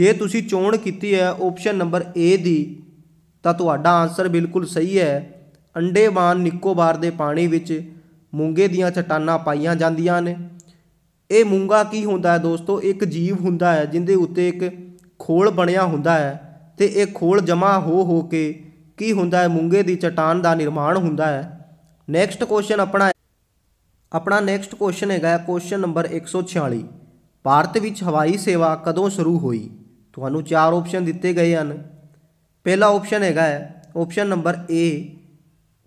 जे तुसीं चोण कीती है ऑप्शन नंबर ए दी तो तुहाडा आंसर बिल्कुल सही है, अंडेमान निकोबार दे पानी विच मूंगे दियां चट्टानां पाइयां जांदियां ने। ये मूंगा की हुंदा है दोस्तों, एक जीव हुंदा है जिंदे उत्ते एक खोल बनिया हुंदा है ते ये खोल जमा हो के की हुंदा है मूंगे दी चट्टान दा निर्माण हुंदा है। नैक्सट क्वेश्चन अपना नैक्सट क्वेश्चन है क्वेश्चन नंबर 146। भारत विच हवाई सेवा कदों शुरू हुई? तुहानूं चार ऑप्शन दिते गए हैं। पहला ऑप्शन है ऑप्शन नंबर ए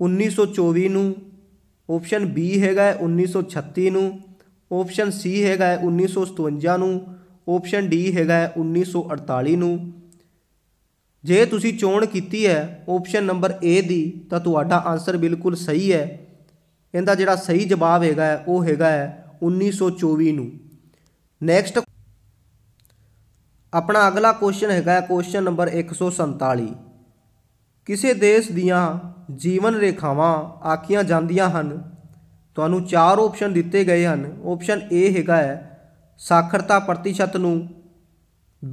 1924 नूं, ऑप्शन बी है 1936 नूं, ऑप्शन सी है 1957 नूं, ऑप्शन डी है 1948 नूं। जे तुसी चोण कीती है ऑप्शन नंबर ए दी तां तुहाडा आंसर बिल्कुल सही है। इहदा जिहड़ा सही जवाब है वह है 1924 नूं। नैक्सट अपना अगला क्वेश्चन है क्वेश्चन नंबर 147। किसी देश दियां जीवन रेखावां आखियां जांदियां हन? तुहानूं चार ऑप्शन दिते गए हैं। ऑप्शन ए है साक्षरता प्रतिशत नूं,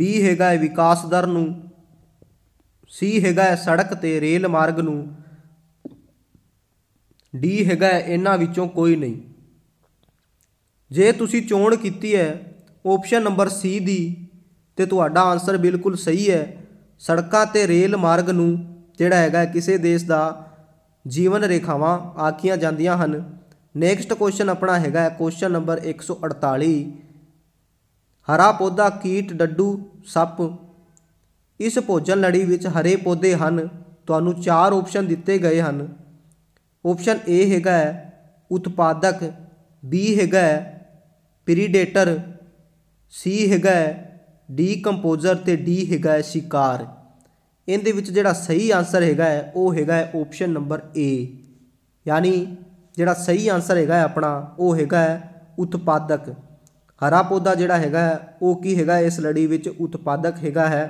बी है विकास दर नूं, सी है सड़क ते रेल मार्ग नूं, डी है इन्हां विचों कोई नहीं। जे तुसी चोण कीती है ऑप्शन नंबर सी दी ते तुहाडा आंसर बिल्कुल सही है। सड़कां ते रेल मार्ग नूं जिहड़ा है किसी देश दा जीवन रेखावां आखियां जांदियां हन। नैक्सट क्वेश्चन अपना है क्वेश्चन नंबर 148। हरा पौधा कीट डड्डू सप इस भोजन लड़ी विच हरे पौधे हन? तुहानूं चार ऑप्शन दिते गए हैं। ऑप्शन ए है उत्पादक, बी है प्रीडेटर, सी है डी कंपोजर ते डी है शिकार। इन दे विच जिहड़ा सही आंसर है वह है ऑप्शन नंबर ए, यानी जिहड़ा सही आंसर है अपना वह है उत्पादक। हरा पौधा जिहड़ा है वह की है इस लड़ी विच उत्पादक है।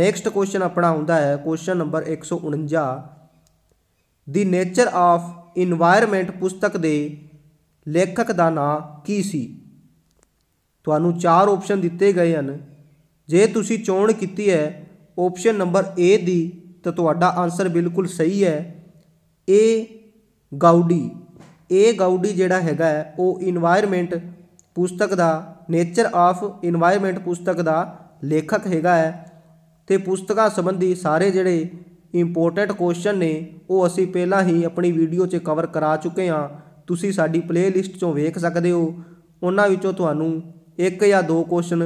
नैक्सट क्वेश्चन अपना हुंदा है question number 149। The nature of environment पुस्तक दे लेखक का नाम की सी? तुहानूं चार ऑप्शन दिते गए हैं। जे तुसी चोण कीती है ऑप्शन नंबर ए दी तो तुहाडा आंसर बिल्कुल सही है। ए गाउडी जिहड़ा है वो इन्वायरमेंट पुस्तक दा नेचर ऑफ इन्वायरमेंट पुस्तक दा लेखक है ते पुस्तकां संबंधी सारे जिहड़े इंपोर्टेंट क्वेश्चन ने वो असी पहला ही अपनी वीडियो 'च कवर करा चुके हाँ। तुसी साडी प्लेलिस्ट चों वेख सकदे हो। उन्हां विचों तुहानूं एक या दो क्वेश्चन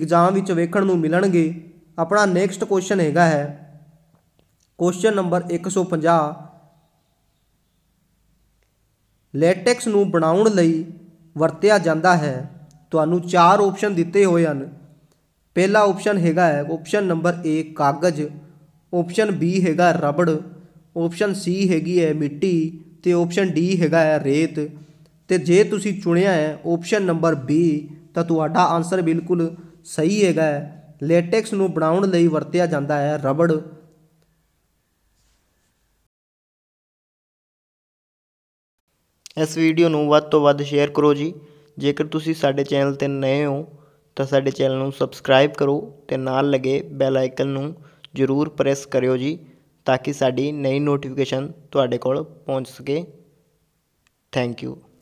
एग्जाम विच वेखण नूं मिलणगे। अपना नैक्सट क्वेश्चन है क्वेश्चन नंबर 150। लेटेक्स नूं बनाउण लई वरतिया जांदा है? तुहानूं चार ऑप्शन दिते होए हन। पहला ऑप्शन है ऑप्शन नंबर ए कागज़, ऑप्शन बी है रबड़, ऑप्शन सी हैगी है मिट्टी ते ऑप्शन डी है रेत। तो जे तुसी चुनिया है ऑप्शन नंबर बी तो तुहाडा आंसर बिल्कुल सही है। लेटेक्स नूं बनाउण लई वरतिया जांदा है रबड़। इस वीडियो नूं वध तों वध शेयर करो जी। जेकर तुसी साडे चैनल ते नए हो तो साडे चैनल नूं सबसक्राइब करो ते नाल लगे बैल आइकन नूं जरूर प्रेस करियो जी, ताकि साड़ी नई नोटिफिकेशन तुहाडे कोल पहुंच सके। Thank you.